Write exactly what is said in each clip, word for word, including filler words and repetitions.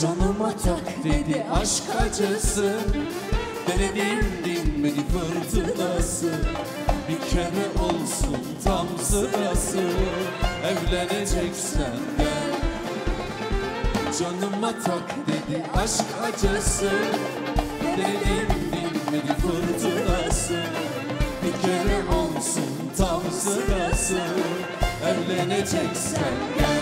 Canıma tak dedi aşk acısı. Denedim din beni fırtınası. Bir kere olsun tam sırası. Evleneceksen gel. Canıma tak dedi aşk acısı. Denedim din beni fırtınası. Bir kere olsun tam sırası. Evleneceksen gel.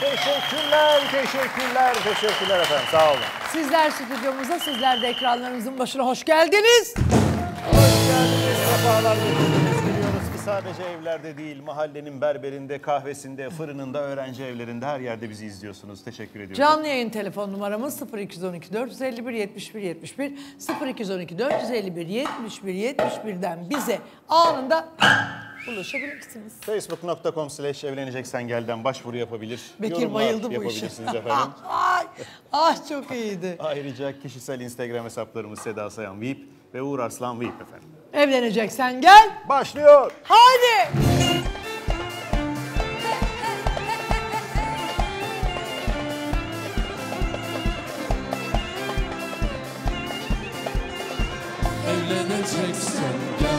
Teşekkürler, teşekkürler, teşekkürler efendim. Sağ olun. Sizler stüdyomuza, sizler de ekranlarınızın başına hoş geldiniz. Hoş geldiniz, sefalar getirdiniz. Biliyoruz ki sadece evlerde değil, mahallenin berberinde, kahvesinde, fırınında, öğrenci evlerinde her yerde bizi izliyorsunuz. Teşekkür ediyoruz. Canlı yayın telefon numaramız sıfır iki on iki dört yüz elli bir yetmiş bir yetmiş bir sıfır iki on iki dört yüz elli bir yetmiş bir yetmiş bir'den bize anında ulaşabilirsiniz. Facebook nokta com slash evleneceksen gel'den başvuru yapabilir. Bekir yorumlar bayıldı bu işe. Efendim. Ay, ah çok iyiydi. Ayrıca kişisel Instagram hesaplarımız Seda Sayan V I P ve Uğur Arslan V I P efendim. Evleneceksen gel. Başlıyor. Haydi. Evleneceksen gel.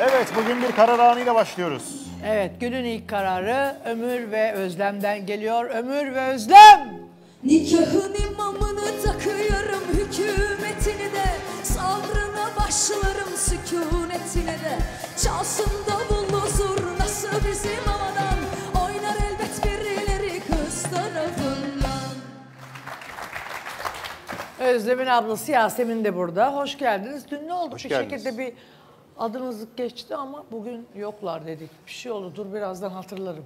Evet, bugün bir karar anıyla başlıyoruz. Evet, günün ilk kararı Ömür ve Özlem'den geliyor. Ömür ve Özlem! Nikahın imamını takıyorum, hükümetini de, sabrına başlarım, sükunetine de. Çalsın davullu zurnası bizim havadan, oynar elbet birileri kız tarafından. Özlem'in ablası Yasemin de burada. Hoş geldiniz. Dün ne oldu? Hoş bir geldiniz. Şekilde bir... Adınız geçti ama bugün yoklar dedik. Bir şey oldu, dur birazdan hatırlarım.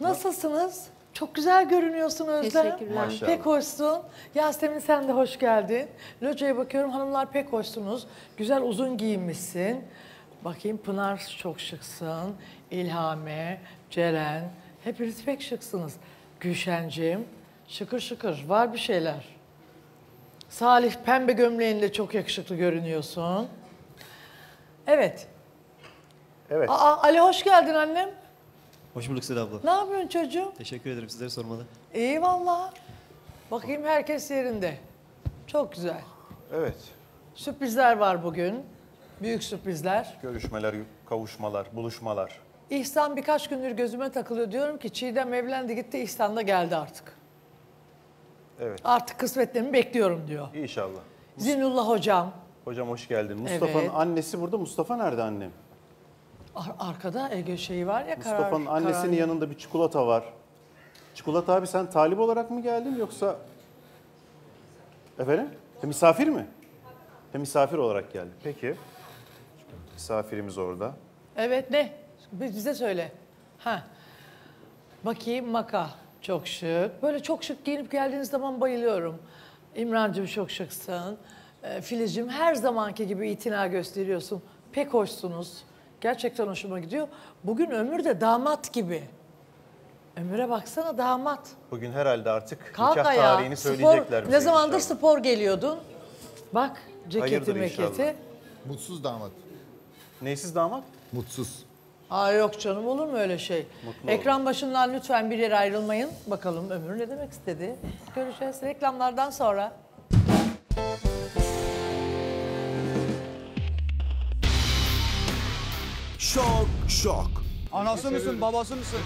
Nasılsınız? Çok güzel görünüyorsun Özlem. Teşekkürler. Maşallah. Pek hoşsun. Yasemin sen de hoş geldin. Loca'ya bakıyorum hanımlar pek hoşsunuz. Güzel uzun giyinmişsin. Bakayım Pınar çok şıksın. İlhame, Ceren hepiniz pek şıksınız. Gülşen'cim şıkır şıkır var bir şeyler. Salih pembe gömleğinle çok yakışıklı görünüyorsun. Evet. Evet. Aa, Ali hoş geldin annem. Hoş bulduk Seda abla. Ne yapıyorsun çocuğum? Teşekkür ederim sizleri sormalı. İyi vallahi. Bakayım herkes yerinde. Çok güzel. Evet. Sürprizler var bugün. Büyük sürprizler. Görüşmeler, kavuşmalar, buluşmalar. İhsan birkaç gündür gözüme takılıyor. Diyorum ki Çiğdem evlendi gitti, İhsan da geldi artık. Evet. Artık kısmetlerimi bekliyorum diyor. İnşallah. Zinullah hocam. Hocam hoş geldin. Mustafa'nın evet. Annesi burada. Mustafa nerede annem? Ar arkada Ege şeyi var ya. Mustafa'nın annesinin karar... yanında bir çikolata var. Çikolata abi sen talip olarak mı geldin yoksa... Efendim? He, misafir mi? He, misafir olarak geldin. Peki. Misafirimiz orada. Evet ne? Bize söyle. Ha. Bakayım maka. Çok şık. Böyle çok şık giyinip geldiğiniz zaman bayılıyorum. İmrancığım çok şıksın. Filiz'cim her zamanki gibi itina gösteriyorsun. Pek hoşsunuz. Gerçekten hoşuma gidiyor. Bugün Ömür de damat gibi. Ömür'e baksana damat. Bugün herhalde artık kalk nikah ayağı. Tarihini spor, söyleyecekler bize. Ne zamandır inşallah. Spor geliyordun. Bak ceketi hayırdır meketi. İnşallah. Mutsuz damat. Neysiz damat? Mutsuz. Aa yok canım olur mu öyle şey? Mutlu ekran olur. Başından lütfen bir yere ayrılmayın. Bakalım Ömür ne demek istedi? Göreceğiz reklamlardan sonra. Şok şok. Anası mısın babası mısın?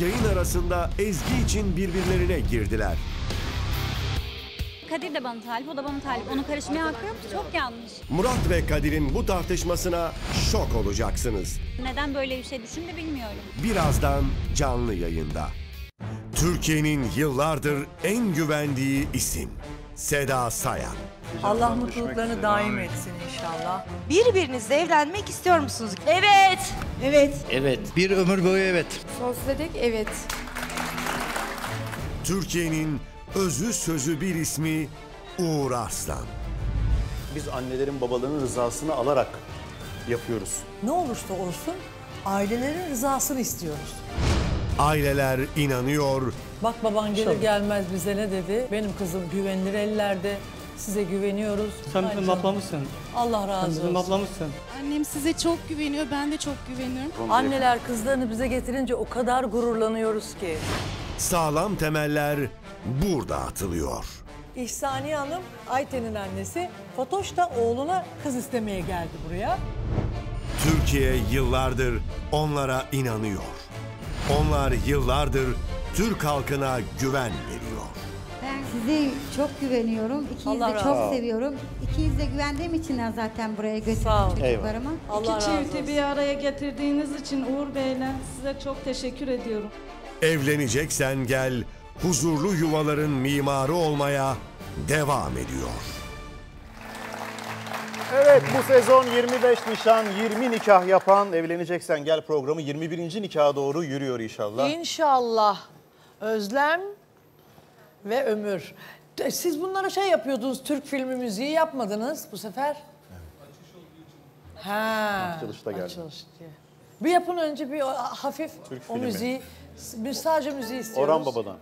Yayın arasında Ezgi için birbirlerine girdiler. Kadir de bana talip, o da bana talip. Onu karışmaya hakkı yok, çok yanlış. Murat ve Kadir'in bu tartışmasına şok olacaksınız. Neden böyle bir şey düşündü bilmiyorum. Birazdan canlı yayında. Türkiye'nin yıllardır en güvendiği isim. Seda Sayan. Allah mutluluklarını daim etsin inşallah. Birbirinizle evlenmek istiyor musunuz? Evet. Evet. Evet. Bir ömür boyu evet. Sonsuza dek evet. Türkiye'nin özü sözü bir ismi Uğur Arslan. Biz annelerin babaların rızasını alarak yapıyoruz. Ne olursa olsun ailelerin rızasını istiyoruz. Aileler inanıyor. Bak baban gelir gelmez bize ne dedi? Benim kızım güvenilir ellerde. Size güveniyoruz. Sen bizim ablamızsın. Allah razı olsun. Sen bizim ablamızsın. Annem size çok güveniyor, ben de çok güveniyorum. Anneler kızlarını bize getirince o kadar gururlanıyoruz ki. Sağlam temeller burada atılıyor. İhsaniye Hanım, Ayten'in annesi, Fatoş da oğluna kız istemeye geldi buraya. Türkiye yıllardır onlara inanıyor. Onlar yıllardır Türk halkına güven veriyor. Ben size çok güveniyorum. İkinizi de çok seviyorum. İkinizi de güvendiğim için zaten buraya götürdüm çocuklarıma. İki çifti bir araya getirdiğiniz için Uğur Bey'le size çok teşekkür ediyorum. Evleneceksen Gel, huzurlu yuvaların mimarı olmaya devam ediyor. Evet, bu sezon yirmi beş nişan, yirmi nikah yapan Evleneceksen Gel programı yirmi birinci nikaha doğru yürüyor inşallah. İnşallah. Özlem ve Ömür. Siz bunlara şey yapıyordunuz, Türk filmi müziği yapmadınız bu sefer. Evet. Ha, açılışta geldi. Açılış diye. Bir yapın önce bir hafif Türk o filmi. Müziği. Biz sadece müziği istiyoruz. Orhan Baba'dan.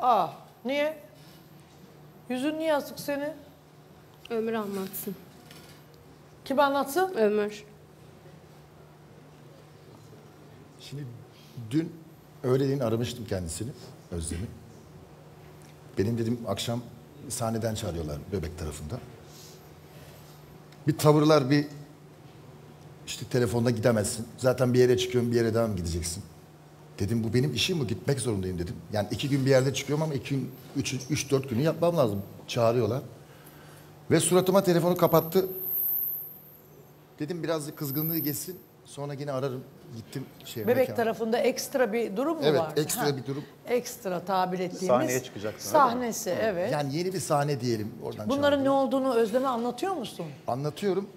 Aa, niye? Yüzün niye asık seni? Ömür anlatsın. Kim anlatsın? Ömür. Şimdi dün öğleyin aramıştım kendisini, Özlem'i. Benim dedim akşam sahneden çağırıyorlar Bebek tarafında. Bir tavırlar, bir işte telefonda gidemezsin. Zaten bir yere çıkıyorum, bir yere devam gideceksin. Dedim bu benim işim mi? Gitmek zorundayım dedim. Yani iki gün bir yerde çıkıyorum ama iki gün, üç, üç dört günü yapmam lazım. Çağırıyorlar. Ve suratıma telefonu kapattı. Dedim birazcık kızgınlığı geçsin. Sonra yine ararım. Gittim. Şey, Bebek mekana. Tarafında ekstra bir durum mu evet, vardı? Evet, ekstra ha. bir durum. Ekstra tabir ettiğimiz. Sahneye çıkacaksın. Sahnesi, evet. Yani yeni bir sahne diyelim. Oradan bunların çağırdım. Ne olduğunu Özlem'e anlatıyor musun? Anlatıyorum.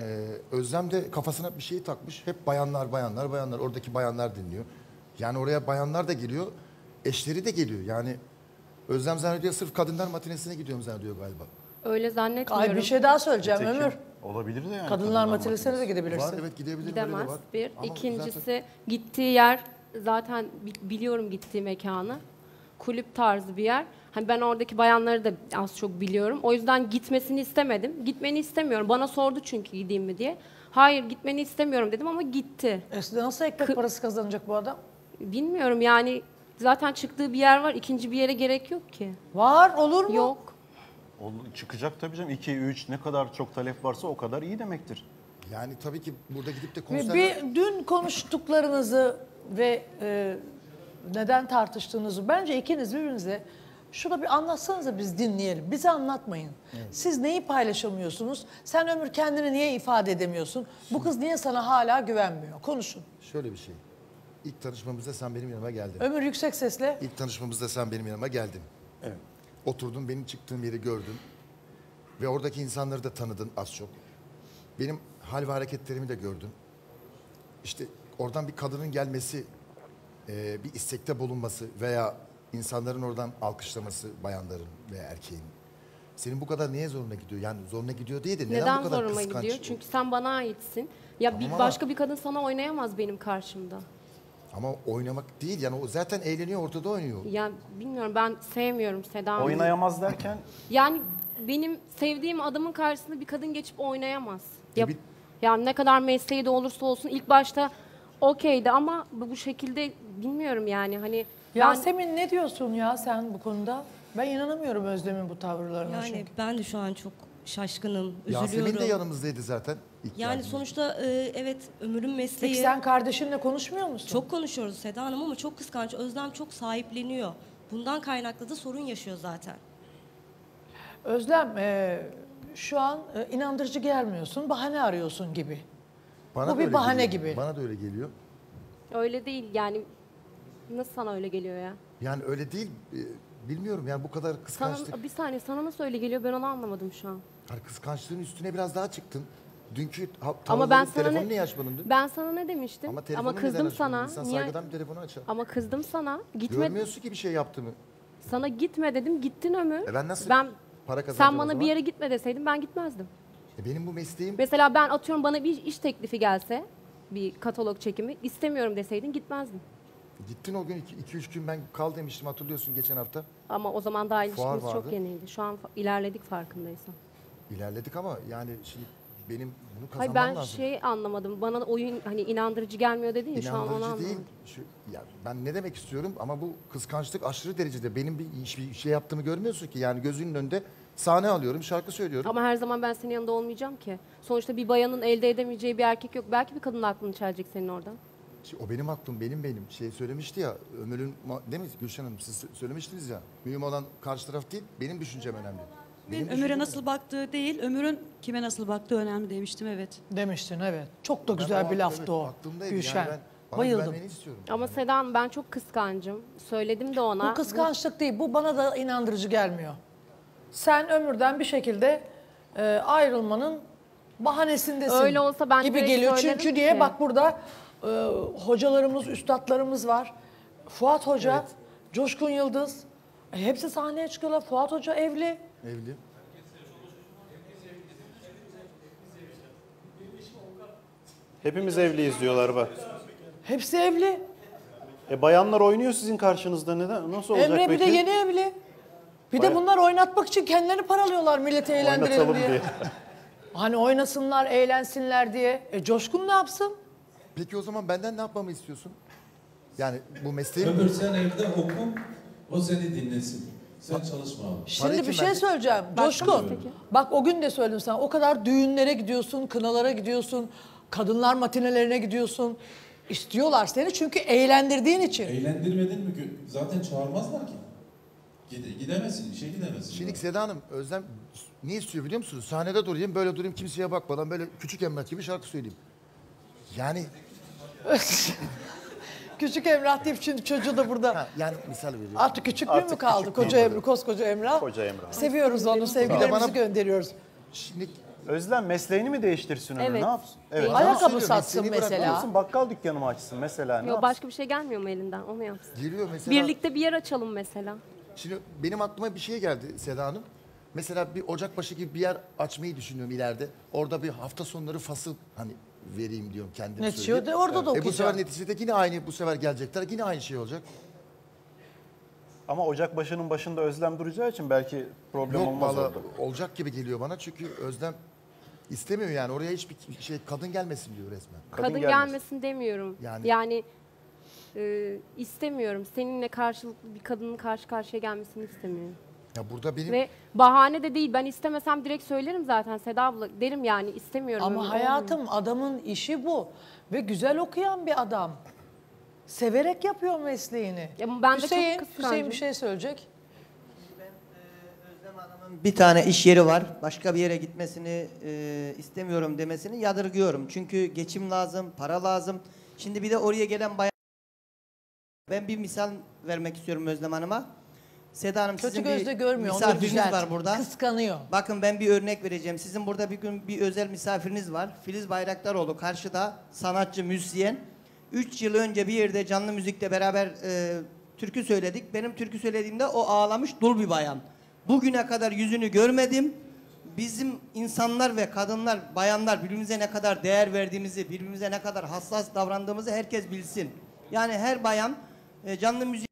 Ee, Özlem de kafasına bir şey takmış. Hep bayanlar, bayanlar, bayanlar. Oradaki bayanlar dinliyor. Yani oraya bayanlar da geliyor, eşleri de geliyor. Yani Özlem zannediyor sırf kadınlar matinesine gidiyorum zannediyor galiba. Öyle zannetmiyorum. Ay bir şey daha söyleyeceğim Öteki, Ömür. Olabilir de yani. Kadınlar, kadınlar matinesine de gidebilirsin. Var evet gidebilirim. Gidemez var. Bir. Ama İkincisi zaten... gittiği yer zaten biliyorum gittiği mekanı. Kulüp tarzı bir yer. Hani ben oradaki bayanları da az çok biliyorum. O yüzden gitmesini istemedim. Gitmeni istemiyorum. Bana sordu çünkü gideyim mi diye. Hayır gitmeni istemiyorum dedim ama gitti. Eskiden nasıl ekmek K parası kazanacak bu adam? Bilmiyorum yani zaten çıktığı bir yer var. İkinci bir yere gerek yok ki. Var olur mu? Yok. O çıkacak tabii canım. iki üç ne kadar çok talep varsa o kadar iyi demektir. Yani tabii ki burada gidip de konser... Bir, dün konuştuklarınızı ve e, neden tartıştığınızı bence ikiniz birbirinize şurada bir anlatsanıza biz dinleyelim. Bize anlatmayın. Evet. Siz neyi paylaşamıyorsunuz? Sen Ömür kendini niye ifade edemiyorsun? Şimdi... Bu kız niye sana hala güvenmiyor? Konuşun. Şöyle bir şey. İlk tanışmamızda sen benim yanıma geldin. Ömür yüksek sesle. İlk tanışmamızda sen benim yanıma geldin. Evet. Oturdun, benim çıktığım yeri gördün. Ve oradaki insanları da tanıdın az çok. Benim hal ve hareketlerimi de gördün. İşte oradan bir kadının gelmesi, e, bir istekte bulunması veya insanların oradan alkışlaması, bayanların veya erkeğin. Senin bu kadar niye zoruna gidiyor? Yani zoruna gidiyor değil de neden, neden bu kadar zoruma kıskanç? Gidiyor? Çünkü sen bana aitsin. Ya tamam bir, ama... başka bir kadın sana oynayamaz benim karşımda. Ama oynamak değil yani o zaten eğleniyor ortada oynuyor. Ya bilmiyorum ben sevmiyorum Seda. Oynayamaz derken? Yani benim sevdiğim adamın karşısında bir kadın geçip oynayamaz. Ya, bir... yani ne kadar mesleği de olursa olsun ilk başta okeydi ama bu şekilde bilmiyorum yani hani. Yasemin ben... ne diyorsun ya sen bu konuda? Ben inanamıyorum Özlem'in bu tavırlarına. Yani çünkü. Ben de şu an çok şaşkınım, üzülüyorum. Yasemin de yanımızdaydı zaten. Yani sonuçta e, evet Ömür'ün mesleği... Peki sen kardeşinle konuşmuyor musun? Çok konuşuyoruz Seda Hanım ama çok kıskanç. Özlem çok sahipleniyor. Bundan kaynaklı da sorun yaşıyor zaten. Özlem e, şu an e, inandırıcı gelmiyorsun, bahane arıyorsun gibi. Bana bu bir bahane geliyor. Gibi. Bana da öyle geliyor. Öyle değil yani. Nasıl sana öyle geliyor ya? Yani öyle değil. E, bilmiyorum yani bu kadar kıskançlık... Sana, bir saniye sana nasıl öyle geliyor ben onu anlamadım şu an. Yani kıskançlığın üstüne biraz daha çıktın. Dünkü ama ben sana telefonu ne, niye açmadın dün? Ben sana ne demiştim? Ama, ama kızdım sana. İnsan niye? Saygıdan bir telefonu açar. Ama kızdım sana. Gitme. Görmüyorsun ki bir şey yaptığımı. Sana gitme dedim. Gittin Ömür. E ben nasıl ben, para kazanacağım? Sen bana bir yere gitme deseydin ben gitmezdim. E benim bu mesleğim. Mesela ben atıyorum bana bir iş teklifi gelse, bir katalog çekimi istemiyorum deseydin gitmezdim. Gittin o gün iki üç gün ben kal demiştim hatırlıyorsun geçen hafta. Ama o zaman daha ilişkimiz çok yeniydi. Şu an ilerledik farkındaysan. İlerledik ama yani şimdi benim bunu kazanmam lazım. Hayır ben lazım. Şey anlamadım. Bana oyun hani inandırıcı gelmiyor dedin ya şu an onu anlamadım. Değil. Şu, ya ben ne demek istiyorum ama bu kıskançlık aşırı derecede benim bir, iş, bir şey yaptığımı görmüyorsun ki yani gözünün önünde sahne alıyorum şarkı söylüyorum. Ama her zaman ben senin yanında olmayacağım ki. Sonuçta bir bayanın elde edemeyeceği bir erkek yok. Belki bir kadının aklını çelecek senin orada. O benim aklım, benim benim. Şey söylemişti ya, Ömür'ün, değil mi Gülşen Hanım? Siz söylemiştiniz ya, mühim olan karşı taraf değil, benim düşüncem önemli. Benim Ömür'e nasıl baktığı değil, Ömür'ün kime nasıl baktığı önemli demiştim, evet. Demiştin, evet. Çok da güzel ben bir laftı evet, o, Gülşen. Yani ben, bayıldım. Ama yani. Sedan, ben çok kıskancım. Söyledim de ona. Bu kıskançlık bu... değil, bu bana da inandırıcı gelmiyor. Sen Ömür'den bir şekilde e, ayrılmanın bahanesindesin öyle olsa ben gibi geliyor. Çünkü ki. Diye bak burada... Ee, hocalarımız, üstadlarımız var. Fuat Hoca, evet. Coşkun Yıldız. E, hepsi sahneye çıkıyorlar. Fuat Hoca evli. Evli. Hepimiz evliyiz diyorlar bak. Hepsi evli. E, bayanlar oynuyor sizin karşınızda. Neden? Nasıl olacak Emre bir peki? De yeni evli. Bir Bayan. De bunlar oynatmak için kendilerini paralıyorlar milleti eğlendirelim oynatalım diye. diye. Hani oynasınlar, eğlensinler diye. E, Coşkun ne yapsın? Peki o zaman benden ne yapmamı istiyorsun? Yani bu mesleği... Ömür sen evde oku, o seni dinlesin. Sen çalışma abi. Şimdi bir şey söyleyeceğim. Coşkun, bak o gün de söyledim sana. O kadar düğünlere gidiyorsun, kınalara gidiyorsun, kadınlar matinelerine gidiyorsun. İstiyorlar seni çünkü eğlendirdiğin için. Eğlendirmedin mi? Zaten çağırmazlar ki. Gidemezsin, işe gidemezsin. Şimdi Seda Hanım, Özlem ne istiyor biliyor musunuz? Sahnede durayım, böyle durayım, kimseye bakmadan böyle küçük Emrah gibi şarkı söyleyeyim. Yani... Küçük Emrah deyip şimdi çocuğu da burada. Ha, yani misal veriyorum. Artık küçük mü mü kaldı? Koca Emrah, koskoca Emrah. Koca Emrah. Seviyoruz onu, sevgilerimizi gönderiyoruz. Şimdi Özlem mesleğini mi değiştirsin evet. Ömür? Ne yapsın? Evet. Ayakkabı satsın mesela. Bakkal dükkanı mı açsın mesela? Ne Yo, başka bir şey gelmiyor mu elinden? Onu yapsın. Geliyor mesela. Birlikte bir yer açalım mesela. Şimdi benim aklıma bir şey geldi Seda Hanım. Mesela bir ocakbaşı gibi bir yer açmayı düşünüyorum ileride. Orada bir hafta sonları fasıl hani... vereyim diyorum kendim ne söyleyeyim. Diyor, orada evet. da e bu sefer neticede yine aynı, bu sefer gelecekler yine aynı şey olacak. Ama ocak başının başında Özlem duracağı için belki problem yok, olmaz orada. Olacak gibi geliyor bana çünkü Özlem istemiyor yani oraya hiçbir şey kadın gelmesin diyor resmen. Kadın, kadın gelmesin. gelmesin demiyorum. Yani, yani e, istemiyorum. Seninle karşılıklı bir kadının karşı karşıya gelmesini istemiyorum. Ya burada benim... Ve bahane de değil. Ben istemesem direkt söylerim zaten Seda abla. Derim yani istemiyorum. Ama hayatım olmuyor. Adamın işi bu. Ve güzel okuyan bir adam. Severek yapıyor mesleğini. Ya ben Hüseyin, de çok kıskancım. Hüseyin bir şey söyleyecek. Ben, e, Özlem Hanım'ın bir tane iş yeri var. Başka bir yere gitmesini e, istemiyorum demesini yadırgıyorum. Çünkü geçim lazım, para lazım. Şimdi bir de oraya gelen bayan... Ben bir misal vermek istiyorum Özlem Hanım'a. Seda Hanım kötü gözle görmüyor. Misafiriniz var burada. Kıskanıyor. Bakın ben bir örnek vereceğim. Sizin burada bir gün bir özel misafiriniz var. Filiz Bayraktaroğlu karşıda sanatçı, müzisyen. Üç yıl önce bir yerde canlı müzikle beraber e, türkü söyledik. Benim türkü söylediğimde o ağlamış dul bir bayan. Bugüne kadar yüzünü görmedim. Bizim insanlar ve kadınlar, bayanlar birbirimize ne kadar değer verdiğimizi, birbirimize ne kadar hassas davrandığımızı herkes bilsin. Yani her bayan e, canlı müzik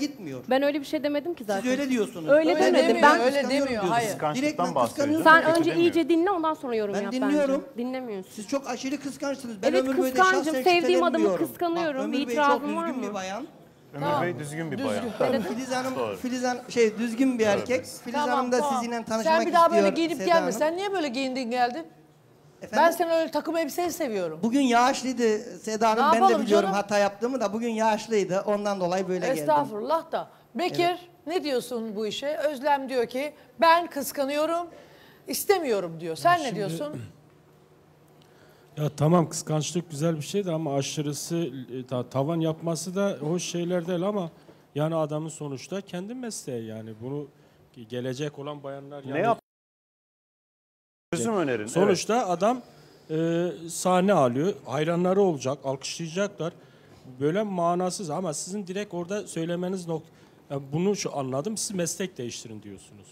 gitmiyor. Ben öyle bir şey demedim ki zaten. Siz öyle diyorsunuz. Öyle, öyle demedim. Demiyor, ben öyle demiyor. Hayır. Direktmen kıskanıyorsun. Sen önce demiyor. İyice dinle ondan sonra yorum ben yap. Ben dinliyorum. Bence. Dinlemiyorsun. Siz çok aşırı kıskançsınız. Ben evet, Ömür Bey'de şahsen sevdiğim adamı kıskanıyorum. Bak, Ömür Bey çok düzgün bir bayan. Ömür tamam. Bey düzgün bir düzgün. bayan. Tamam. Filiz Hanım, Filiz Hanım şey düzgün bir erkek. Evet. Filiz tamam, Hanım da tamam. sizinle tanışmak istiyor. Sen bir daha böyle giyinip gelme. Sen niye böyle giyindin geldin? Efendim? Ben seni öyle takım elbiseyi seviyorum. Bugün yağışlıydı Seda Hanım. Ben de biliyorum canım? hata yaptığımı da bugün yağışlıydı. Ondan dolayı böyle geldim. Estağfurullah da. Bekir evet. ne diyorsun bu işe? Özlem diyor ki ben kıskanıyorum, istemiyorum diyor. Sen ya ne şimdi, diyorsun? Ya tamam kıskançlık güzel bir şeydir ama aşırısı, tavan yapması da hoş şeyler değil ama yani adamın sonuçta kendi mesleği yani. Bunu gelecek olan bayanlar... Ne yani... yap? Çözüm önerin. Sonuçta evet. Adam e, sahne alıyor. Hayranları olacak, alkışlayacaklar. Böyle manasız ama sizin direkt orada söylemeniz nok. Yani bunu şu anladım. Siz meslek değiştirin diyorsunuz.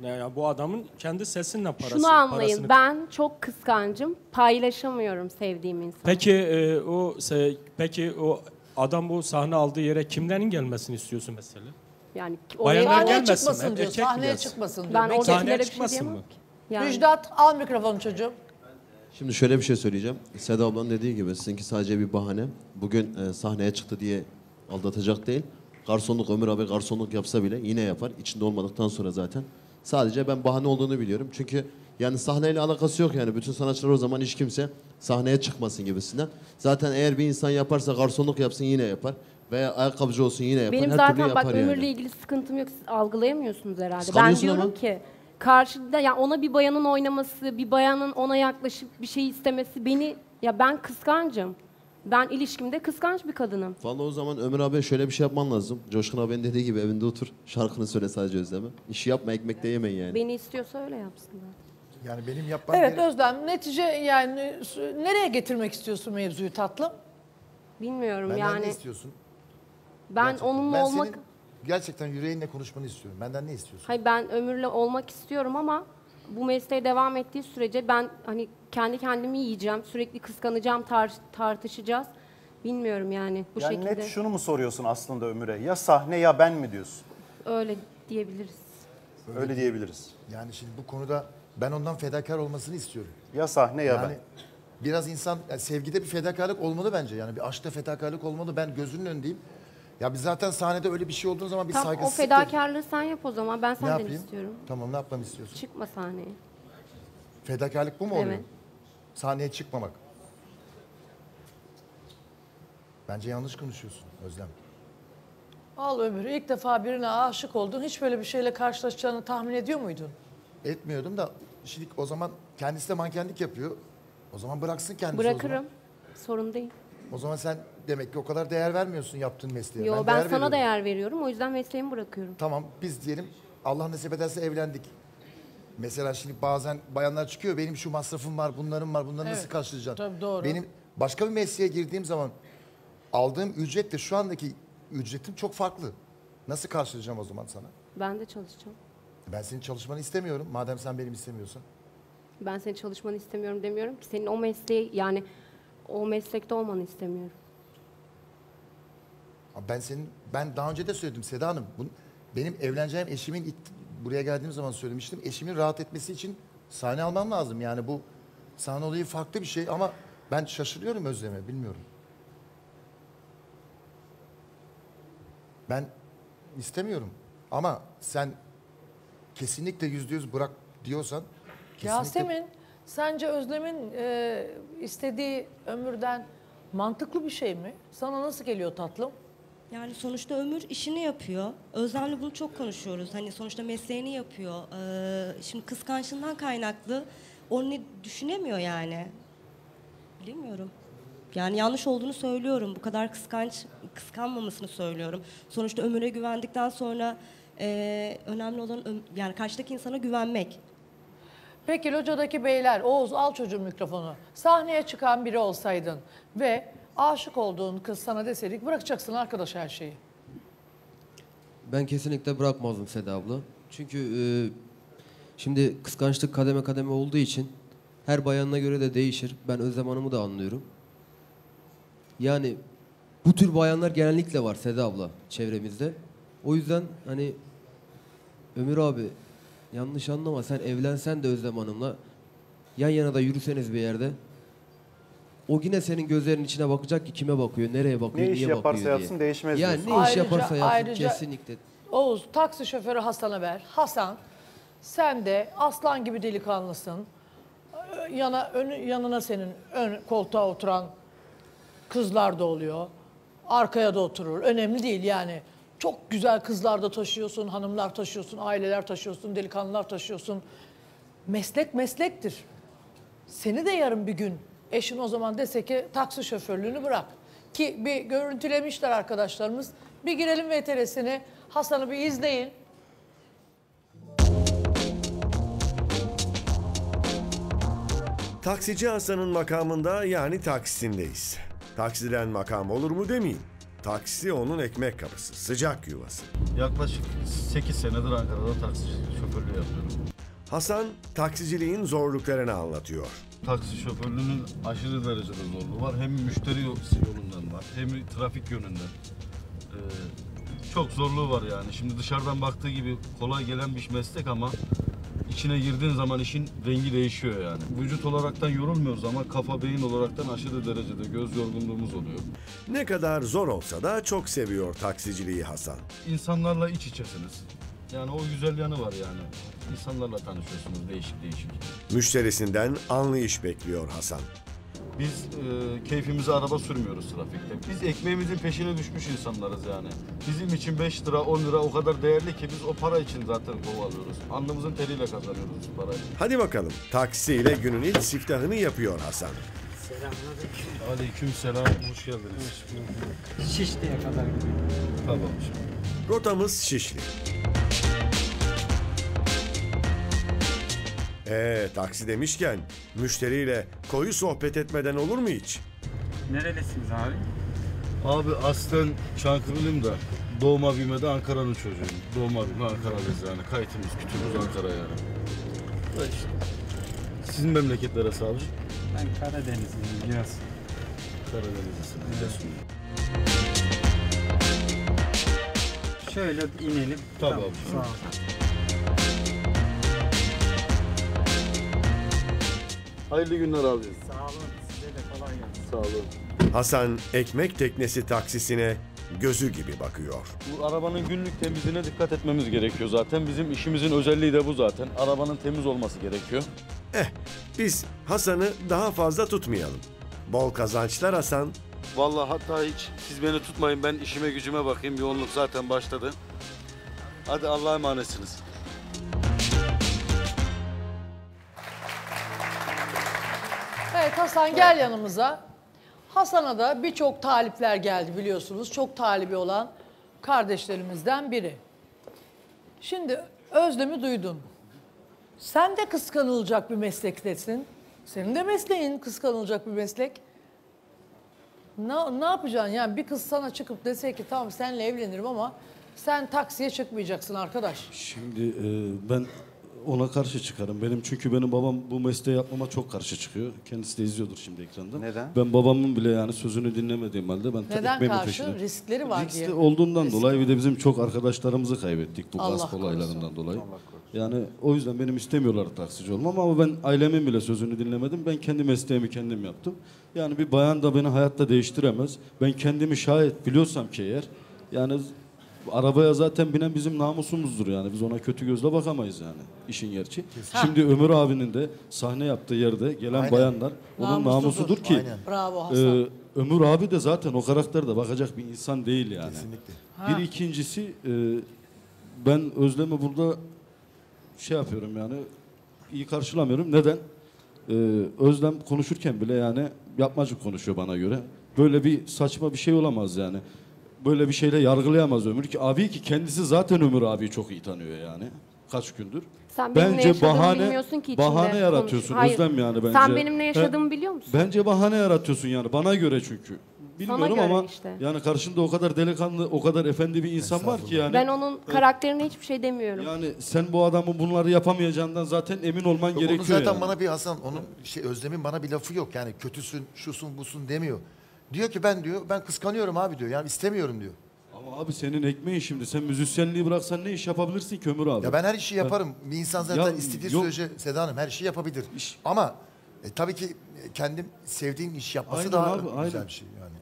Yani bu adamın kendi sesinle parası. Şunu anlayın. Parasını... Ben çok kıskancım. Paylaşamıyorum sevdiğim insanı. Peki e, o peki o adam bu sahne aldığı yere kimlerin gelmesini istiyorsun mesela? Yani oraya sahneye çıkmasın diyor. Sahneye çıkmasın diyor. Ben oradakilere bir şey diyemem ki. Yani. Müjdat, al mikrofonu çocuğum. Şimdi şöyle bir şey söyleyeceğim. Seda ablanın dediği gibi sizinki sadece bir bahane. Bugün e, sahneye çıktı diye aldatacak değil. Garsonluk, Ömür abi garsonluk yapsa bile yine yapar. İçinde olmadıktan sonra zaten. Sadece ben bahane olduğunu biliyorum. Çünkü yani sahneyle alakası yok yani. Bütün sanatçılar o zaman hiç kimse sahneye çıkmasın gibisinden. Zaten eğer bir insan yaparsa garsonluk yapsın yine yapar. Veya ayakkabıcı olsun yine yapar. Benim her zaten yapar bak yani. Ömür'le ilgili sıkıntım yok. Siz algılayamıyorsunuz herhalde. Ben diyorum ama. Ki... Karşıda yani ona bir bayanın oynaması, bir bayanın ona yaklaşıp bir şey istemesi beni... Ya ben kıskancım. Ben ilişkimde kıskanç bir kadınım. Vallahi o zaman Ömür abi şöyle bir şey yapman lazım. Coşkun abinin dediği gibi evinde otur, şarkını söyle sadece Özlem'e. İşi yapma, ekmek de yemeyin yani. Beni istiyorsa öyle yapsınlar. Yani benim yapmam... Evet yere... Özlem, netice yani nereye getirmek istiyorsun mevzuyu tatlım? Bilmiyorum benden yani. Benden ne istiyorsun? Ben gerçekten. Onunla ben olmak... Senin... Gerçekten yüreğinle konuşmanı istiyorum. Benden ne istiyorsun? Hayır ben Ömür'le olmak istiyorum ama bu mesleğe devam ettiği sürece ben hani kendi kendimi yiyeceğim, sürekli kıskanacağım, tar tartışacağız. Bilmiyorum yani bu yani şekilde. Net şunu mu soruyorsun aslında Ömür'e? Ya sahne ya ben mi diyorsun? Öyle diyebiliriz. Öyle, Öyle diyebiliriz. Yani şimdi bu konuda ben ondan fedakar olmasını istiyorum. Ya sahne ya yani ben. Biraz insan yani sevgide bir fedakarlık olmalı bence. Yani bir aşkta fedakarlık olmalı. Ben gözünün önündeyim. Ya biz zaten sahnede öyle bir şey olduğun zaman bir saygısızlık... Tamam o fedakarlığı sen yap o zaman. Ben senden istiyorum. Tamam ne yapmamı istiyorsun? Çıkma sahneye. Fedakarlık bu mu oluyor? Evet. Sahneye çıkmamak. Bence yanlış konuşuyorsun Özlem. Al Ömür, ilk defa birine aşık oldun. Hiç böyle bir şeyle karşılaşacağını tahmin ediyor muydun? Etmiyordum da şimdi o zaman kendisi de mankenlik yapıyor. O zaman bıraksın kendisi. Bırakırım. Sorun değil. O zaman sen demek ki o kadar değer vermiyorsun yaptığın mesleğe. Yo ben, ben değer sana veriyorum. Değer veriyorum. O yüzden mesleğimi bırakıyorum. Tamam biz diyelim Allah nasip ederse evlendik. Mesela şimdi bazen bayanlar çıkıyor benim şu masrafım var, bunların var, bunları evet. Nasıl karşılayacağım? Tabii doğru. Benim başka bir mesleğe girdiğim zaman aldığım ücretle şu andaki ücretim çok farklı. Nasıl karşılayacağım o zaman sana? Ben de çalışacağım. Ben senin çalışmanı istemiyorum madem sen benim istemiyorsan. Ben senin çalışmanı istemiyorum demiyorum ki senin o mesleği yani... O meslekte olmanı istemiyorum. Ben senin, ben daha önce de söyledim Seda Hanım. Bunu, benim evleneceğim eşimin it, buraya geldiğim zaman söylemiştim. Eşimin rahat etmesi için sahne almam lazım. Yani bu sahne olayı farklı bir şey ama ben şaşırıyorum Özlem'e, bilmiyorum. Ben istemiyorum ama sen kesinlikle yüzde yüz bırak diyorsan. Kesinlikle... Yasemin. Sence Özlem'in e, istediği Ömür'den mantıklı bir şey mi? Sana nasıl geliyor tatlım? Yani sonuçta Ömür işini yapıyor. Özlem'le bunu çok konuşuyoruz. Hani sonuçta mesleğini yapıyor. Ee, şimdi kıskançlığından kaynaklı onu düşünemiyor yani. Bilmiyorum. Yani yanlış olduğunu söylüyorum. Bu kadar kıskanç, kıskanmamasını söylüyorum. Sonuçta Ömür'e güvendikten sonra e, önemli olan yani karşıdaki insana güvenmek. Peki locadaki beyler, Oğuz al çocuğun mikrofonu. Sahneye çıkan biri olsaydın ve aşık olduğun kız sana deseydik bırakacaksın arkadaş her şeyi. Ben kesinlikle bırakmazdım Seda abla. Çünkü e, şimdi kıskançlık kademe kademe olduğu için her bayanına göre de değişir. Ben Özlem Hanım'ı da anlıyorum. Yani bu tür bayanlar genellikle var Seda abla çevremizde. O yüzden hani Ömür abi... Yanlış anlama sen evlensen de Özlem Hanım'la yan yana da yürüseniz bir yerde o yine senin gözlerinin içine bakacak ki kime bakıyor, nereye bakıyor, niye bakıyor diye. Ne iş yaparsa yapsın değişmez. Yani ne iş yaparsa yapsın kesinlikle. Oğuz taksi şoförü Hasan'a ver. Hasan sen de aslan gibi delikanlısın. Yana, önü, yanına senin ön koltuğa oturan kızlar da oluyor. Arkaya da oturur. Önemli değil yani. Çok güzel kızlar da taşıyorsun, hanımlar taşıyorsun, aileler taşıyorsun, delikanlılar taşıyorsun. Meslek meslektir. Seni de yarın bir gün eşin o zaman dese ki taksi şoförlüğünü bırak. Ki bir görüntülemişler arkadaşlarımız. Bir girelim V T R'sine, Hasan'ı bir izleyin. Taksici Hasan'ın makamında, yani Taksim'deyiz. Taksiden makam olur mu demeyin. Taksi onun ekmek kapısı, sıcak yuvası. Yaklaşık sekiz senedir Ankara'da taksici şoförlüğü yapıyorum. Hasan taksiciliğin zorluklarını anlatıyor. Taksi şoförlüğünün aşırı derecede zorluğu var. Hem müşteri yolundan var, hem trafik yönünden. Ee, çok zorluğu var yani. Şimdi dışarıdan baktığı gibi kolay gelen bir meslek ama içine girdiğin zaman işin rengi değişiyor yani. Vücut olaraktan yorulmuyoruz ama kafa, beyin olaraktan aşırı derecede göz yorgunluğumuz oluyor. Ne kadar zor olsa da çok seviyor taksiciliği Hasan. İnsanlarla iç içesiniz. Yani o güzel yanı var yani. İnsanlarla tanışıyorsunuz değişik değişik. Müşterisinden anlayış bekliyor Hasan. Biz e, keyfimize araba sürmüyoruz trafikte. Biz ekmeğimizin peşine düşmüş insanlarız yani. Bizim için beş lira on lira o kadar değerli ki biz o para için zaten kovalıyoruz. Alnımızın teriyle kazanıyoruz bu parayı. Hadi bakalım, taksiyle günün ilk siftahını yapıyor Hasan. Selamünaleyküm. Aleykümselam, hoş geldiniz. Şişli'ye kadar gidiyor. Tamam. Rotamız Şişli. Ee, taksi demişken müşteriyle koyu sohbet etmeden olur mu hiç? Neredesiniz abi? Abi aslen Çankırılıyım da doğma büyüme de Ankara'nın çocuğuyum. Doğma büyüme Ankara'lıyız yani. Kayıtımız, kütüğümüz Ankara yani. Evet. Sizin memleketlere savcı? Ben Karadenizliyim biraz. Karadenizlisiniz. Evet. Şöyle inelim. Tabii tamam, abi. Sağ ol. Hayırlı günler abi. Sağ olun, size de kolay gelsin. Sağ olun. Hasan ekmek teknesi taksisine gözü gibi bakıyor. Bu arabanın günlük temizliğine dikkat etmemiz gerekiyor zaten. Bizim işimizin özelliği de bu zaten. Arabanın temiz olması gerekiyor. Eh, biz Hasan'ı daha fazla tutmayalım. Bol kazançlar Hasan. Vallahi hatta hiç siz beni tutmayın. Ben işime gücüme bakayım. Yoğunluk zaten başladı. Hadi Allah'a emanetsiniz. Evet Hasan gel yanımıza. Hasan'a da birçok talipler geldi biliyorsunuz. Çok talibi olan kardeşlerimizden biri. Şimdi Özlem'i duydun. Sen de kıskanılacak bir meslektesin. Senin de mesleğin kıskanılacak bir meslek. Ne, ne yapacaksın? Yani bir kız sana çıkıp dese ki tamam seninle evlenirim ama sen taksiye çıkmayacaksın arkadaş. Şimdi e, ben... Ona karşı çıkarım. Benim çünkü benim babam bu mesleği yapmama çok karşı çıkıyor. Kendisi de izliyordur şimdi ekranda. Neden? Ben babamın bile yani sözünü dinlemediğim halde ben neden karşı? Peşine. Riskleri var Riskli diye. Riskli olduğundan Riskli. dolayı bir de bizim çok arkadaşlarımızı kaybettik bu gaz olaylarından dolayı. Yani o yüzden benim istemiyorlar taksici olmam ama ben ailemin bile sözünü dinlemedim. Ben kendi mesleğimi kendim yaptım. Yani bir bayan da beni hayatta değiştiremez. Ben kendimi şayet biliyorsam ki eğer yani... Arabaya zaten binen bizim namusumuzdur yani. Biz ona kötü gözle bakamayız yani. İşin gerçeği. Şimdi Ömür abinin de sahne yaptığı yerde gelen aynen. bayanlar onun namusudur, namusudur ki. Bravo Hasan. E, Ömür abi de zaten o karakterde bakacak bir insan değil yani. Kesinlikle. Ha. Bir ikincisi e, ben Özlem'i burada şey yapıyorum yani iyi karşılamıyorum. Neden? E, Özlem konuşurken bile yani yapmacık konuşuyor bana göre. Böyle bir saçma bir şey olamaz yani. Böyle bir şeyle yargılayamaz Ömür ki abi ki kendisi zaten Ömür abiyi çok iyi tanıyor yani. Kaç gündür. Sen benimle yaşadığımı bahane, bilmiyorsun ki bahane konuş. yaratıyorsun Hayır. Özlem yani bence. Sen benimle yaşadığımı ben, biliyor musun? Bence bahane yaratıyorsun yani bana göre çünkü. Bilmiyorum göre ama işte. Yani karşında o kadar delikanlı, o kadar efendi bir insan var ki yani. Ben onun karakterine hiçbir şey demiyorum. Yani sen bu adamın bunları yapamayacağından zaten emin olman yok, gerekiyor. Zaten yani. Bana bir Hasan, onun şey Özlem'in bana bir lafı yok yani kötüsün, şusun, busun demiyor. Diyor ki ben diyor, ben kıskanıyorum abi diyor. Yani istemiyorum diyor. Ama abi senin ekmeğin şimdi. Sen müzisyenliği bıraksan ne iş yapabilirsin ki Ömür abi? Ya ben her işi yaparım. Bir insan zaten ya, istediği yok. sürece Seda Hanım her işi yapabilir. İş. Ama e, tabii ki kendim sevdiğim iş yapması aynen daha abi, güzel aynen. bir şey yani.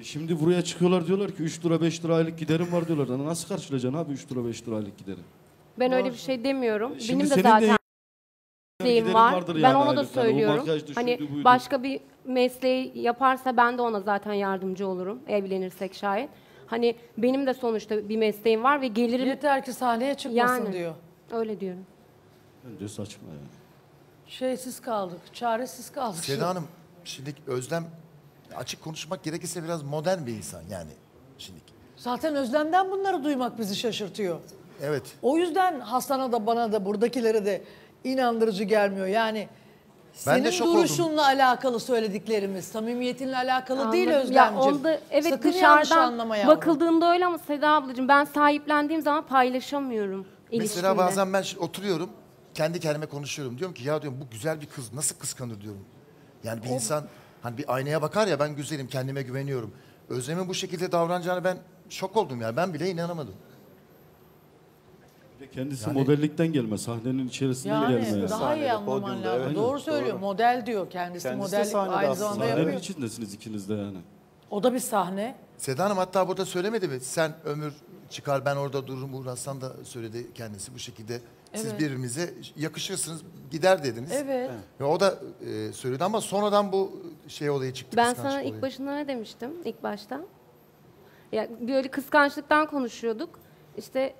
E şimdi buraya çıkıyorlar diyorlar ki üç lira beş lira aylık giderim var diyorlar. Nasıl karşılayacaksın abi üç lira beş lira aylık giderim? Ben var. öyle bir şey demiyorum. Şimdi Benim de zaten... De... var. Ben yani ona da söylüyorum. Düşürdü, hani buydu. başka bir mesleği yaparsa ben de ona zaten yardımcı olurum. Evlenirsek şayet. Hani benim de sonuçta bir mesleğim var ve gelirim. Yeter ki sahneye çıkmasın yani, diyor. Öyle diyorum. Bence saçma yani. Şeysiz kaldık, çaresiz kaldık. Seda Hanım, şimdi Özlem açık konuşmak gerekirse biraz modern bir insan yani. Şimdi. Zaten Özlem'den bunları duymak bizi şaşırtıyor. Evet. O yüzden Hasan'a da bana da buradakilere de İnandırıcı gelmiyor yani Senin ben de duruşunla oldum. Alakalı söylediklerimiz, samimiyetinle alakalı Anladım. Değil Özlemciğim. Ya, evet, sakın yanlış anlama yavrum. Bakıldığında öyle ama Seda ablacığım ben sahiplendiğim zaman paylaşamıyorum. Mesela ilişkimde. Bazen ben oturuyorum, kendi kendime konuşuyorum. Diyorum ki ya diyorum bu güzel bir kız nasıl kıskanır diyorum. Yani bir o... insan hani bir aynaya bakar ya ben güzelim kendime güveniyorum. Özlem'in bu şekilde davranacağına ben şok oldum yani ben bile inanamadım. Kendisi yani, modellikten gelme, sahnenin içerisinde yani, gelme. Yani daha iyi anlaman lazım. Evet, doğru söylüyor, doğru. Model diyor kendisi. Kendisi modellik aynı zamanda yapıyor. Sahnenin içindesiniz ikiniz de yani. O da bir sahne. Seda Hanım hatta burada söylemedi mi? Sen Ömür çıkar, ben orada dururum. Uğur Aslan da söyledi kendisi bu şekilde. Evet. Siz birbirimize yakışırsınız, gider dediniz. Evet. Ve o da e, söyledi ama sonradan bu şey olayı çıktı. Ben sana olayı. ilk başında ne demiştim? İlk başta. Ya böyle kıskançlıktan konuşuyorduk. İşte...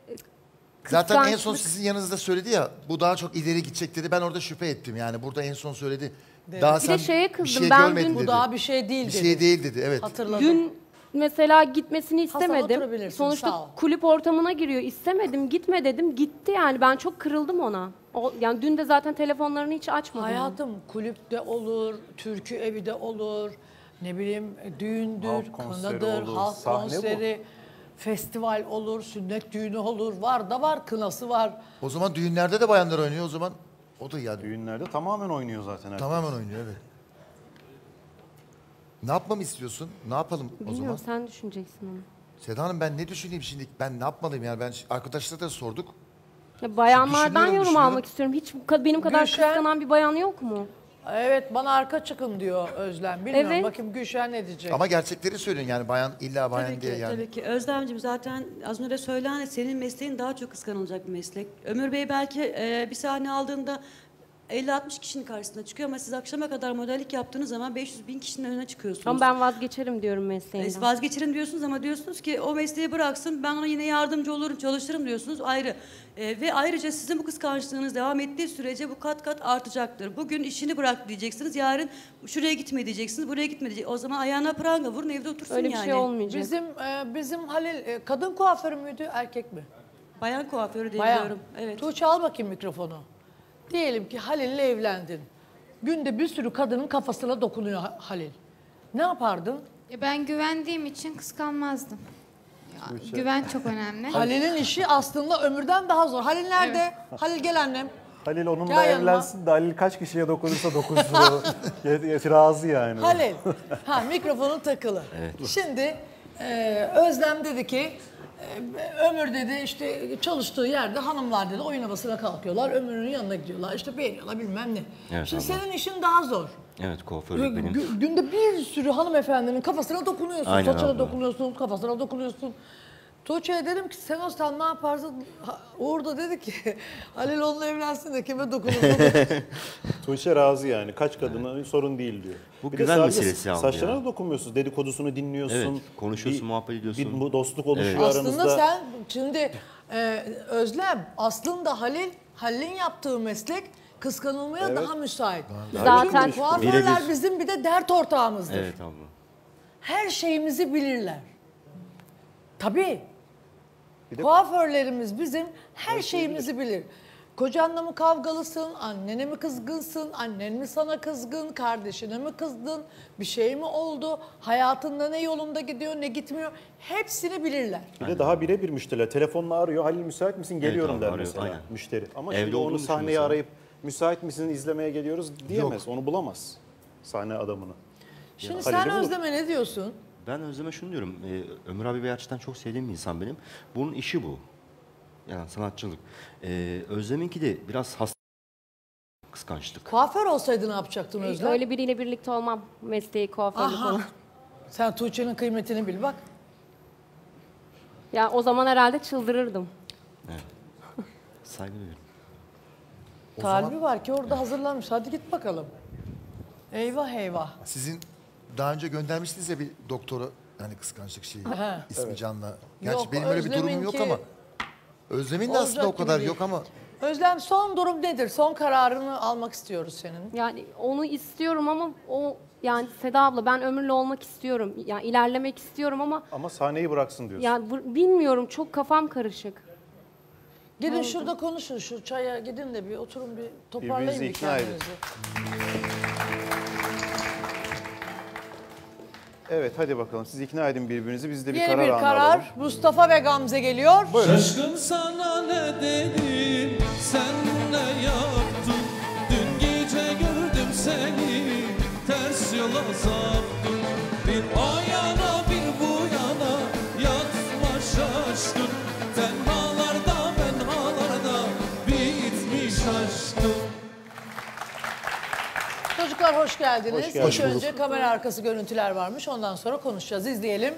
Zaten en son sizin yanınızda söyledi ya, bu daha çok ileri gidecek dedi. Ben orada şüphe ettim yani. Burada en son söyledi. Evet. Daha bir sen de şeye kızdım. Bir şey ben dün, bu daha bir şey değil bir dedi. Bir şey değil dedi. Evet. Hatırladım. Dün mesela gitmesini istemedim. Sonuçta kulüp ortamına giriyor. İstemedim, gitme dedim. Gitti yani. Ben çok kırıldım ona. O, yani dün de zaten telefonlarını hiç açmadım. Hayatım kulüpte olur, türkü evi de olur. Ne bileyim düğündür, kınadır, halk konseri. Festival olur, sünnet düğünü olur, var da var, kınası var. O zaman düğünlerde de bayanlar oynuyor o zaman. O da yani. Düğünlerde tamamen oynuyor zaten. Herkes. Tamamen oynuyor evet. Ne yapmamı istiyorsun? Ne yapalım Bilmiyorum, o zaman? Sen düşüneceksin onu. Seda Hanım ben ne düşüneyim şimdi? Ben ne yapmalıyım yani? Ben arkadaşlara da sorduk. Ya bayanlardan yorum almak istiyorum. Hiç benim kadar Gülşen... kıskanan bir bayan yok mu? Evet bana arka çıkın diyor Özlem. Bilmiyorum evet. Bakayım Gülşen ne diyecek. Ama gerçekleri söyleyin yani bayan illa bayan tabii diye ki, yani. Tabii ki Özlemciğim zaten az önce söylen senin mesleğin daha çok kıskanılacak bir meslek. Ömür Bey belki e, bir sahne aldığında elli altmış kişinin karşısına çıkıyor ama siz akşama kadar modellik yaptığınız zaman beş yüz bin kişinin önüne çıkıyorsunuz. Ama ben vazgeçerim diyorum mesleğimden. E, vazgeçerim diyorsunuz ama diyorsunuz ki o mesleği bıraksın ben ona yine yardımcı olurum çalışırım diyorsunuz ayrı. E, ve ayrıca sizin bu kıskançlığınız devam ettiği sürece bu kat kat artacaktır. Bugün işini bırak diyeceksiniz yarın şuraya gitme diyeceksiniz buraya gitme diyeceksiniz. O zaman ayağına pranga vurun evde otursun öyle yani. Öyle bir şey olmayacak. Bizim, e, bizim Halil e, kadın kuaförü müydü erkek mi? Bayan kuaförü diye biliyorum. Evet. Tuğçe al bakayım mikrofonu. Diyelim ki Halil'le evlendin. Günde bir sürü kadının kafasına dokunuyor Halil. Ne yapardın? E ben güvendiğim için kıskanmazdım. Ya, güven çok önemli. Halil'in işi aslında ömürden daha zor. Halil nerede? Evet. Halil gel annem. Halil onunla gel evlensin yanıma. De Halil kaç kişiye dokunursa dokunsun. Razı yani. Halil. Ha mikrofonun takılı. Evet. Şimdi e, Özlem dedi ki Ömür dedi işte çalıştığı yerde hanımlar dedi oyun havasına kalkıyorlar. Ömür'ün yanına gidiyorlar. İşte beğeniyorlar bilmem ne. Evet, şimdi abla. Senin işin daha zor. Evet kuaförlük benim. Günde bir sürü hanımefendinin kafasına dokunuyorsun. Aynen saçına abla. Dokunuyorsun, kafasına dokunuyorsun. Tuğçe'ye dedim ki sen olsan ne yaparsın? Uğur da dedi ki Halil onunla evlensin de kime dokunursun? Tuğçe razı yani. Kaç kadına evet. Sorun değil diyor. Bu bir güzel meselesi aldı saçlarına da dokunmuyorsun. Dedikodusunu dinliyorsun. Evet, konuşuyorsun, bir, muhabbet ediyorsun. Bir dostluk oluşuyor evet. Aranızda. Aslında sen şimdi e, Özlem aslında Halil, Halil'in yaptığı meslek kıskanılmaya evet. Daha müsait. Zaten kuaförler bizim bir de dert ortağımızdır. Evet abla. Her şeyimizi bilirler. Tabii. Kuaförlerimiz bizim her, her şeyimizi bilir. bilir. Kocanla mı kavgalısın, annene mi kızgınsın, annen mi sana kızgın, kardeşine mi kızdın, bir şey mi oldu, hayatında ne yolunda gidiyor, ne gitmiyor, hepsini bilirler. Bir de daha birebir müşteriler. Telefonla arıyor, Halil müsait misin, geliyorum evet, der arıyor, mesela aynen. Müşteri. Ama evde şimdi onu sahneye mesela. Arayıp müsait misin, izlemeye geliyoruz diyemez, yok. Onu bulamaz sahne adamını. Şimdi ya, sen Özlem'e ne diyorsun? Ben Özlem'e şunu diyorum, ee, Ömür abi bir açıdan çok sevdiğim bir insan benim. Bunun işi bu, yani sanatçılık. Ee, Özlem'inki de biraz hastalık, kıskançlık. Kuaför olsaydı ne yapacaktın Özlem? Ee, öyle biriyle birlikte olmam, mesleği kuaförlük olan. Sen Tuğçe'nin kıymetini bil bak. Ya o zaman herhalde çıldırırdım. Evet. Saygı duyuyorum. Talibi zaman... var ki orada evet. Hazırlanmış, hadi git bakalım. Eyvah eyvah. Sizin... Daha önce göndermiştiniz ya bir doktora hani kıskançlık şeyi ha. İsmi evet. Can'la. Gerçi yok, benim öyle bir durumum yok ama Özlem'in de aslında o kadar yok ama. Özlem son durum nedir? Son kararını almak istiyoruz senin. Yani onu istiyorum ama o yani Seda abla ben Ömür'le olmak istiyorum. Yani ilerlemek istiyorum ama. Ama sahneyi bıraksın diyorsun. Yani bilmiyorum çok kafam karışık. Gidin ne şurada oldu? Konuşun, şu çaya gidin de bir oturun, bir toparlayın bir kendinizi. Evet, hadi bakalım. Siz ikna edin birbirinizi. Biz de bir Yeni karar, bir karar alalım. Mustafa ve Gamze geliyor. Buyurun. Şaşkın sana ne dedim, sen ne yaptın? Dün gece gördüm seni, ters yola saptın. Bir o yana bir bu yana, yatma şaşkın. Tenhalarda menhalarda bitmiş aşkım. Çocuklar hoş geldiniz. Hoş geldiniz. İlk önce kamera arkası görüntüler varmış. Ondan sonra konuşacağız. İzleyelim.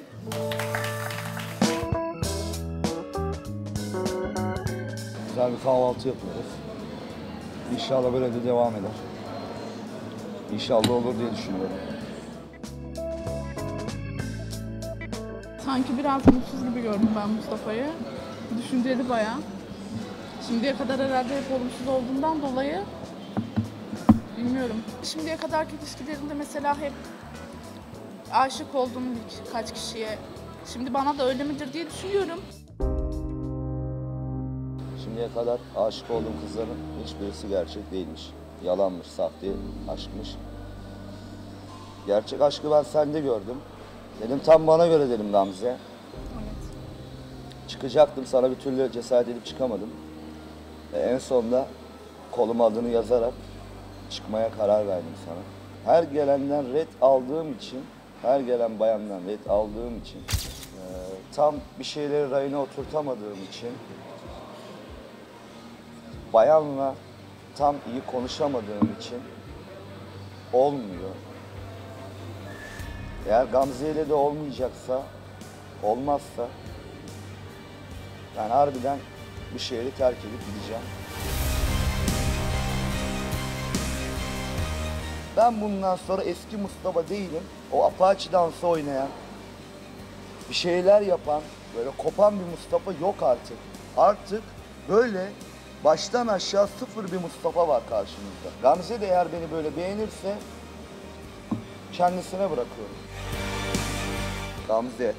Güzel bir kahvaltı yapıyoruz. İnşallah böyle de devam eder. İnşallah olur diye düşünüyorum. Sanki biraz mutsuz gibi gördüm ben Mustafa'yı. Düşünceli bayağı. Şimdiye kadar herhalde hep olumsuz olduğundan dolayı bilmiyorum. Şimdiye kadarki ilişkilerinde mesela hep aşık olduğum birkaç kişiye. Şimdi bana da öyle midir diye düşünüyorum. Şimdiye kadar aşık olduğum kızların hiçbirisi gerçek değilmiş. Yalanmış, sahte aşkmış. Gerçek aşkı ben sende gördüm. Dedim tam bana göre dedim Gamze. Evet. Çıkacaktım, sana bir türlü cesaret edip çıkamadım. Ve en sonunda kolum adını yazarak çıkmaya karar verdim sana. Her gelenden ret aldığım için, her gelen bayandan ret aldığım için, e, tam bir şeyleri rayına oturtamadığım için, bayanla tam iyi konuşamadığım için olmuyor. Eğer Gamze ile de olmayacaksa, olmazsa, ben harbiden bir şehri terk edip gideceğim. Ben bundan sonra eski Mustafa değilim. O Apache dansı oynayan, bir şeyler yapan, böyle kopan bir Mustafa yok artık. Artık böyle baştan aşağı sıfır bir Mustafa var karşımızda. Gamze de eğer beni böyle beğenirse kendisine bırakıyorum. Gamze,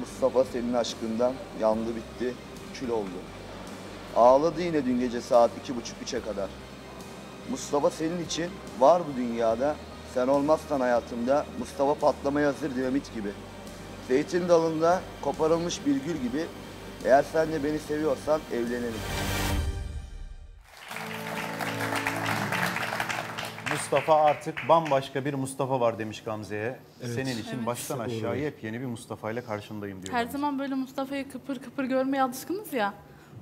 Mustafa senin aşkından yandı bitti, kül oldu. Ağladı yine dün gece saat iki buçuk üçe kadar. Mustafa senin için var bu dünyada, sen olmazsan hayatımda Mustafa patlamaya hazır dinamit gibi. Zeytin dalında koparılmış bir gül gibi, eğer sen de beni seviyorsan evlenelim. Mustafa artık bambaşka bir Mustafa var demiş Gamze'ye. Evet. Senin için evet. Baştan aşağı yepyeni bir Mustafa ile karşındayım diyor. Her Gamze. Zaman böyle Mustafa'yı kıpır kıpır görmeye alışkınız ya.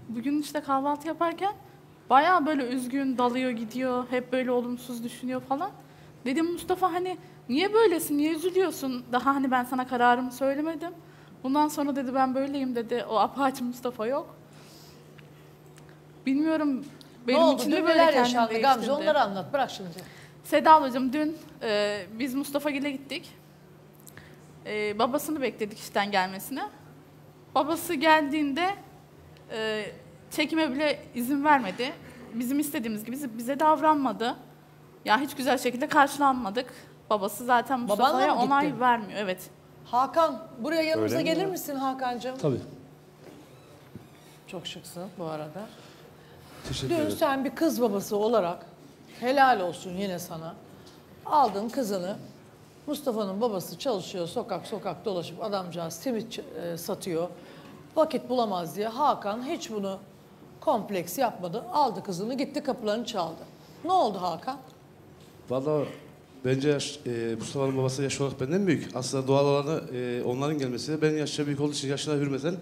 Bugün işte kahvaltı yaparken bayağı böyle üzgün, dalıyor gidiyor, hep böyle olumsuz düşünüyor falan. Dedim Mustafa hani niye böylesin, niye üzülüyorsun? Daha hani ben sana kararımı söylemedim. Bundan sonra dedi ben böyleyim dedi. O apaçı Mustafa yok. Bilmiyorum benim ne oldu? Dün neler yaşandı Gamze, onları anlat, bırak şimdi. Seda ablacığım dün e, biz Mustafa'yla gittik. E, babasını bekledik işten gelmesine. Babası geldiğinde e, çekime bile izin vermedi. Bizim istediğimiz gibi bize davranmadı. Ya hiç güzel şekilde karşılanmadık. Babası zaten Mustafa'ya onay vermiyor. Evet. Hakan, buraya yanımıza gelir misin Hakan'cığım? Tabii. Çok şıksın bu arada. Teşekkür ederim. Dün sen bir kız babası olarak, helal olsun yine sana, aldın kızını. Mustafa'nın babası çalışıyor, sokak sokak dolaşıp adamcağız simit satıyor. Vakit bulamaz diye Hakan hiç bunu kompleks yapmadı. Aldı kızını, gitti kapılarını çaldı. Ne oldu Hakan? Vallahi bence yaş, e, Mustafa'nın babası yaş olarak benden büyük. Aslında doğal olarak e, onların gelmesiyle ben yaşça büyük olduğu için yaşına hürmeten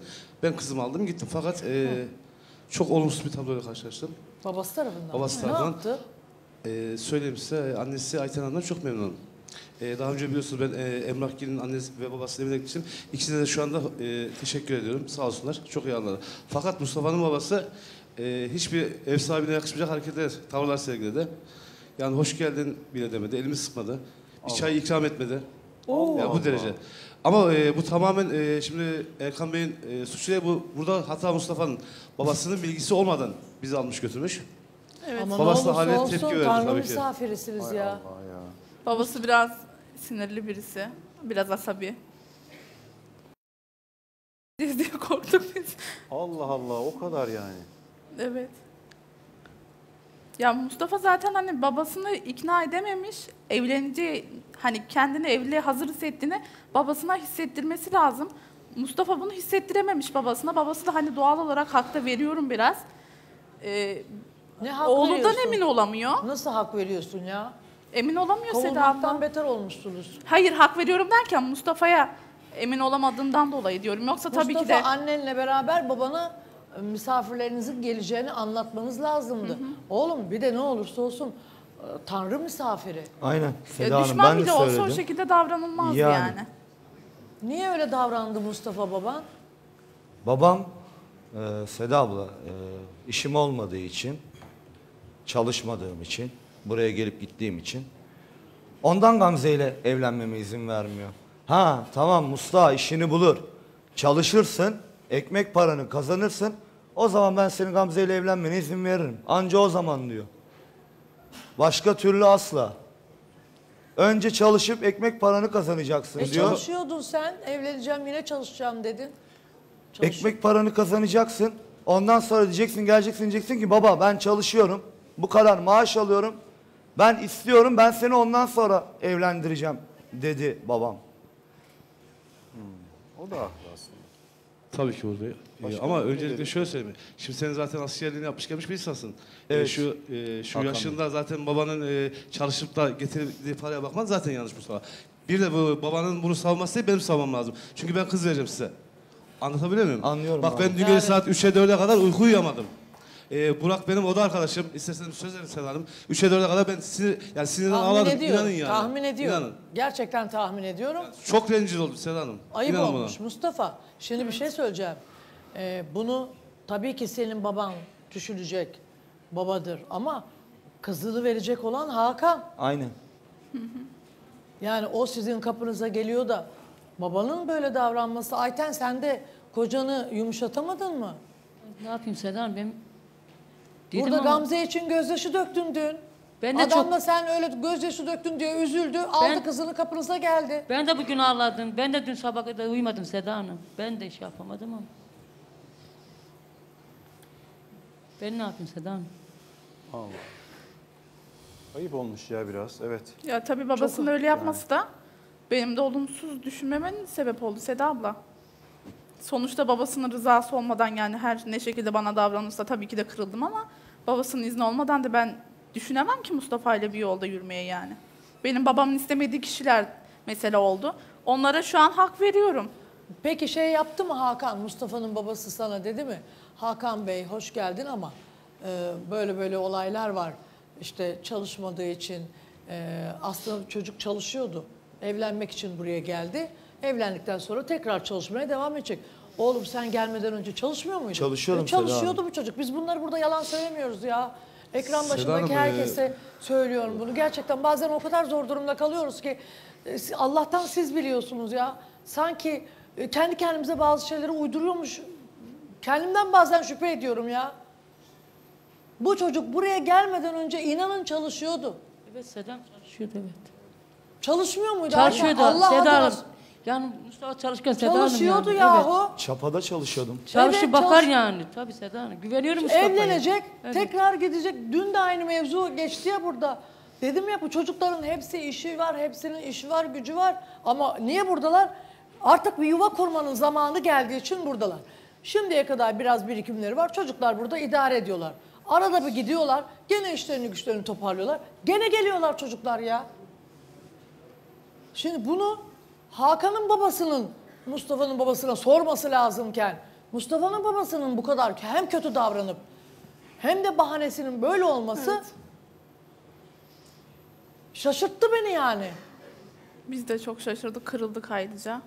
ben kızımı aldım gittim. Fakat e, çok olumsuz bir tabloyla karşılaştım. Babası tarafından? Babası tarafından. Ne yaptı? E, söyleyeyim size, annesi Ayten Hanım'dan çok memnunum. Ee, daha önce biliyorsunuz ben e, Emrah Gil'in annesi ve babasının evine gitmiştim. İkisine de şu anda e, teşekkür ediyorum. Sağ olsunlar. Çok iyi anladı. Fakat Mustafa'nın babası e, hiçbir ev sahibine yakışmayacak hareketler, tavırlar sergiledi. Yani hoş geldin bile demedi. Elimi sıkmadı. Bir çay ikram etmedi. Oo. Ya, bu Allah. Derece. Ama e, bu tamamen e, şimdi Erkan Bey'in e, suçuyla bu. Burada hata Mustafa'nın babasının bilgisi olmadan bizi almış götürmüş. Evet. Ama babası da haline tepki verdi tabii ki. Tanrı misafirisiniz ya. Allah ya. Babası biraz sinirli birisi, biraz asabi. Diye korktuk biz. Allah Allah, o kadar yani. Evet. Ya Mustafa zaten hani babasını ikna edememiş, evleneceği, hani kendini evliliğe hazır hissettiğini babasına hissettirmesi lazım. Mustafa bunu hissettirememiş babasına. Babası da hani doğal olarak hakta veriyorum biraz. Ee, ne hak oğlundan veriyorsun? Emin olamıyor. Nasıl hak veriyorsun ya? Emin olamıyor Seda abla. Kovulmaktan beter olmuşsunuz. Hayır, hak veriyorum derken Mustafa'ya emin olamadığından dolayı diyorum. Yoksa Mustafa, tabii ki de... Mustafa annenle beraber babana misafirlerinizin geleceğini anlatmanız lazımdı. Hı hı. Oğlum bir de ne olursa olsun Tanrı misafiri. Aynen Seda Hanım, düşman ben de, de söyledim. Olsa o şekilde davranılmazdı yani. yani. Niye öyle davrandı Mustafa baban? Babam e, Seda abla e, işim olmadığı için, çalışmadığım için, buraya gelip gittiğim için ondan Gamze ile evlenmeme izin vermiyor. Ha tamam Mustafa işini bulur, çalışırsın, ekmek paranı kazanırsın, o zaman ben senin Gamze ile evlenmene izin veririm. Anca o zaman diyor. Başka türlü asla. Önce çalışıp ekmek paranı kazanacaksın e diyor. Çalışıyordun sen, evleneceğim yine çalışacağım dedin. Çalış. Ekmek paranı kazanacaksın, ondan sonra diyeceksin, geleceksin diyeceksin ki baba ben çalışıyorum, bu kadar maaş alıyorum, ben istiyorum, ben seni ondan sonra evlendireceğim dedi babam. Hmm, o da haklı aslında. Tabii ki orada. Ee, ama öncelikle şöyle söyleyeyim. Şimdi sen zaten askerliğini yapmış gelmiş bir insansın. Evet. Ee, şu e, şu Hakan yaşında zaten babanın e, çalışıp da getirdiği paraya bakman zaten yanlış Mustafa. Bir de bu, babanın bunu savması değil, benim savmam lazım. Çünkü ben kız vereceğim size. Anlatabiliyor muyum? Anlıyorum. Bak abi, ben dün yani... saat üçe dörde kadar uyku uyuyamadım. Ee, Burak benim oda arkadaşım. İsterseniz söz verin Seda Hanım. üçe dörde kadar ben sinir, yani sinirden ağladım. Ediyorum. İnanın yani. Tahmin ediyorum. İnanın. Gerçekten tahmin ediyorum. Yani çok rencide oldum Seda Hanım. Ayıp İnanın olmuş bana. Mustafa. Şimdi bir şey söyleyeceğim. Ee, bunu tabii ki senin baban düşünecek, babadır ama kızını verecek olan Hakan. Aynen. Yani o sizin kapınıza geliyor da babanın böyle davranması. Ayten sen de kocanı yumuşatamadın mı? Ne yapayım Seda Hanım? Benim... Burada ama... Gamze için gözyaşı döktün dün. Ben de adamla çok... sen öyle gözyaşı döktün diye üzüldü, aldı ben... kızını kapınıza geldi. Ben de bugün ağladım, ben de dün sabah kadar uyumadım Seda Hanım. Ben de iş yapamadım ama. Ben ne yapayım Seda Hanım? Allah. Ayıp olmuş ya biraz, evet. Ya tabii babasının çok... öyle yapması yani da benim de olumsuz düşünmemenin sebep oldu Seda abla. Sonuçta babasının rızası olmadan, yani her ne şekilde bana davranırsa tabii ki de kırıldım ama babasının izni olmadan da ben düşünemem ki Mustafa ile bir yolda yürümeye yani. Benim babamın istemediği kişiler mesele oldu. Onlara şu an hak veriyorum. Peki şey yaptı mı Hakan, Mustafa'nın babası sana dedi mi? Hakan Bey hoş geldin ama e, böyle böyle olaylar var. İşte çalışmadığı için e, aslında çocuk çalışıyordu. Evlenmek için buraya geldi. Evlendikten sonra tekrar çalışmaya devam edecek. Oğlum sen gelmeden önce çalışmıyor muydun? Çalışıyordum e, Çalışıyordu Seda bu çocuk. Biz bunları burada yalan söylemiyoruz ya. Ekran başındaki Seda herkese e... söylüyorum bunu. Gerçekten bazen o kadar zor durumda kalıyoruz ki Allah'tan siz biliyorsunuz ya. Sanki kendi kendimize bazı şeyleri uyduruyormuş. Kendimden bazen şüphe ediyorum ya. Bu çocuk buraya gelmeden önce inanın çalışıyordu. Evet Seda çalışıyordu, evet. Çalışmıyor muydu? Çalışıyordu Seda. Yani Mustafa çalışırken Seda Hanım çalışıyordu yahu. Yani. Evet. Çapada çalışıyordum. Çalışıp evet, bakar çalış yani. Tabii Seda Hanım. Güveniyorum Mustafa'ya. Evlenecek, evet, tekrar gidecek. Dün de aynı mevzu geçti ya burada. Dedim ya bu çocukların hepsi işi var, hepsinin işi var, gücü var. Ama niye buradalar? Artık bir yuva kurmanın zamanı geldiği için buradalar. Şimdiye kadar biraz birikimleri var. Çocuklar burada idare ediyorlar. Arada bir gidiyorlar. Gene işlerini güçlerini toparlıyorlar. Gene geliyorlar çocuklar ya. Şimdi bunu... Hakan'ın babasının Mustafa'nın babasına sorması lazımken Mustafa'nın babasının bu kadar hem kötü davranıp hem de bahanesinin böyle olması evet, şaşırttı beni yani. Biz de çok şaşırdık, kırıldık ayrıca.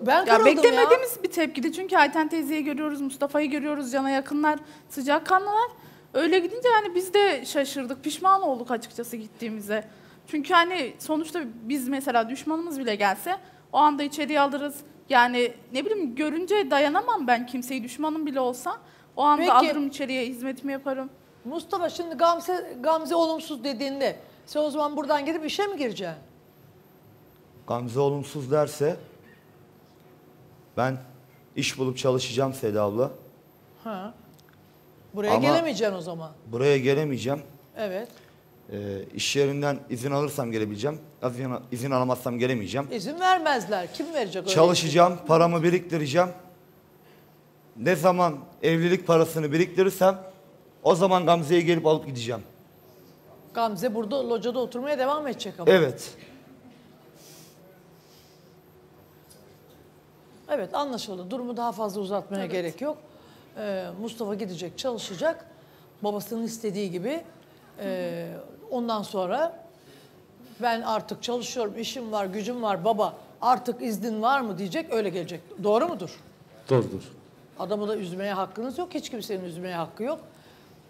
Ben kırıldım ya. Beklemediğimiz ya bir tepkidi çünkü Ayten teyzeyi görüyoruz, Mustafa'yı görüyoruz, cana yakınlar, sıcakkanlılar. Öyle gidince yani biz de şaşırdık, pişman olduk açıkçası gittiğimize. Çünkü hani sonuçta biz mesela düşmanımız bile gelse o anda içeriye alırız. Yani ne bileyim görünce dayanamam ben kimseyi, düşmanım bile olsa. O anda peki, alırım içeriye, hizmetimi yaparım. Mustafa şimdi Gamze, Gamze olumsuz dediğinde sen o zaman buradan gidip işe mi gireceksin? Gamze olumsuz derse ben iş bulup çalışacağım Seda abla. Ha. Buraya ama gelemeyeceksin o zaman. Buraya gelemeyeceğim. Evet. Ee, iş yerinden izin alırsam gelebileceğim. İzin, izin alamazsam gelemeyeceğim. İzin vermezler. Kim verecek öyle? Çalışacağım, izin? Paramı biriktireceğim. Ne zaman evlilik parasını biriktirirsem o zaman Gamze'ye gelip alıp gideceğim. Gamze burada locada oturmaya devam edecek ama. Evet. Evet, anlaşıldı. Durumu daha fazla uzatmaya evet. gerek yok. Ee, Mustafa gidecek, çalışacak. Babasının istediği gibi. Ee, ondan sonra ben artık çalışıyorum, işim var, gücüm var baba. Artık iznin var mı diyecek, öyle gelecek. Doğru mudur? Doğrudur. Adamı da üzmeye hakkınız yok. Hiç kimsenin üzmeye hakkı yok.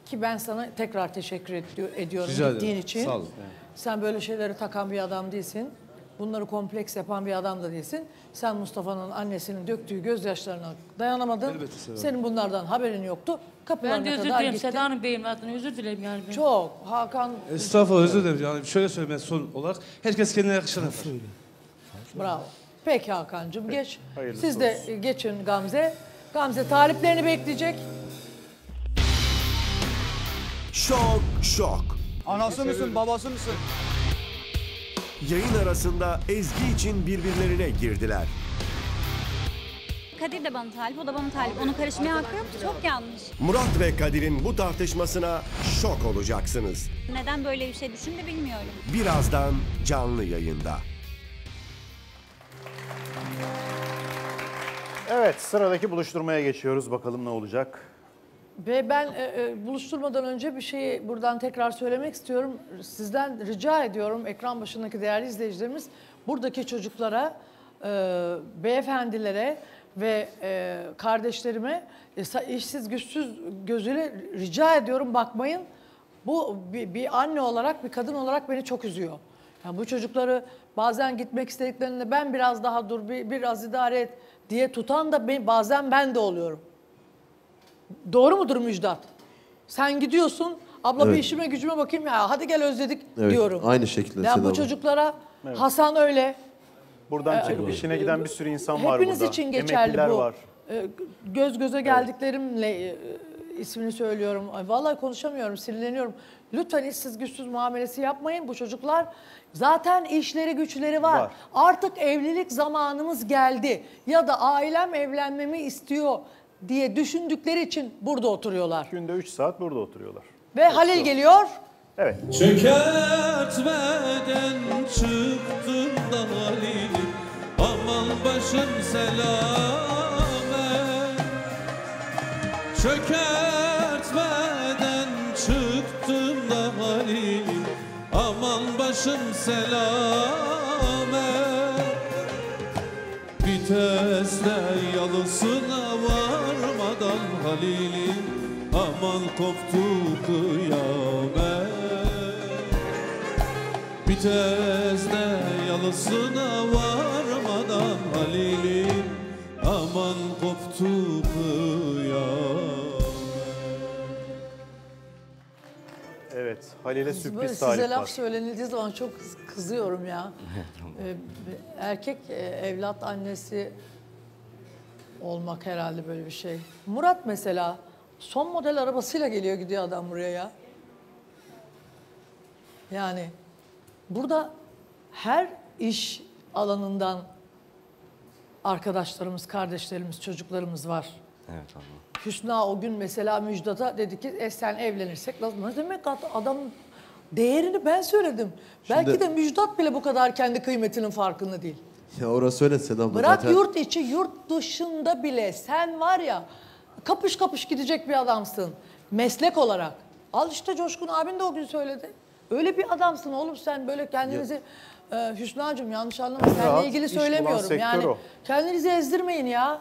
Ki ben sana tekrar teşekkür ediyorum gittiğin için. Sağ olun. Sen böyle şeyleri takan bir adam değilsin. Bunları kompleks yapan bir adam da değilsin. Sen Mustafa'nın annesinin döktüğü gözyaşlarına dayanamadın. Elbette, senin bunlardan haberin yoktu. Kapılarına ben de özür dilerim Seda Hanım Bey'in adına özür dilerim yani. Benim. Çok Hakan. Estağfurullah özür dilerim yani şöyle söyleyeyim son olarak herkes kendine yakışır. Bravo. Peki Hakan'cığım geç. Hayırlısı siz de olsun. Geçin Gamze. Gamze taliplerini bekleyecek. Şok şok. Anası mısın babası mısın? Yayın arasında Ezgi için birbirlerine girdiler. Kadir de bana talip, o da bana talip. Onu karışmaya hakkı yok, çok yanlış. Murat ve Kadir'in bu tartışmasına şok olacaksınız. Neden böyle bir şey düşündü bilmiyorum. Birazdan canlı yayında. Evet, sıradaki buluşturmaya geçiyoruz. Bakalım ne olacak? Ve ben e, e, buluşturmadan önce bir şeyi buradan tekrar söylemek istiyorum. Sizden rica ediyorum ekran başındaki değerli izleyicilerimiz buradaki çocuklara, e, beyefendilere ve e, kardeşlerime e, işsiz güçsüz gözüyle rica ediyorum bakmayın. Bu bir, bir anne olarak bir kadın olarak beni çok üzüyor. Yani bu çocukları bazen gitmek istediklerinde ben biraz daha dur bir, biraz idare et diye tutan da ben, bazen ben de oluyorum. Doğru mudur Müjdat? Sen gidiyorsun, abla evet. bir işime gücüme bakayım ya, hadi gel özledik evet, diyorum. Aynı şekilde. Ya bu çocuklara evet. Hasan öyle. Buradan ee, çıkıp işine giden bir sürü insan var burada. Hepiniz için geçerli bu. Var. Göz göze geldiklerimle evet. ismini söylüyorum. Ay, vallahi konuşamıyorum, sinirleniyorum. Lütfen işsiz güçsüz muamelesi yapmayın bu çocuklar. Zaten işleri güçleri var. var. Artık evlilik zamanımız geldi ya da ailem evlenmemi istiyor diye düşündükleri için burada oturuyorlar. Günde üç saat burada oturuyorlar. Ve evet, Halil doğru. geliyor. Evet. Çökertmeden çıktım da Halil'im, aman başım selamet. Çökertmeden çıktım da Halil'im, aman başım selamet. Vitesle yalısına varmadan Halil'im, aman koptu kıyamet. Vitesle yalısına varmadan Halil'im, aman koptu kıyamet. Evet, Halil'e sürpriz talip var. Size laf söylenildiği zaman çok kızıyorum ya. ee, erkek evlat annesi olmak herhalde böyle bir şey. Murat mesela son model arabasıyla geliyor gidiyor adam buraya ya. Yani burada her iş alanından arkadaşlarımız, kardeşlerimiz, çocuklarımız var. Evet abla. Hüsna o gün mesela Müjdat'a dedi ki e, sen evlenirsek lazım. Ne demek adam değerini ben söyledim. Şimdi, belki de Müjdat bile bu kadar kendi kıymetinin farkında değil. Ya orası öyle Seda. Bırak zaten. Yurt içi yurt dışında bile sen var ya kapış kapış gidecek bir adamsın meslek olarak. Al işte Coşkun abin de o gün söyledi. Öyle bir adamsın oğlum sen böyle kendinizi... Ya. E, Hüsna'cığım yanlış anlama seninle ilgili söylemiyorum yani. O. Kendinizi ezdirmeyin ya.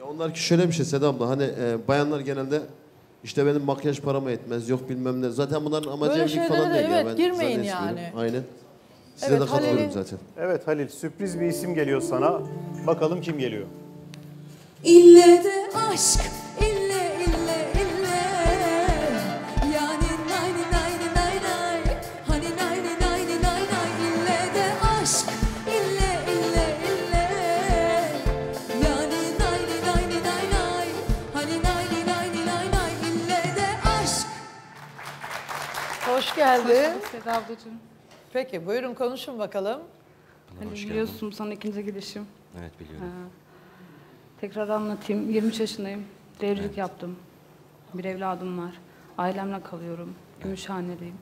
Ya onlar ki şöyle bir şey Seda abla hani e, bayanlar genelde işte benim makyaj parama yetmez yok bilmem ne zaten bunların amacı böyle evlilik falan değil evet, ya ben girmeyin yani. Aynen. Size evet, de katılıyorum zaten. Evet Halil sürpriz bir isim geliyor sana bakalım kim geliyor. İlle de aşk ille ille ille yani nayni nayni nayni nayni hani nayni nayni nayni nayni ille de aşk ille ille ille yani nayni nayni nayni nayni hani nayni nayni nayni nayni ille de hoş geldin. Hoş Seda ablacığım. Peki buyurun konuşun bakalım. Hani biliyorsun sana ikinci gelişim. Evet biliyorum. Ee, tekrar anlatayım. yirmi üç yaşındayım. Devrilik evet. yaptım. Bir evladım var. Ailemle kalıyorum. Gümüşhanedeyim.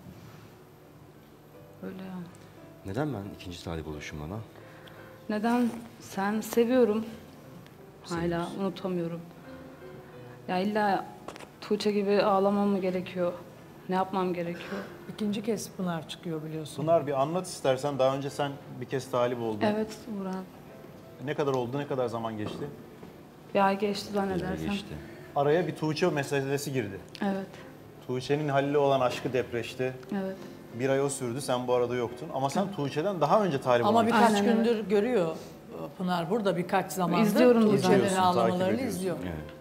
Öyle yani. Neden ben ikinci talip oluşum bana? Neden? Sen seviyorum. Hala unutamıyorum. Ya illa Tuğçe gibi ağlamam mı gerekiyor? Ne yapmam gerekiyor? İkinci kez Pınar çıkıyor biliyorsun. Pınar bir anlat istersen. Daha önce sen bir kez talip oldun. Evet Murat. Ne kadar oldu? Ne kadar zaman geçti? Bir ay geçti zannedersem. Geçti. Araya bir Tuğçe meselesi girdi. Evet. Tuğçe'nin Halil'le olan aşkı depreşti. Evet. Bir ay o sürdü. Sen bu arada yoktun. Ama sen evet. Tuğçe'den daha önce talip oldun. Ama birkaç aynen, gündür evet. görüyor Pınar burada birkaç zamandır. İzliyorum Tuğçe'nin ağlamalarını izliyorum. Evet.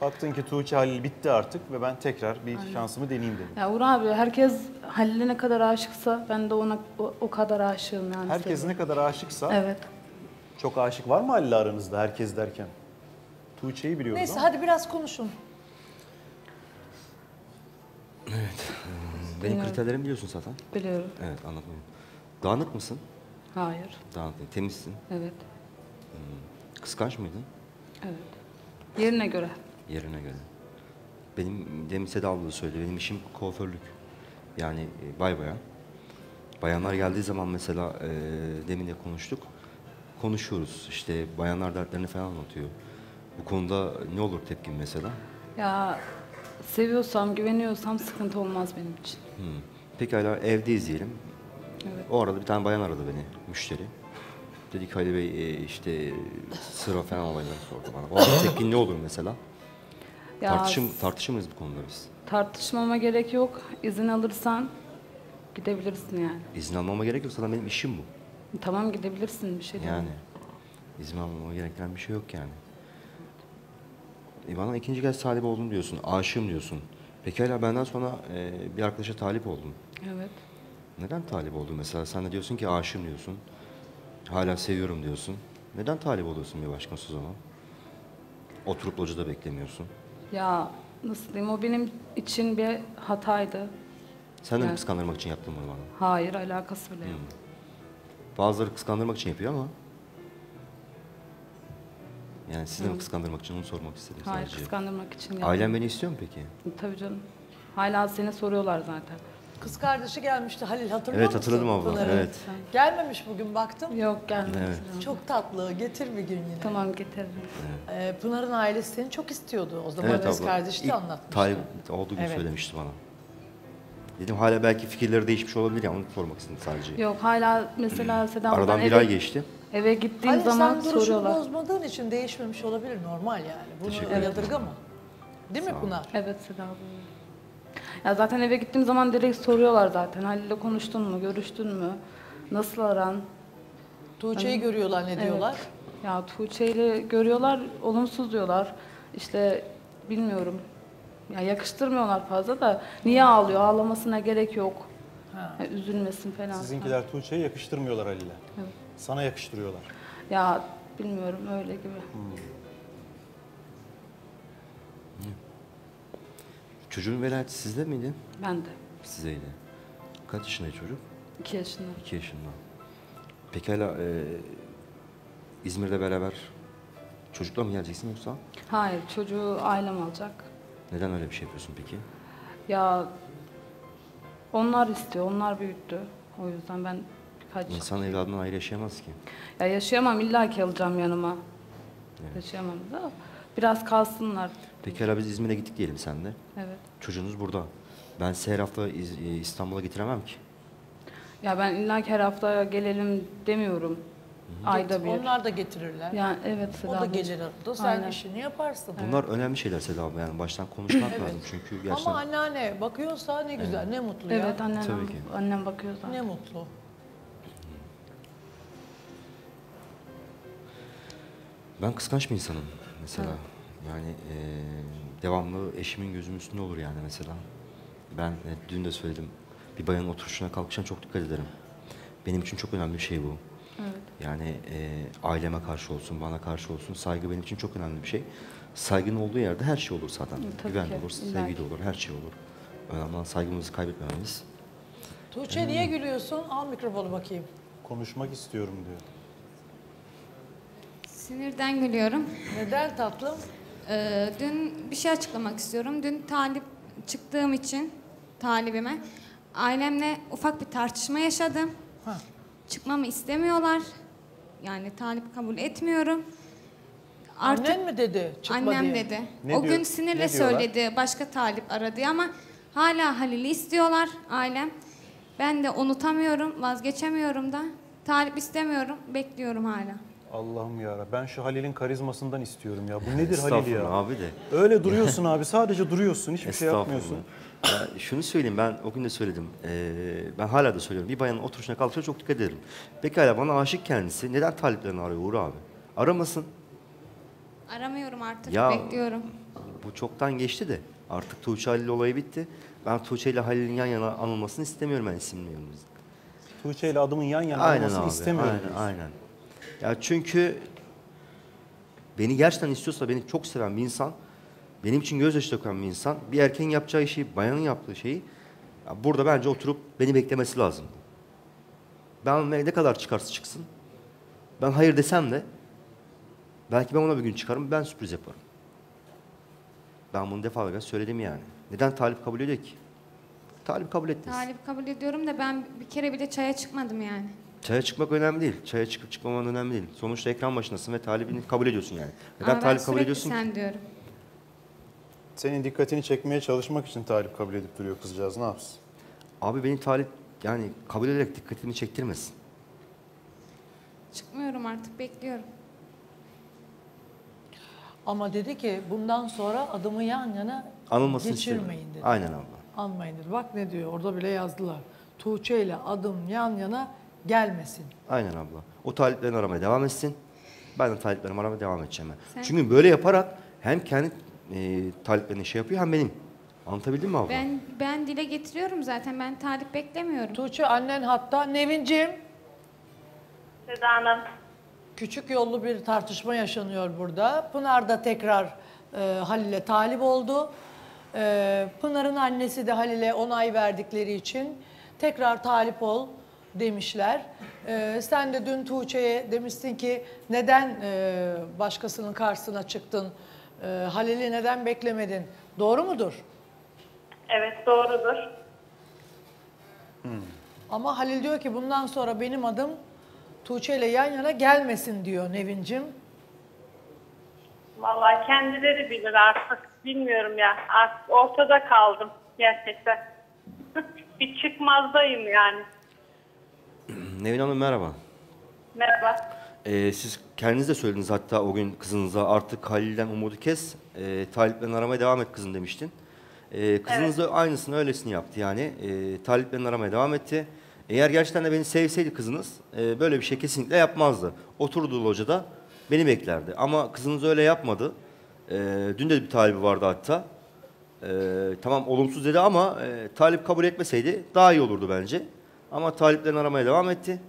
Baktın ki Tuğçe Halil bitti artık ve ben tekrar bir aynen. şansımı deneyeyim dedim. Ya Uğur abi herkes Halil'e ne kadar aşıksa ben de ona o, o kadar aşığım yani. Herkes seviyorum. Ne kadar aşıksa? Evet. Çok aşık var mı Halil'le aranızda herkes derken? Tuğçe'yi biliyoruz. Neyse ama. Hadi biraz konuşun. Evet. Benim biliyorum. Kriterlerimi biliyorsun zaten. Biliyorum. Evet anlatmayayım. Dağınık mısın? Hayır. Dağınık değil. Temizsin. Evet. Hmm. Kıskanç mıydın? Evet. Yerine göre. Yerine göre. Benim demin Seda abla söyledi, benim işim kuaförlük. Yani bay bayan. Bayanlar geldiği zaman mesela e, demin de konuştuk. Konuşuyoruz işte bayanlar dertlerini falan anlatıyor. Bu konuda ne olur tepkin mesela? Ya seviyorsam, güveniyorsam sıkıntı olmaz benim için. Hmm. Peki hala evdeyiz diyelim. Evet. O arada bir tane bayan aradı beni, müşteri. Dedik Halil Bey işte sıra falan olayları sordu bana. O tepkin ne olur mesela? Ya, Tartışım, tartışamayız bu konuda biz. Tartışmama gerek yok. İzin alırsan gidebilirsin yani. İzin almama gerek yok. Zaten benim işim bu. Tamam gidebilirsin bir şey değil yani. Mi? İzin almama gereken bir şey yok yani. E bana ikinci kez talip oldum diyorsun. Aşığım diyorsun. Pekala benden sonra e, bir arkadaşa talip oldum. Evet. Neden talip oldun mesela? Sen de diyorsun ki aşığım diyorsun. Hala seviyorum diyorsun. Neden talip oluyorsun bir başkası o zaman? Oturup locada beklemiyorsun. Ya nasıl diyeyim, o benim için bir hataydı. Sen de yani. Kıskandırmak için yaptın bunu bana? Hayır, alakası bile yok. Hmm. Bazıları kıskandırmak için yapıyor ama... Yani siz de mi kıskandırmak için onu sormak istedim Hayır, sadece. Hayır, kıskandırmak için yaptım. Ailen beni istiyor mu peki? Tabii canım. Hala seni soruyorlar zaten. Kız kardeşi gelmişti Halil, hatırlıyor evet, musun? Evet, hatırladım abla. Evet. Gelmemiş bugün baktım. Yok, gelmemiş. Evet. Çok tatlı, getir bir gün yine. Tamam, getiririm. Evet. Ee, Pınar'ın ailesi seni çok istiyordu. O zaman evet, kız kardeşi de anlatmıştı. Talip olduğu gün evet. söylemişti bana. Dedim hala belki fikirleri değişmiş olabilir ya, onu sormak istedim sadece. Yok, hala mesela Seda abla... Aradan bir eve, ay geçti. Eve gittiğim Halil, zaman soruyorlar. Halil, sen duruşunu bozmadığın için değişmemiş olabilir, normal yani. Bunu yadırgama. Değil mi Pınar? Evet Seda abla. Ya zaten eve gittiğim zaman direkt soruyorlar zaten. Halil'le konuştun mu, görüştün mü, nasıl aran? Tuğçe'yi yani, görüyorlar, ne evet. diyorlar? Ya Tuğçe'yi görüyorlar, olumsuz diyorlar. İşte bilmiyorum, ya yakıştırmıyorlar fazla da. Niye ağlıyor, ağlamasına gerek yok. Ha. Ya, üzülmesin falan. Sizinkiler ha. Tuğçe'yi yakıştırmıyorlar Halil'le. Evet. Sana yakıştırıyorlar. Ya bilmiyorum, öyle gibi. Hmm. Çocuğun velayeti sizde miydi? Ben de. Sizeydi. Kaç yaşında çocuk? İki yaşında. İki yaşında. Pekala e, İzmir'de beraber çocukla mı geleceksin yoksa? Hayır, çocuğu ailem alacak. Neden öyle bir şey yapıyorsun peki? Ya onlar istiyor, onlar büyüttü. O yüzden ben birkaç... İnsan evladından ayrı yaşayamaz ki. Ya yaşayamam, illa ki alacağım yanıma. Evet. Yaşayamam da. Biraz kalsınlar. Pekala biz İzmir'e gittik diyelim sen de. Evet. Çocuğunuz burada. Ben size her hafta İstanbul'a getiremem ki. Ya ben illa ki her hafta gelelim demiyorum. Hı-hı. Ayda bir. Onlar da getirirler. Yani evet Seda abla. O da gelir arada. Sen aynen. işini yaparsın. Bunlar evet. önemli şeyler Seda abla. Yani baştan konuşmak evet. lazım çünkü gerçekten. Ama anneanne bakıyorsa ne güzel, evet. ne mutlu ya. Evet annem, annem bakıyor zaten. Ne mutlu. Ben kıskanç bir insanım. Mesela evet. yani e, devamlı eşimin gözümün üstünde olur yani mesela. Ben e, dün de söyledim, bir bayanın oturuşuna kalkışına çok dikkat ederim. Benim için çok önemli bir şey bu. Evet. Yani e, aileme karşı olsun, bana karşı olsun, saygı benim için çok önemli bir şey. Saygının olduğu yerde her şey olur zaten. Tabii Güven ki. Olur, sevgi de olur, her şey olur. Önemli olan saygımızı kaybetmememiz. Tuğçe hmm. niye gülüyorsun? Al mikrofonu bakayım. Konuşmak istiyorum diyor. Sinirden gülüyorum. Neden tatlım? Ee, dün bir şey açıklamak istiyorum. Dün talip çıktığım için talibime ailemle ufak bir tartışma yaşadım. Ha. Çıkmamı istemiyorlar. Yani talip kabul etmiyorum. Artık annen mi dedi? Çıkma annem diye. dedi. Ne o diyor? gün sinirle söyledi. Başka talip aradı ama hala Halil'i istiyorlar ailem. Ben de unutamıyorum, vazgeçemiyorum da. Talip istemiyorum, bekliyorum hala. Allah'ım yarabbim, ben şu Halil'in karizmasından istiyorum ya. Bu nedir Halil ya? Abi de. Öyle duruyorsun abi, sadece duruyorsun, hiçbir şey yapmıyorsun. Ya şunu söyleyeyim, ben o gün de söyledim, ee, ben hala da söylüyorum. Bir bayanın oturuşuna kalkışına çok dikkat ederim. Pekala bana aşık kendisi, neden taliplerini arıyor Uğur abi? Aramasın. Aramıyorum artık, ya, bekliyorum. Bu çoktan geçti de, artık Tuğçe Halil olayı bitti. Ben Tuğçe ile Halil'in yan yana anılmasını istemiyorum, ben isimli yolumuzda. Tuğçe ile adımın yan yana aynen anılmasını abi, istemiyorum. Aynen, aynen. Ya çünkü beni gerçekten istiyorsa, beni çok seven bir insan, benim için gözyaşı döken bir insan, bir erkeğin yapacağı işi, bayanın yaptığı şeyi, ya burada bence oturup beni beklemesi lazım. Ben ne kadar çıkarsa çıksın, ben hayır desem de, belki ben ona bir gün çıkarım, ben sürpriz yaparım. Ben bunu defalarca söyledim yani. Neden talip kabul ediyor ki? Talip kabul etmez. Talip kabul ediyorum da ben bir kere bile çaya çıkmadım yani. Çaya çıkmak önemli değil. Çaya çıkıp çıkmaman önemli değil. Sonuçta ekran başındasın ve talibini kabul ediyorsun yani. Neden ama talip kabul ediyorsun sen ki? Diyorum. Senin dikkatini çekmeye çalışmak için talip kabul edip duruyor kızcağız. Ne yapsın? Abi beni talip yani kabul ederek dikkatimi çektirmesin. Çıkmıyorum artık, bekliyorum. Ama dedi ki bundan sonra adımı yan yana anılmasını geçirmeyin dedi. Aynen abla. Anmayın dedi. Bak ne diyor, orada bile yazdılar. Tuğçe ile adım yan yana gelmesin. Aynen abla. O taliplerini aramaya devam etsin. Ben de taliplerimi aramaya devam edeceğim. Sen... Çünkü böyle yaparak hem kendi e, taliplerine şey yapıyor hem benim. Anlatabildim mi abla? Ben, ben dile getiriyorum zaten. Ben talip beklemiyorum. Tuğçe annen hatta. Nevinciğim. Seda Hanım. Küçük yollu bir tartışma yaşanıyor burada. Pınar da tekrar e, Halil'e talip oldu. E, Pınar'ın annesi de Halil'e onay verdikleri için tekrar talip ol demişler. E, sen de dün Tuğçe'ye demiştin ki neden e, başkasının karşısına çıktın? E, Halil'i neden beklemedin? Doğru mudur? Evet, doğrudur. Hmm. Ama Halil diyor ki bundan sonra benim adım Tuğçe ile yan yana gelmesin diyor Nevincim. Vallahi kendileri bilir artık. Bilmiyorum ya. Artık ortada kaldım gerçekten. Bir çıkmazdayım yani. Nevin Hanım merhaba. Merhaba. Ee, siz kendiniz de söylediniz hatta o gün kızınıza artık Halil'den umudu kes. E, taliplerini aramaya devam et kızın demiştin. E, kızınız evet. da aynısını öylesini yaptı yani. E, taliplerini aramaya devam etti. Eğer gerçekten de beni sevseydi kızınız böyle bir şey kesinlikle yapmazdı. Oturduğu locada beni beklerdi. Ama kızınız öyle yapmadı. Dün de bir talibi vardı hatta. Tamam olumsuz dedi ama talip kabul etmeseydi daha iyi olurdu bence. Ama taliplerini aramaya devam etti.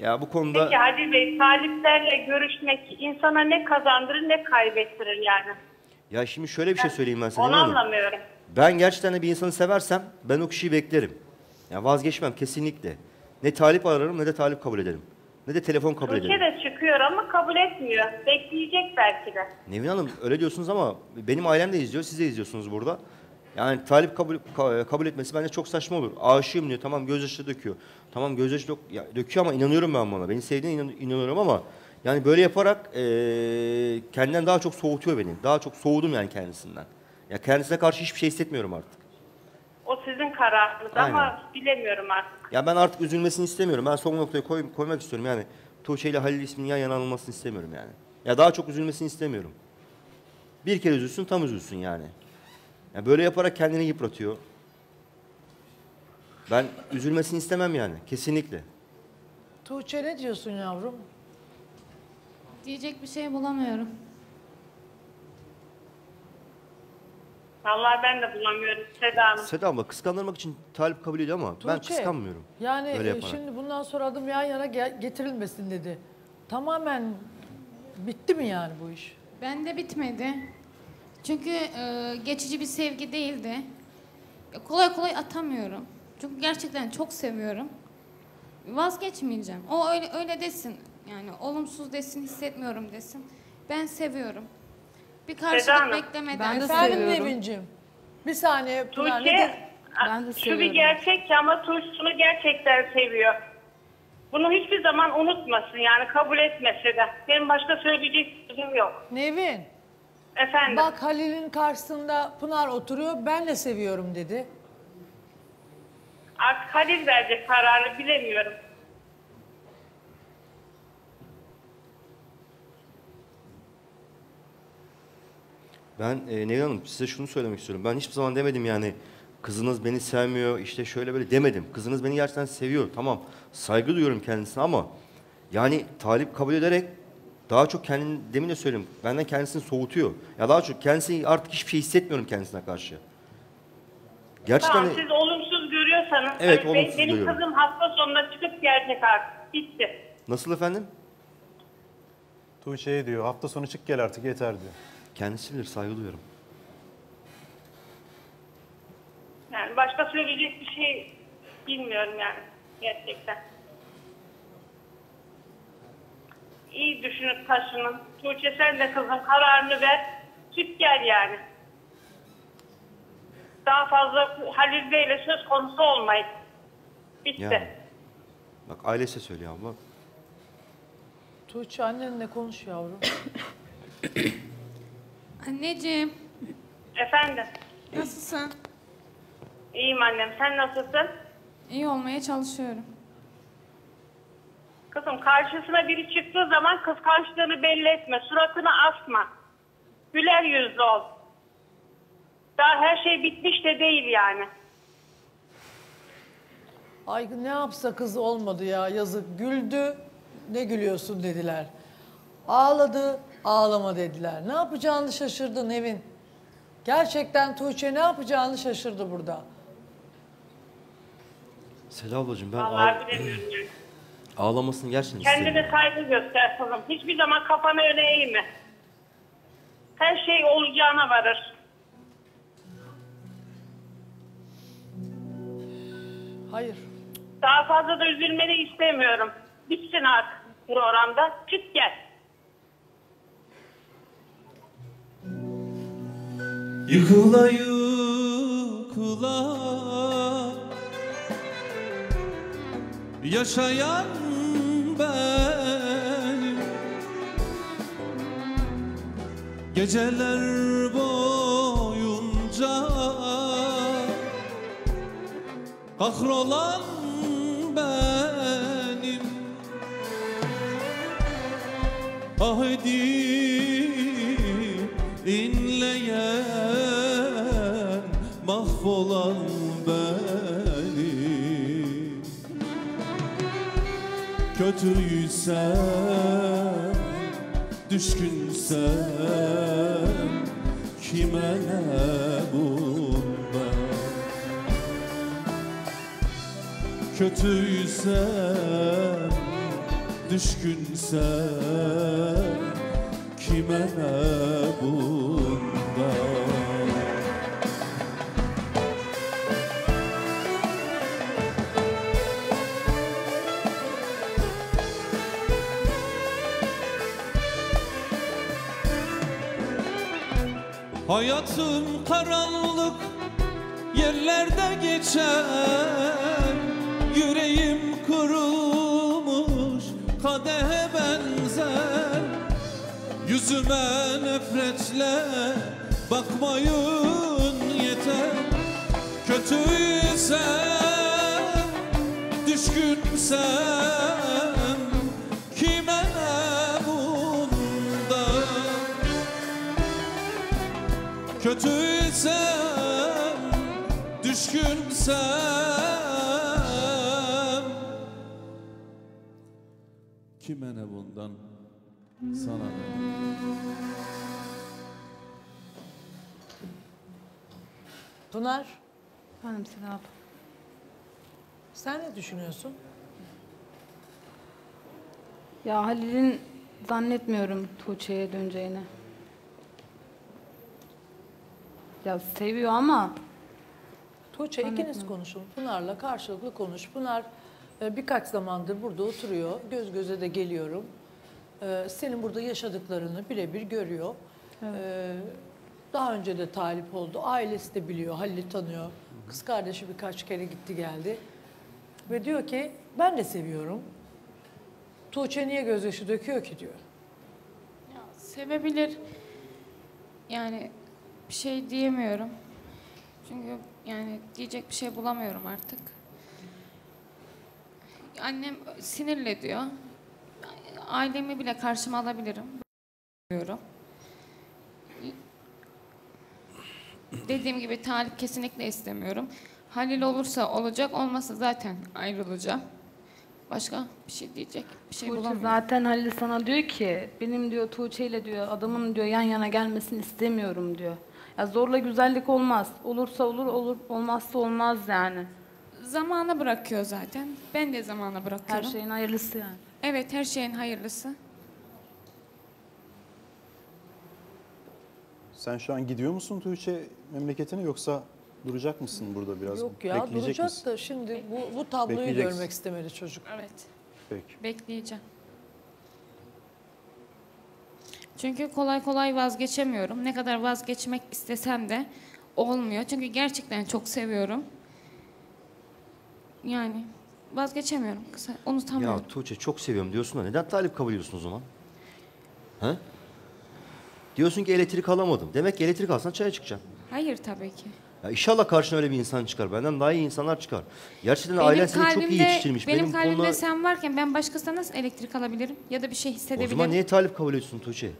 Ya bu konuda... Peki Halil Bey, taliplerle görüşmek insana ne kazandırır ne kaybettirir yani? Ya şimdi şöyle bir şey söyleyeyim ben sana. Onu anlamıyorum. Ben gerçekten de bir insanı seversem ben o kişiyi beklerim. Ya vazgeçmem kesinlikle. Ne talip ararım ne de talip kabul ederim. Ne de telefon kabul Türkiye'de ederim. Türkiye'de çıkıyor ama kabul etmiyor. Bekleyecek belki de. Nevin Hanım öyle diyorsunuz ama benim ailem de izliyor, siz de izliyorsunuz burada. Yani talip kabul, kabul etmesi bence çok saçma olur. Aşığım diyor, tamam gözyaşı döküyor. Tamam gözyaşı dök, ya, döküyor ama inanıyorum ben bana. Beni sevdiğine inan, inanıyorum ama yani böyle yaparak ee, kendinden daha çok soğutuyor beni. Daha çok soğudum yani kendisinden. Ya kendisine karşı hiçbir şey hissetmiyorum artık. O sizin kararınız ama bilemiyorum artık. Ya ben artık üzülmesini istemiyorum. Ben son noktayı koy, koymak istiyorum yani. Tuğçe ile Halil isminin yan yana alınmasını istemiyorum yani. Ya daha çok üzülmesini istemiyorum. Bir kere üzülsün tam üzülsün yani. Ya böyle yaparak kendini yıpratıyor. Ben üzülmesini istemem yani kesinlikle. Tuğçe ne diyorsun yavrum? Diyecek bir şey bulamıyorum. Vallahi ben de bulamıyorum Seda Hanım. Seda abla kıskandırmak için talip kabul ediyor ama Tuğçe, ben kıskanmıyorum. Yani e, şimdi bundan sonra adım yan yana getirilmesin dedi. Tamamen bitti mi yani bu iş? Bende bitmedi. Çünkü e, geçici bir sevgi değildi. Kolay kolay atamıyorum. Çünkü gerçekten çok seviyorum. Vazgeçmeyeceğim. O öyle öyle desin. Yani olumsuz desin, hissetmiyorum desin. Ben seviyorum. Bir karşılık beklemeden. Ben de seviyorum. Nevincim. Bir saniye. Pınar, Tuğçe, ben de seviyorum. Şu bir gerçek ama Tuğçe'sini gerçekten seviyor. Bunu hiçbir zaman unutmasın yani, kabul etmese de. Benim başka söyleyecek sözüm yok. Nevin. Efendim. Bak, Halil'in karşısında Pınar oturuyor, ben de seviyorum dedi. Artık Halil verecek kararı, bilemiyorum. Ben e, Nevin Hanım, size şunu söylemek istiyorum. Ben hiçbir zaman demedim yani, kızınız beni sevmiyor, işte şöyle böyle demedim. Kızınız beni gerçekten seviyor, tamam. Saygı duyuyorum kendisine ama yani talip kabul ederek daha çok kendini, demin de söyledim, benden kendisini soğutuyor. Ya daha çok kendisi, artık hiçbir şey hissetmiyorum kendisine karşı. Gerçekten... Tamam, siz olumsuz görüyorsanız... Evet, hani olumsuz benim görüyorum. Kızım hafta sonuna çıkıp gelecek artık, bitti. Nasıl efendim? Tuğçe'ye diyor, hafta sonu çık gel artık yeter diyor. Kendisi bilir, saygı duyuyorum. Yani başka söyleyecek bir şey bilmiyorum yani gerçekten. İyi düşünüp taşının. Tuğçe, sen de kızın kararını ver. Çık gel yani. Daha fazla Halil Bey'le söz konusu olmayın. Bitti. Yani, bak ailesi söylüyor abla. Tuğçe, annenle konuş yavrum. Anneciğim. Efendim. Nasılsın? İyiyim annem. Sen nasılsın? İyi olmaya çalışıyorum. Kızım, karşısına biri çıktığı zaman kıskançlığını belli etme. Suratını asma. Güler yüzlü ol. Daha her şey bitmiş de değil yani. Ay ne yapsa kız olmadı ya, yazık. Güldü, ne gülüyorsun dediler. Ağladı, ağlama dediler. Ne yapacağını şaşırdı Nevin. Gerçekten Tuğçe ne yapacağını şaşırdı burada. Selam ablacığım, ben ağ... ağlamasını gerçekten istedim. Kendine saygı göster kızım. Hiçbir zaman kafanı öne eğme. Her şey olacağına varır. Hayır. Daha fazla da üzülmeni istemiyorum. Bitsin artık programda. Çık gel. Yıkıla yıkıla yaşayan ben, geceler boyunca kahrolan benim, ah edip inleyen mahvolan benim. Kötüysem, düşkünsem, kime ne bundan? Kötüysem, düşkünsem, kime ne bundan? Hayatım karanlık yerlerde geçer, yüreğim kırılmış kadehe benzer, yüzüme nefretle bakmayın yeter. Kötüysem, düşkünsem, kime kötüysem, düşkünsem, kime ne bundan, sana ne? Pınar. Hanım Selam. Sen ne düşünüyorsun? Ya Halil'in zannetmiyorum Tuğçe'ye döneceğini. Ya seviyor ama Tuğçe ikiniz konuşun. Pınar'la karşılıklı konuş. Pınar birkaç zamandır burada oturuyor. Göz göze de geliyorum. Senin burada yaşadıklarını birebir görüyor. Evet. Daha önce de talip oldu. Ailesi de biliyor. Halil'i tanıyor. Kız kardeşi birkaç kere gitti geldi. Ve diyor ki ben de seviyorum. Tuğçe niye gözyaşı döküyor ki diyor. Ya, sevebilir. Yani bir şey diyemiyorum. Çünkü yani diyecek bir şey bulamıyorum artık. Annem sinirle diyor. Ailemi bile karşıma alabilirim. Diyorum. Dediğim gibi talip kesinlikle istemiyorum. Halil olursa olacak, olmasa zaten ayrılacağım. Başka bir şey diyecek, bir şey Tuğçe bulamıyorum. Zaten Halil sana diyor ki, benim diyor Tuğçe ile diyor adamın diyor yan yana gelmesini istemiyorum diyor. Ya zorla güzellik olmaz. Olursa olur, olur olmazsa olmaz yani. Zamana bırakıyor zaten. Ben de zamana bırakıyorum. Her şeyin hayırlısı yani. Evet, her şeyin hayırlısı. Sen şu an gidiyor musun Tuğçe memleketine yoksa duracak mısın burada biraz? Yok ya, bekleyecek duracak misin? Da şimdi bu, bu tabloyu görmek istemedi çocuk. Evet. Peki. Bekleyeceğim. Çünkü kolay kolay vazgeçemiyorum. Ne kadar vazgeçmek istesem de olmuyor. Çünkü gerçekten çok seviyorum. Yani vazgeçemiyorum. Onu tanımıyorum. Ya Tuğçe çok seviyorum diyorsun da neden talip kabul ediyorsun o zaman? He? Diyorsun ki elektrik alamadım. Demek ki elektrik alsan çaya çıkacaksın. Hayır tabii ki. Ya inşallah karşına öyle bir insan çıkar. Benden daha iyi insanlar çıkar. Gerçekten ailen seni çok iyi yetiştirmiş. Benim, benim kalbimde konuda... sen varken ben başkasına nasıl elektrik alabilirim? Ya da bir şey hissedebilirim. O zaman niye talip kabul ediyorsun Tuğçe?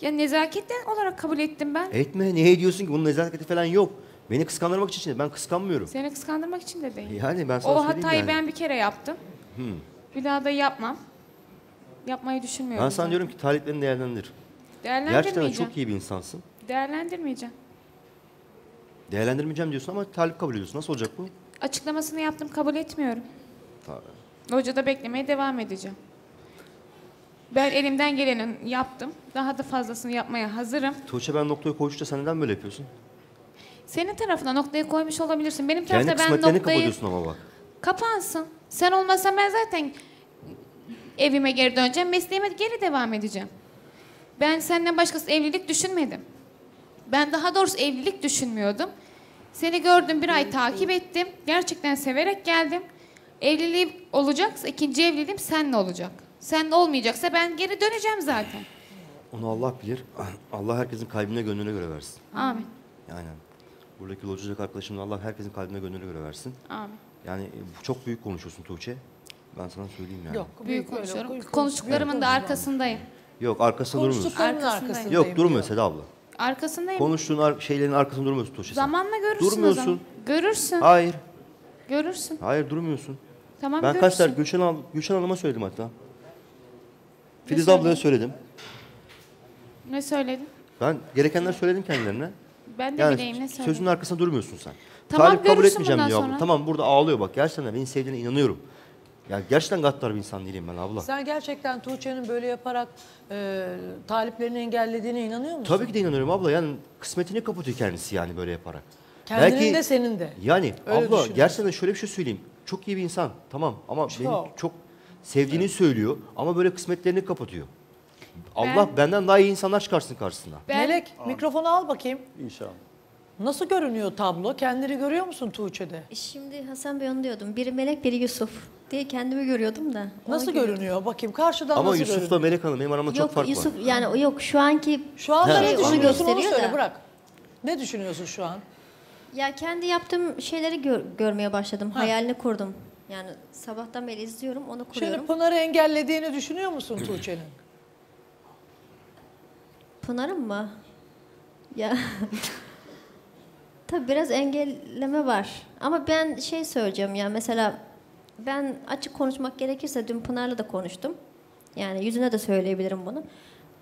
Ya nezaketten olarak kabul ettim ben. Etme. Niye ediyorsun ki? Bunun nezaketi falan yok. Beni kıskandırmak için de. Ben kıskanmıyorum. Seni kıskandırmak için de değil. Yani ben sana o hatayı yani. Ben bir kere yaptım. Hmm. Bir daha da yapmam. Yapmayı düşünmüyorum. Ben sana diyorum ki taliplerini değerlendir. Değerlendirmeyeceğim. Gerçekten çok iyi bir insansın. Değerlendirmeyeceğim. Değerlendirmeyeceğim diyorsun ama talip kabul ediyorsun. Nasıl olacak bu? Açıklamasını yaptım, kabul etmiyorum. Tabii. Locada beklemeye devam edeceğim. Ben elimden geleni yaptım. Daha da fazlasını yapmaya hazırım. Tuğçe ben noktaya koydukça sen neden böyle yapıyorsun? Senin tarafına noktaya koymuş olabilirsin. Benim tarafta ben noktayı... Kendi kapatıyorsun ama bak. Kapansın. Sen olmasan ben zaten evime geri döneceğim. Mesleğime geri devam edeceğim. Ben senden başkası evlilik düşünmedim. Ben daha doğrusu evlilik düşünmüyordum. Seni gördüm, bir ay takip ettim. Gerçekten severek geldim. Evliliğim olacaksa ikinci evliliğim seninle olacak. Seninle olmayacaksa ben geri döneceğim zaten. Onu Allah bilir. Allah herkesin kalbine gönlüne göre versin. Amin. Yani buradaki lojacak arkadaşımla Allah herkesin kalbine gönlüne göre versin. Amin. Yani çok büyük konuşuyorsun Tuğçe. Ben sana söyleyeyim yani. Yok, büyük konuşuyorum. Konuştuklarımın da arkasındayım. Yok arkasında durmuyorsun. Arkasındayım. Yok durmuyor Seda abla. Arkasındayım. Konuştuğun ar şeylerin arkasında durmuyorsun Tuğçe. Zamanla görürsün. Durmuyorsun. O zaman. Görürsün. Hayır. Görürsün. Hayır durmuyorsun. Tamam, ben kaç tane Gülşen, Al Gülşen Hanım'a söyledim hatta. Ne Filiz söyledin? Ablaya söyledim. Ne söyledin? Ben gerekenler söyledim kendilerine. Ben de yani bileyim ne söyledim. Sözünün arkasında durmuyorsun sen. Tamam, talip kabul etmeyeceğim diyor abla. Tamam burada ağlıyor bak. Gerçekten beni sevdiğine inanıyorum. Ya gerçekten gaddar bir insan değilim ben abla. Sen gerçekten Tuğçe'nin böyle yaparak e, taliplerini engellediğine inanıyor musun? Tabii ki de inanıyorum abla. Yani kısmetini kapatıyor kendisi yani böyle yaparak. Kendinin belki, de senin de. Yani öyle abla gerçekten şöyle bir şey söyleyeyim. Çok iyi bir insan tamam ama çok. Beni çok sevdiğini evet. söylüyor ama böyle kısmetlerini kapatıyor. Ben, Allah benden daha iyi insanlar çıkarsın karşısına. Ben, Melek abi. Mikrofonu al bakayım. İnşallah. Nasıl görünüyor tablo? Kendini görüyor musun Tuğçe'de? Şimdi Hasan Bey onu diyordum. Biri Melek, biri Yusuf diye kendimi görüyordum da. Nasıl görünüyor? Görünüyor? Bakayım karşıdan ama nasıl Yusuf görünüyor? Ama Yusuf'la Melek Hanım benim aramda çok fark Yusuf, var. Yok Yusuf yani yok şu anki şu anda şey, ne düşünüyorsun onu, onu söyle da. Bırak. Ne düşünüyorsun şu an? Ya kendi yaptığım şeyleri gör, görmeye başladım. Ha. Hayalini kurdum. Yani sabahtan beri izliyorum onu kuruyorum. Şimdi Pınar'ı engellediğini düşünüyor musun Tuğçe'nin? Pınar'ın mı? Ya... Tabii biraz engelleme var. Ama ben şey söyleyeceğim ya mesela ben açık konuşmak gerekirse dün Pınar'la da konuştum. Yani yüzüne de söyleyebilirim bunu.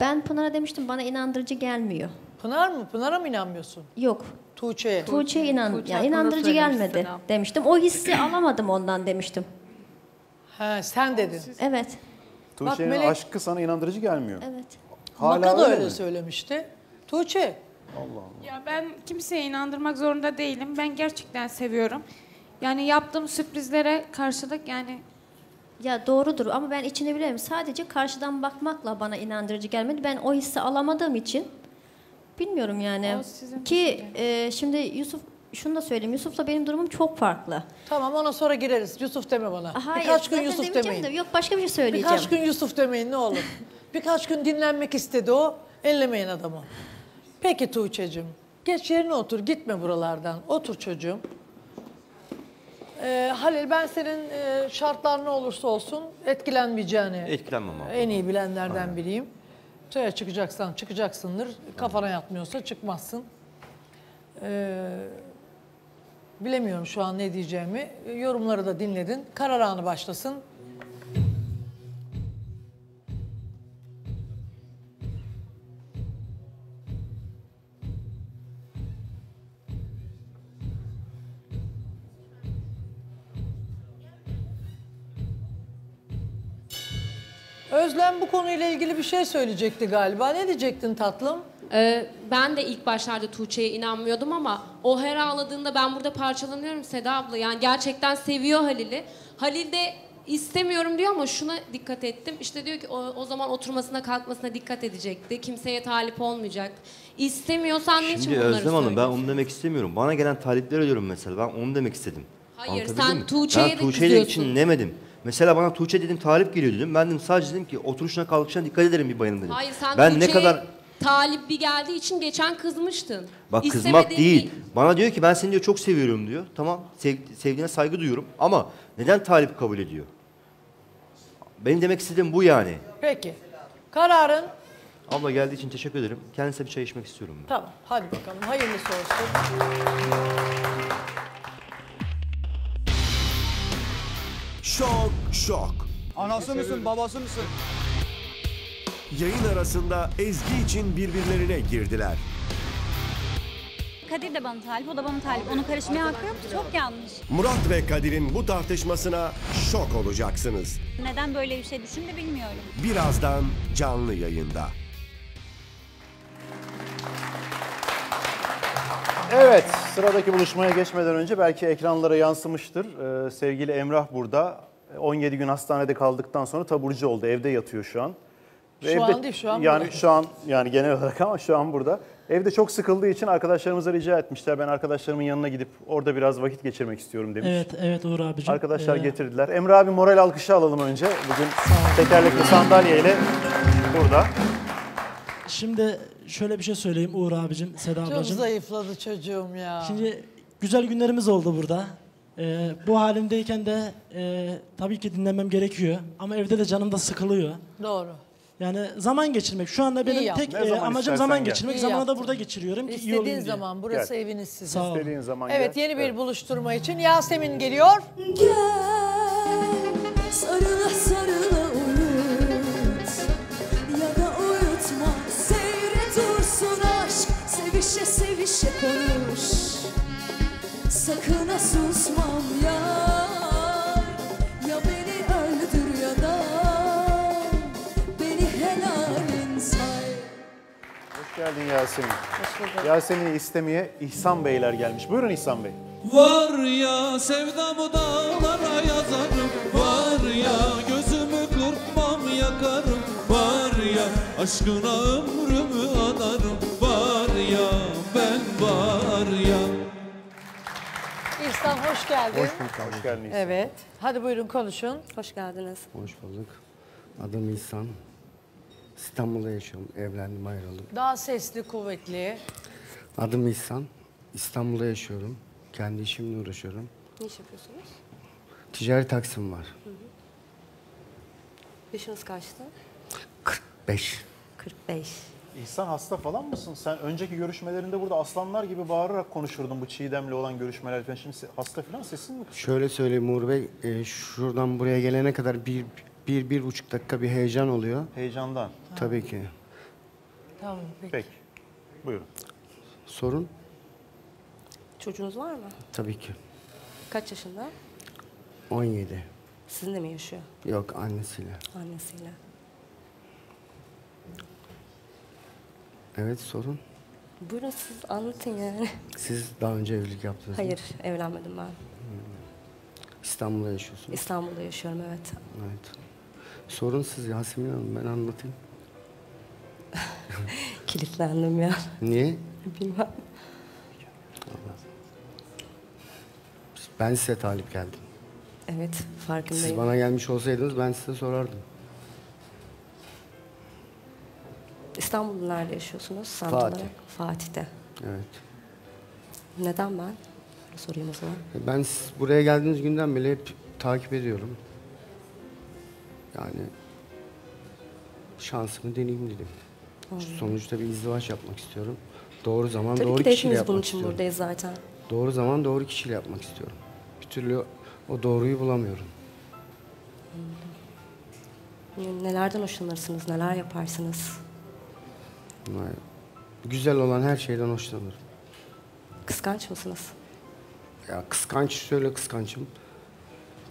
Ben Pınar'a demiştim bana inandırıcı gelmiyor. Pınar mı? Pınar'a mı inanmıyorsun? Yok. Tuğçe'ye. Tuğçe'ye inan Tuğçe, yani inandırıcı gelmedi demiştim. O hissi alamadım ondan demiştim. He sen dedin. Evet. Tuğçe'nin aşkı sana inandırıcı gelmiyor. Evet. Hala Maka da öyle mi? Söylemişti. Tuğçe. Allah Allah. Ya ben kimseye inandırmak zorunda değilim. Ben gerçekten seviyorum. Yani yaptığım sürprizlere karşılık yani... Ya doğrudur ama ben içini biliyorum. Sadece karşıdan bakmakla bana inandırıcı gelmedi. Ben o hissi alamadığım için bilmiyorum yani. Ki e, şimdi Yusuf, şunu da söyleyeyim. Yusuf'la benim durumum çok farklı. Tamam, ona sonra gireriz. Yusuf deme bana. Hayır, birkaç gün Yusuf demeyin. De, yok başka bir şey söyleyeceğim. Birkaç gün Yusuf demeyin ne olur. Birkaç gün dinlenmek istedi o. Ellemeyin adamı. Peki Tuğçe'cim. Geç yerine otur. Gitme buralardan. Otur çocuğum. Ee, Halil, ben senin e, şartlar ne olursa olsun etkilenmeyeceğini etkilenmem abi. En iyi bilenlerden aynen. biriyim. Şöyle çıkacaksan çıkacaksındır. Kafana yatmıyorsa çıkmazsın. Ee, bilemiyorum şu an ne diyeceğimi. Yorumları da dinledin. Karar anı başlasın. Özlem bu konuyla ilgili bir şey söyleyecekti galiba. Ne diyecektin tatlım? Ee, ben de ilk başlarda Tuğçe'ye inanmıyordum ama o her ağladığında ben burada parçalanıyorum Seda abla. Yani gerçekten seviyor Halil'i. Halil de istemiyorum diyor ama şuna dikkat ettim. İşte diyor ki o, o zaman oturmasına kalkmasına dikkat edecekti. Kimseye talip olmayacaktı. İstemiyorsan niçin bunları söylüyorsun? Şimdi Özlem Hanım ben onu demek istemiyorum. Bana gelen talipler diyorum mesela. Ben onu demek istedim. Hayır sen Tuğçe'ye de kızıyorsun. Ben Tuğçe'yle içinlemedim. Mesela bana Tuğçe dedim talip geliyor dedim. Ben dedim sadece dedim ki oturuşuna kalkışına dikkat ederim bir bayanım dedim. Hayır sen ben ne kadar talip bir geldiği için geçen kızmıştın. Bak İstemediğin kızmak değil. değil. Bana diyor ki ben seni diyor çok seviyorum diyor. Tamam sev, sevdiğine saygı duyuyorum ama neden talip kabul ediyor? Benim demek istediğim bu yani. Peki. Kararın? Abla geldiği için teşekkür ederim. Kendisine bir çay içmek istiyorum. Ben. Tamam hadi bakalım hayırlısı olsun. Şok şok. Anası mısın babası mısın? Yayın arasında Ezgi için birbirlerine girdiler. Kadir de bana talip, o da bana talip. Onu karışmaya hakkı yok, çok yanlış. Murat ve Kadir'in bu tartışmasına şok olacaksınız. Neden böyle bir şey düşündü bilmiyorum. Birazdan canlı yayında. Evet, sıradaki buluşmaya geçmeden önce belki ekranlara yansımıştır. Ee, sevgili Emrah burada. on yedi gün hastanede kaldıktan sonra taburcu oldu. Evde yatıyor şu an. Ve şu evde, an değil, şu an yani burada. Şu an yani genel olarak ama şu an burada. Evde çok sıkıldığı için arkadaşlarımıza rica etmişler. Ben arkadaşlarımın yanına gidip orada biraz vakit geçirmek istiyorum demiş. Evet, evet Uğur abicim. Arkadaşlar ee... getirdiler. Emrah abi moral alkışı alalım önce. Bugün tekerlekli sandalyeyle burada. Şimdi... Şöyle bir şey söyleyeyim Uğur abicim, Seda ablacığım. Çok zayıfladı çocuğum ya. Şimdi güzel günlerimiz oldu burada. Ee, bu halimdeyken de e, tabii ki dinlemem gerekiyor. Ama evde de canım da sıkılıyor. Doğru. Yani zaman geçirmek. Şu anda benim iyi tek zaman e, amacım zaman gel. geçirmek. İyi Zamanı yaptın. da burada geçiriyorum ki İstediğin iyi olayım diye. zaman. Burası gel. eviniz sizin. İstediğin zaman Evet gel. yeni bir evet. buluşturma için Yasemin geliyor. Gel sarıla sarıla uyut ya da uyutma. Aşk, sevişe sevişe konuş. Sakın ha susmam ya. Ya beni öldür ya da beni helal say. Hoş geldin Yasemin. Yasemin'i istemeye İhsan Beyler gelmiş. Buyurun İhsan Bey. Var ya sevdamı dağlara yazarım. Var ya gözümü kırpmam yakarım. Var ya aşkına ömrümü adarım. Var ya ben var ya. İhsan hoş geldin. Hoş bulduk. Hoş geldiniz. Evet. Hadi buyurun konuşun. Hoş geldiniz. Hoş bulduk. Adım İhsan. İstanbul'da yaşıyorum. Evlendim ayrıldım. Daha sesli kuvvetli. Adım İhsan. İstanbul'da yaşıyorum. Kendi işimle uğraşıyorum. Ne iş yapıyorsunuz? Ticari taksim var. Hı hı. Yaşınız kaçtı? kırk beş. kırk beş. İhsan hasta falan mısın? Sen önceki görüşmelerinde burada aslanlar gibi bağırarak konuşurdun bu Çiğdem'le olan görüşmeler. Ben şimdi hasta falan sesin mi? Şöyle söyleyeyim Uğur Bey, e, şuradan buraya gelene kadar bir, bir, bir buçuk dakika bir heyecan oluyor. Heyecandan? Tabii ki. Tamam, peki. Peki. Buyurun. Sorun? Çocuğunuz var mı? Tabii ki. Kaç yaşında? on yedi. Sizinle mi yaşıyor? Yok, annesiyle. Annesiyle. Evet, sorun. Buyurun siz anlatın yani. Siz daha önce evlilik yaptınız Hayır, mı? Evlenmedim ben. İstanbul'da yaşıyorsunuz. İstanbul'da yaşıyorum, evet. Evet. Sorun siz Yasemin Hanım, ben anlatayım. Kilitlendim ya. Niye? Bilmem. Ben size talip geldim. Evet, farkındayım. Siz bana gelmiş olsaydınız ben size sorardım. İstanbul'da nerede yaşıyorsunuz? Sandılar. Fatih. Fatih'te. Evet. Neden ben? Sorayım o zaman. Ben buraya geldiğiniz günden beri hep takip ediyorum. Yani şansımı deneyeyim dedim. Hı. Sonuçta bir izdivaç yapmak istiyorum. Doğru zaman Tabii doğru kişiyle yapmak istiyorum. Tabii ki de hepimiz bunun için buradayız zaten. Doğru zaman doğru kişiyle yapmak istiyorum. Bir türlü o doğruyu bulamıyorum. Hı. Nelerden hoşlanırsınız, neler yaparsınız? Yani güzel olan her şeyden hoşlanırım. Kıskanç mısınız? Ya kıskanç, şöyle kıskançım.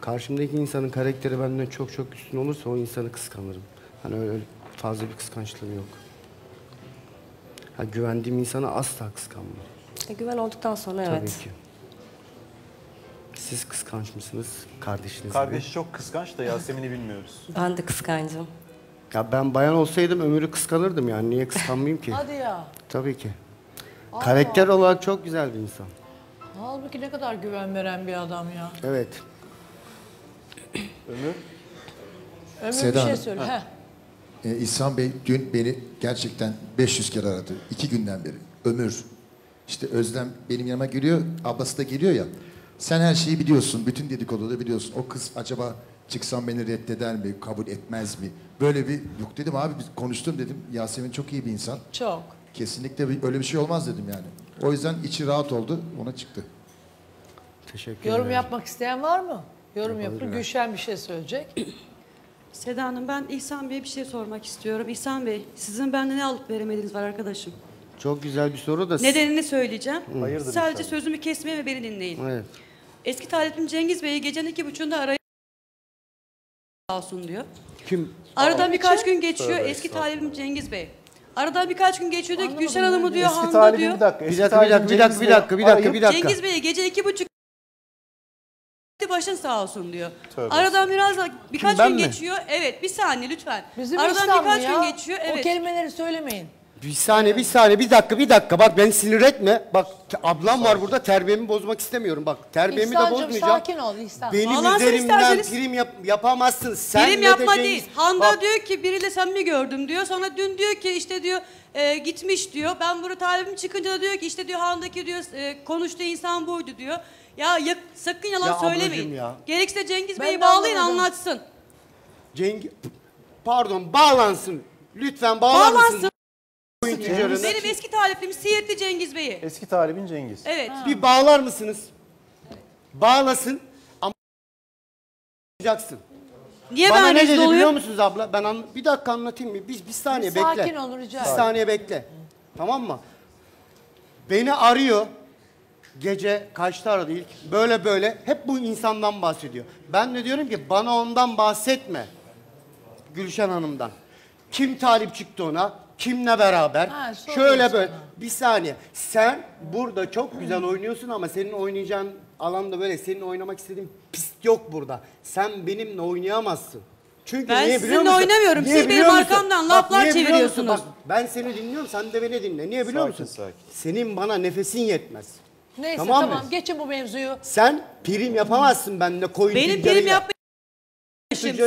Karşımdaki insanın karakteri benden çok çok üstün olursa o insanı kıskanırım. Hani öyle fazla bir kıskançlığım yok. Ha, güvendiğim insana asla kıskanmam. E, güven olduktan sonra Tabii evet. Tabii ki. Siz kıskanç mısınız kardeşiniz? Kardeşi çok kıskanç da Yasemin'i bilmiyoruz. Ben de kıskancım. Ya ben bayan olsaydım Ömür'ü kıskanırdım yani. Niye kıskanmayayım ki? Hadi ya. Tabii ki. Allah. Karakter olarak çok güzel bir insan. Halbuki ne kadar güven veren bir adam ya. Evet. Ömür? Ömür Seda bir şey söyle. Ha. Ee, İhsan Bey dün beni gerçekten beş yüz kere aradı. İki günden beri. Ömür. İşte Özlem benim yanıma geliyor. Ablası da geliyor ya. Sen her şeyi biliyorsun. Bütün dedikodu da biliyorsun. O kız acaba çıksam beni reddeder mi? Kabul etmez mi? Böyle bir yok dedim abi. Biz konuştum dedim. Yasemin çok iyi bir insan. Çok. Kesinlikle bir, öyle bir şey olmaz dedim yani. O yüzden içi rahat oldu, ona çıktı. Teşekkür Yorum ederim. yapmak isteyen var mı? Yorum yapın. Yani. Gülşen bir şey söyleyecek. Seda Hanım, ben İhsan Bey'e bir şey sormak istiyorum. İhsan Bey, sizin benden ne alıp veremediğiniz var arkadaşım? Çok güzel bir soru da... Nedenini söyleyeceğim. Hayırdır Sadece insan. sözümü kesmeye ve beni dinleyin. Evet. Eski talibim Cengiz Bey'i gecenin iki buçuğunda arayıp... ...olsun diyor. Kim? Aradan birkaç gün geçiyor. Tövbe, eski talibim Cengiz Bey. Arada birkaç gün geçiyordu ki Gülşen Hanım'ı diyor, Hanım'ı diyor. Bir dakika, bir dakika, bir dakika, bir dakika, bir dakika, bir dakika, bir dakika. Cengiz Bey gece iki buçuk başın sağ olsun diyor. Tövbe. Aradan biraz birkaç Kim, gün mi? geçiyor. Evet, bir saniye lütfen. Bizim Aradan İstanbul birkaç ya. gün geçiyor. Evet. O kelimeleri söylemeyin. Bir saniye, bir saniye, bir dakika, bir dakika. Bak beni sinir etme. Bak ablam var burada, terbiyemi bozmak istemiyorum. Bak terbiyemi İhsancığım, de bozmayacağım. sakin ol İhsan. Benim Ağlansın üzerimden prim yap yapamazsınız. Sen prim yapma de değil. Handa Bak. diyor ki biriyle samimi gördüm diyor. Sonra dün diyor ki işte diyor e, gitmiş diyor. Ben burada talibim çıkınca da diyor ki işte diyor Handa'ki diyor e, konuştuğu insan buydu diyor. Ya, ya sakın yalan ya söylemeyin. Ya. Gerekirse Cengiz Bey'i bağlayın anladım. anlatsın. Cengiz, pardon bağlansın. Lütfen bağlansın. bağlansın. Benim eski talibim Siirtli Cengiz Bey'i. Eski talibin Cengiz. Evet. Ha. Bir bağlar mısınız? Evet. Bağlasın ama... Niye Bana ben ne dedi oluyor? biliyor musunuz abla? Ben anla... Bir dakika anlatayım mı? Bir, bir saniye Sakin bekle. Sakin ol rica. Bir saniye bekle. Tamam mı? Beni arıyor. Gece kaçta aradı ilk? Böyle böyle. Hep bu insandan bahsediyor. Ben de diyorum ki bana ondan bahsetme. Gülşen Hanım'dan. Kim talip çıktı ona? Kimle beraber? Ha, Şöyle böyle. Sana. Bir saniye. Sen burada çok güzel oynuyorsun ama senin oynayacağın alanda böyle senin oynamak istediğin pist yok burada. Sen benimle oynayamazsın. Çünkü ben niye biliyor musun? Ben sizinle oynamıyorum. Niye Siz benim arkamdan laflar çeviriyorsunuz. Bak, ben seni dinliyorum, sen de beni dinle. Niye biliyor sakin, musun? Sakin. Senin bana nefesin yetmez. Neyse tamam, tamam geçin bu mevzuyu. Sen prim yapamazsın benimle koyun. Benim prim yapmayacağım.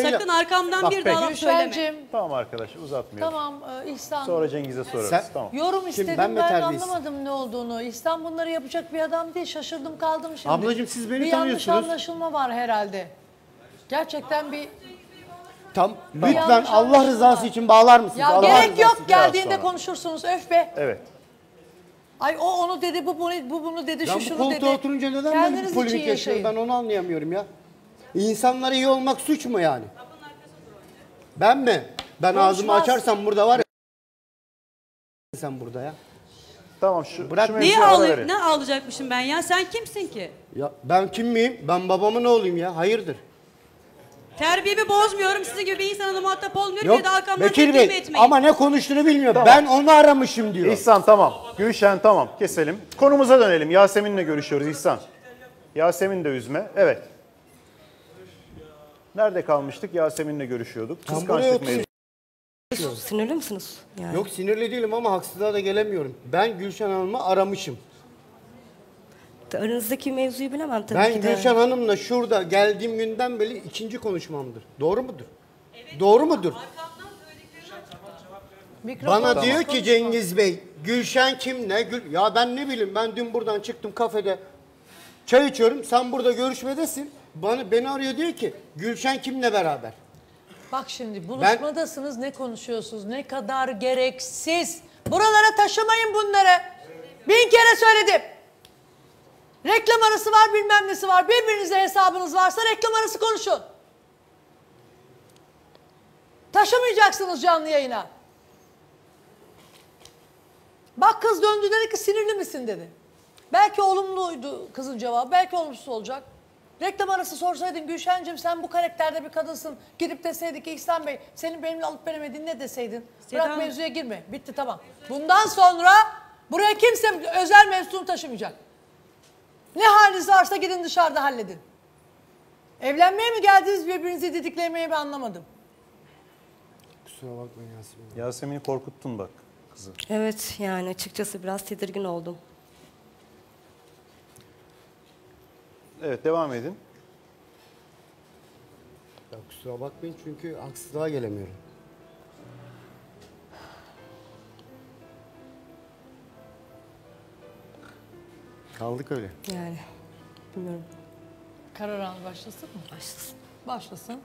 Sakın arkamdan Bak, bir daha laf söyleme. Tamam arkadaş uzatmıyorum. Tamam İhsan. Sonra Cengiz'e sorarız. Sen, tamam. Yorum istedim ben, ben anlamadım ne olduğunu. İhsan bunları yapacak bir adam değil. Şaşırdım kaldım şimdi. Ablacığım siz beni bir tanıyorsunuz. Bir yanlış anlaşılma var herhalde. Gerçekten bir... Tam lütfen Allah rızası var. için bağlar mısınız? Ya Allah gerek Allah yok geldiğinde konuşursunuz öf be. Evet. Ay o onu dedi bu bunu, bu bunu dedi ya şu şunu dedi. Koltuğa oturunca neden Kendiniz ben polemik yaşıyorum ben onu anlayamıyorum ya. İnsanlara iyi olmak suç mu yani? Ben mi? Ben Konuşmaz. ağzımı açarsam burada var ya. Sen burada ya. Tamam şu. Bırak şu Niye ağlayıp ne ağlayacakmışım ben ya? Sen kimsin ki? Ya ben kim miyim? Ben babamın oğluyum ya. Hayırdır? Terbiyemi bozmuyorum. Sizin gibi bir insanla muhatap olmuyorum. Yok, ya da arkamdan teklif etmeyin. Ama ne konuştuğunu bilmiyor. Tamam. Ben onu aramışım diyor. İhsan tamam. Gülşen tamam. Keselim. Konumuza dönelim. Yasemin'le görüşüyoruz İhsan. Yasemin de üzme. Evet. Nerede kalmıştık? Yasemin'le görüşüyorduk. Kıskançlık mevzu. Sinirli misiniz? Yani. Yok, sinirli değilim ama haksızlığa da gelemiyorum. Ben Gülşen Hanım'ı aramışım. Aranızdaki mevzuyu bilemem tabii ben ki de. Ben Gülşen Hanım'la şurada geldiğim günden beri ikinci konuşmamdır. Doğru mudur? Evet. Doğru mudur? Bana tamam. diyor ki Cengiz Bey, Gülşen kim ne? Gül ya ben ne bileyim, ben dün buradan çıktım kafede. Çay içiyorum, sen burada görüşmedesin. Bana, beni arıyor diyor ki Gülşen kimle beraber? Bak şimdi buluşmadasınız, ben... ne konuşuyorsunuz? Ne kadar gereksiz. Buralara taşımayın bunları. Bin kere söyledim. Reklam arası var, bilmem nesi var. Birbirinize hesabınız varsa reklam arası konuşun. Taşımayacaksınız canlı yayına. Bak kız döndü dedi ki sinirli misin dedi. Belki olumluydu kızın cevabı, belki olumsuz olacak. Reklam arası sorsaydın Gülşen'cim sen bu karakterde bir kadınsın. Gidip deseydik ki İhsan Bey senin benimle alıp veremediğin ne deseydin? Bırak Seda mevzuya girme. Bitti tamam. Bundan sonra buraya kimse özel mevzunu taşımayacak. Ne haliniz varsa gidin dışarıda halledin. Evlenmeye mi geldiniz birbirinizi didiklemeye mi anlamadım. Kusura bakmayın Yasemin. Yasemin'i korkuttun bak kızı. Evet yani açıkçası biraz tedirgin oldum. Evet devam edin. Ya kusura bakmayın çünkü haksızlığa gelemiyorum. Kaldık öyle. Yani bilmiyorum. Karar anı başlasın mı? Başlasın. Başlasın.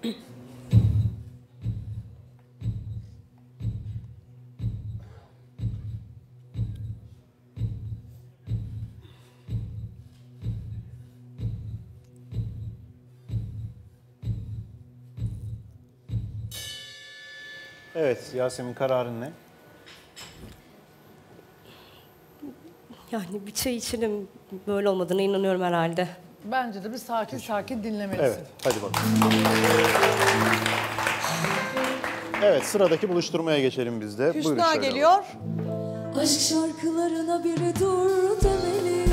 Evet Yasemin, kararın ne? Yani bir çay içelim, böyle olmadığına inanıyorum herhalde. Bence de bir sakin sakin dinlemelisin. Evet, hadi bakalım. Evet, sıradaki buluşturmaya geçelim biz de. Hüsna geliyor. Aşk şarkılarına biri dur demeli.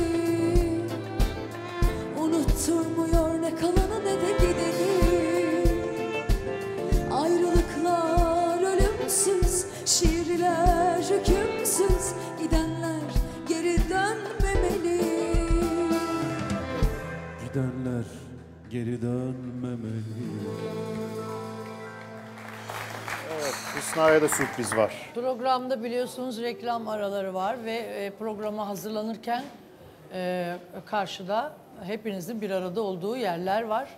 Unutturmuyor ne kalanı ne de gideni. Ayrılıklar ölümsüz, şiirler hükümsüz, gidenler geri dönmemeli. Gidenler geri dönmemeli. Evet, Hüsna'ya da sürpriz var. Programda biliyorsunuz reklam araları var ve programa hazırlanırken e, karşıda hepinizin bir arada olduğu yerler var.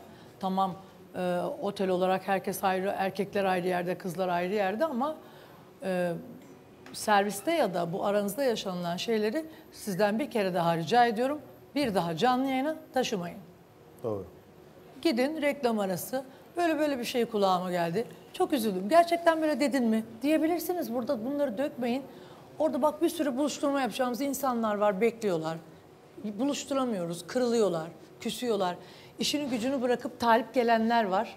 Tamam, e, otel olarak herkes ayrı, erkekler ayrı yerde, kızlar ayrı yerde ama... E, serviste ya da bu aranızda yaşanılan şeyleri sizden bir kere daha rica ediyorum. Bir daha canlı yayına taşımayın. Doğru. Gidin reklam arası. Böyle böyle bir şey kulağıma geldi. Çok üzüldüm. Gerçekten böyle dedin mi? Diyebilirsiniz, burada bunları dökmeyin. Orada bak bir sürü buluşturma yapacağımız insanlar var, bekliyorlar. Buluşturamıyoruz, kırılıyorlar, küsüyorlar. İşini gücünü bırakıp talip gelenler var.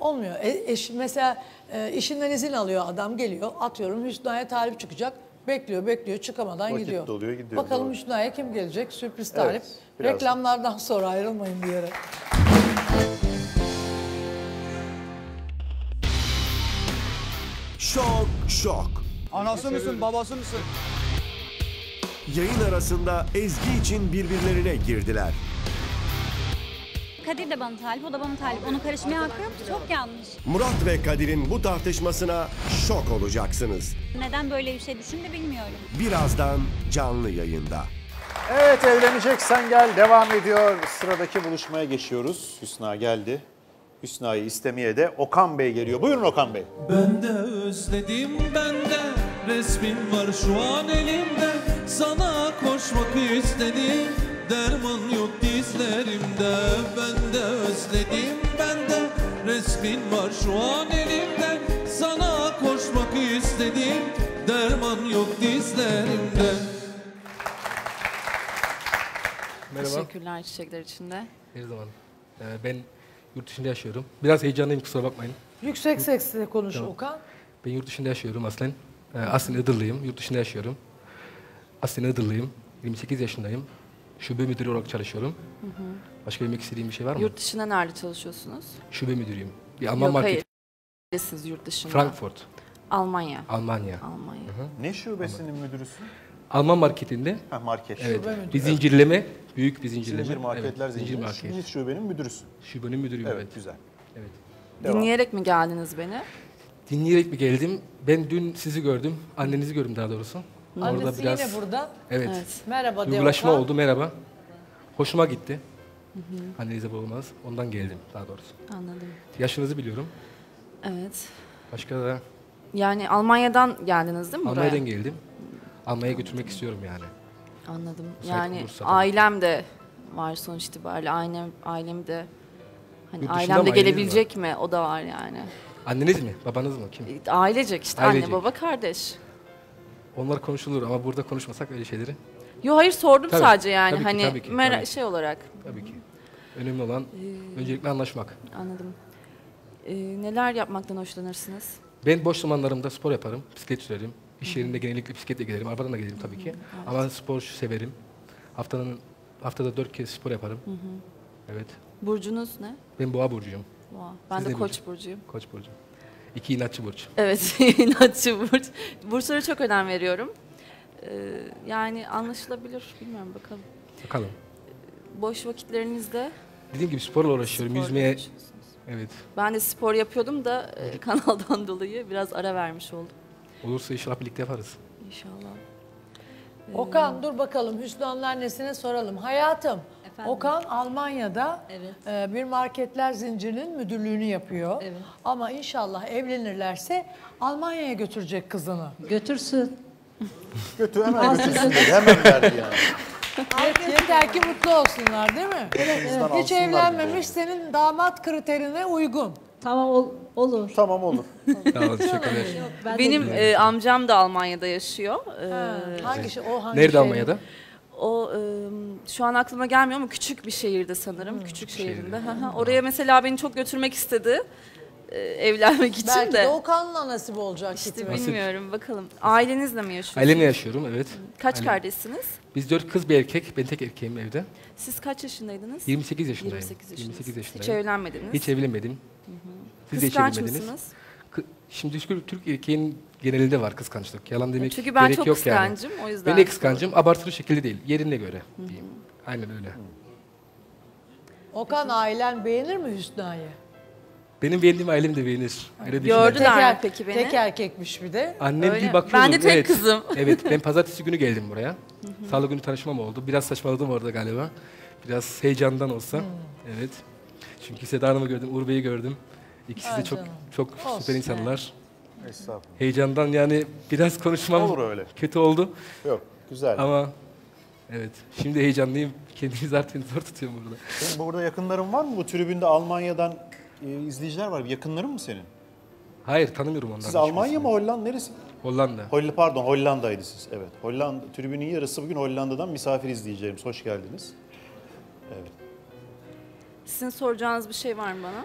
Olmuyor. E, eş, mesela e, işinden izin alıyor adam, geliyor, atıyorum Hüsna'ya talip çıkacak, bekliyor bekliyor çıkamadan vakit gidiyor. Doluyor, gidiyor. Bakalım Hüsna'ya kim gelecek? Sürpriz talip. Evet, reklamlardan sonra ayrılmayın bir yere. Şok şok. Anası mısın babası mısın? Yayın arasında Ezgi için birbirlerine girdiler. Kadir de bana talip, o da bana talip. Onu karışmaya hakkı yok, çok yanlış. Murat ve Kadir'in bu tartışmasına şok olacaksınız. Neden böyle bir şey düşündü bilmiyorum. Birazdan canlı yayında. Evet, Evleneceksen Gel devam ediyor. Sıradaki buluşmaya geçiyoruz. Hüsna geldi. Hüsna'yı istemeye de Okan Bey geliyor. Buyurun Okan Bey. Ben de özledim, ben de resmin var şu an elimde. Sana koşmak istedim. Derman yok dizlerimde, ben de özledim, ben de resmin var şu an elimde. Sana koşmak istedim, derman yok dizlerimde. Merhaba. Teşekkürler çiçekler içinde. Bir zaman. Ben Yurt dışında yaşıyorum. Biraz heyecanlıyım, kusura bakmayın. Yüksek sesle konuş tamam. Okan. Ben yurt dışında yaşıyorum aslen. Aslen Iğdırlıyım. Yurt dışında yaşıyorum. Aslen Iğdırlıyım. yirmi sekiz yaşındayım. Şube müdürü olarak çalışıyorum. Hı hı. Başka demek istediğim bir şey var mı? Yurt dışında nerede çalışıyorsunuz? Şube müdürüyüm. Bir Alman Yok, marketi. Hayır. Yurt dışında? Frankfurt. Almanya. Almanya. Almanya. Hı hı. Ne şubesinin Almanya. müdürüsün? Alman marketinde. Ha, market. Evet. Bir zincirleme, büyük bir zincirleme. Zincir marketler evet, zincir market. Biz şubenin müdürüsün. Şubenin müdürüyüm. Evet, evet. Güzel. Evet. Devam. Dinleyerek mi geldiniz beni? Dinleyerek mi geldim? Ben dün sizi gördüm, annenizi gördüm daha doğrusu. Hı. Annesi orada biraz, yine burada. Evet. evet. Merhaba. Duygulaşma Okan. oldu, merhaba. Hoşuma gitti. Hı hı. Annenize babamız, ondan geldim daha doğrusu. Anladım. Yaşınızı biliyorum. Evet. Başka da... Yani Almanya'dan geldiniz değil mi buraya? Almanya'dan geldim. Almanya'ya götürmek istiyorum yani. Anladım. Müsait yani ailem de var sonuç itibariyle. Ailem, ailem de hani ailem de gelebilecek mi? mi? O da var yani. Anneniz mi? Babanız mı? Kim? Ailecek işte. Ailecek. Anne, baba, kardeş. Onlar konuşulur ama burada konuşmasak öyle şeyleri. Yo hayır sordum tabii, sadece yani tabii ki, hani tabii ki, tabii. şey olarak. Tabii ki. Önemli olan ee, öncelikle anlaşmak. Anladım. Ee, neler yapmaktan hoşlanırsınız? Ben boş zamanlarımda spor yaparım, bisiklet sürerim. İş yerinde genellikle bisikletle gelirim, arabadan da gelirim tabii ki. Evet. Ama spor severim. Haftanın haftada dört kez spor yaparım. Hı hı. Evet. Burcunuz ne? Ben Boğa burcuyum. Boğa. Ben Siz de Koç burcu? burcuyum. Koç burcu. İki inatçı burç. Evet, inatçı burç. Burçlara çok önem veriyorum. Ee, yani anlaşılabilir, bilmiyorum bakalım. Bakalım. Boş vakitlerinizde? Dediğim gibi sporla uğraşıyorum, sporla yüzmeye. Evet. Ben de spor yapıyordum da evet. kanaldan dolayı biraz ara vermiş oldum. Olursa inşallah birlikte yaparız. İnşallah. Ee... Okan dur bakalım Hüsnü anneannesine soralım. Hayatım, Efendim? Okan Almanya'da evet. e, bir marketler zincirinin müdürlüğünü yapıyor. Evet. Ama inşallah evlenirlerse Almanya'ya götürecek kızını. Götürsün. Götür hemen götürsün. Hemen verdi yani. Yeter ki mutlu olsunlar değil mi? Evet, evet. Hiç evlenmemiş senin damat kriterine uygun. Tamam ol, olur. Tamam olur. Tamam, Yok, Benim e, amcam da Almanya'da yaşıyor. Ha, ee, hangi şey, o hangi Nerede şey? Almanya'da? O e, şu an aklıma gelmiyor ama küçük bir şehirde sanırım. Hmm, küçük şehirde. Şehirde. Oraya mesela beni çok götürmek istedi. E, evlenmek için Belki de. Belki de Okan'la nasip olacak. İşte bilmiyorum bakalım. Ailenizle mi yaşıyorsunuz? Ailemle yaşıyorum evet. Kaç Ailem. kardeşsiniz? Biz dört kız bir erkek. Ben tek erkeğim evde. Siz kaç yaşındaydınız? yirmi sekiz yaşındayım. yirmi sekiz, yirmi sekiz yaşındayım. Hiç evlenmediniz? Hiç evlenmedim. Hı hı. Siz kıskanç mısınız? Şimdi Türk erkeğin genelinde var kıskançlık. Yalan demek gerek yok yani. Çünkü ben çok kıskancım yani. O yüzden. Ben de kıskancım abartılı şekilde değil. Yerine göre diyeyim. Aynen öyle. Hı. Okan ailen beğenir mi Hüsna'yı? Benim beğendiğim ailem de beğenir. Gördüler peki beni. Tek erkekmiş bir de. Annem öyle. bir bakıyordu. Ben de tek evet. kızım. Evet ben pazartesi günü geldim buraya. Hı hı. Salı günü tanışmam oldu. Biraz saçmaladım orada galiba. Biraz heyecandan olsa. Hı. Evet. Çünkü Seda Hanım'ı gördüm, Uğur Bey'i gördüm. İkisi Aynen. de çok çok Olsun. süper insanlar. Estağfurullah. Heyecandan yani biraz konuşmam öyle. kötü oldu. Yok, güzel. Ama evet, şimdi heyecanlıyım. Kendimi zaten zor tutuyorum burada. Senin burada yakınların var mı? Bu tribünde Almanya'dan e, izleyiciler var. Yakınların mı senin? Hayır, tanımıyorum onları. Siz Almanya mı, Hollanda neresi? Hollanda. Hollanda pardon, Hollanda'ydı siz. Evet. Hollanda tribünün yarısı bugün Hollanda'dan misafir izleyicilerimiz. Hoş geldiniz. Evet. Sizin soracağınız bir şey var mı bana?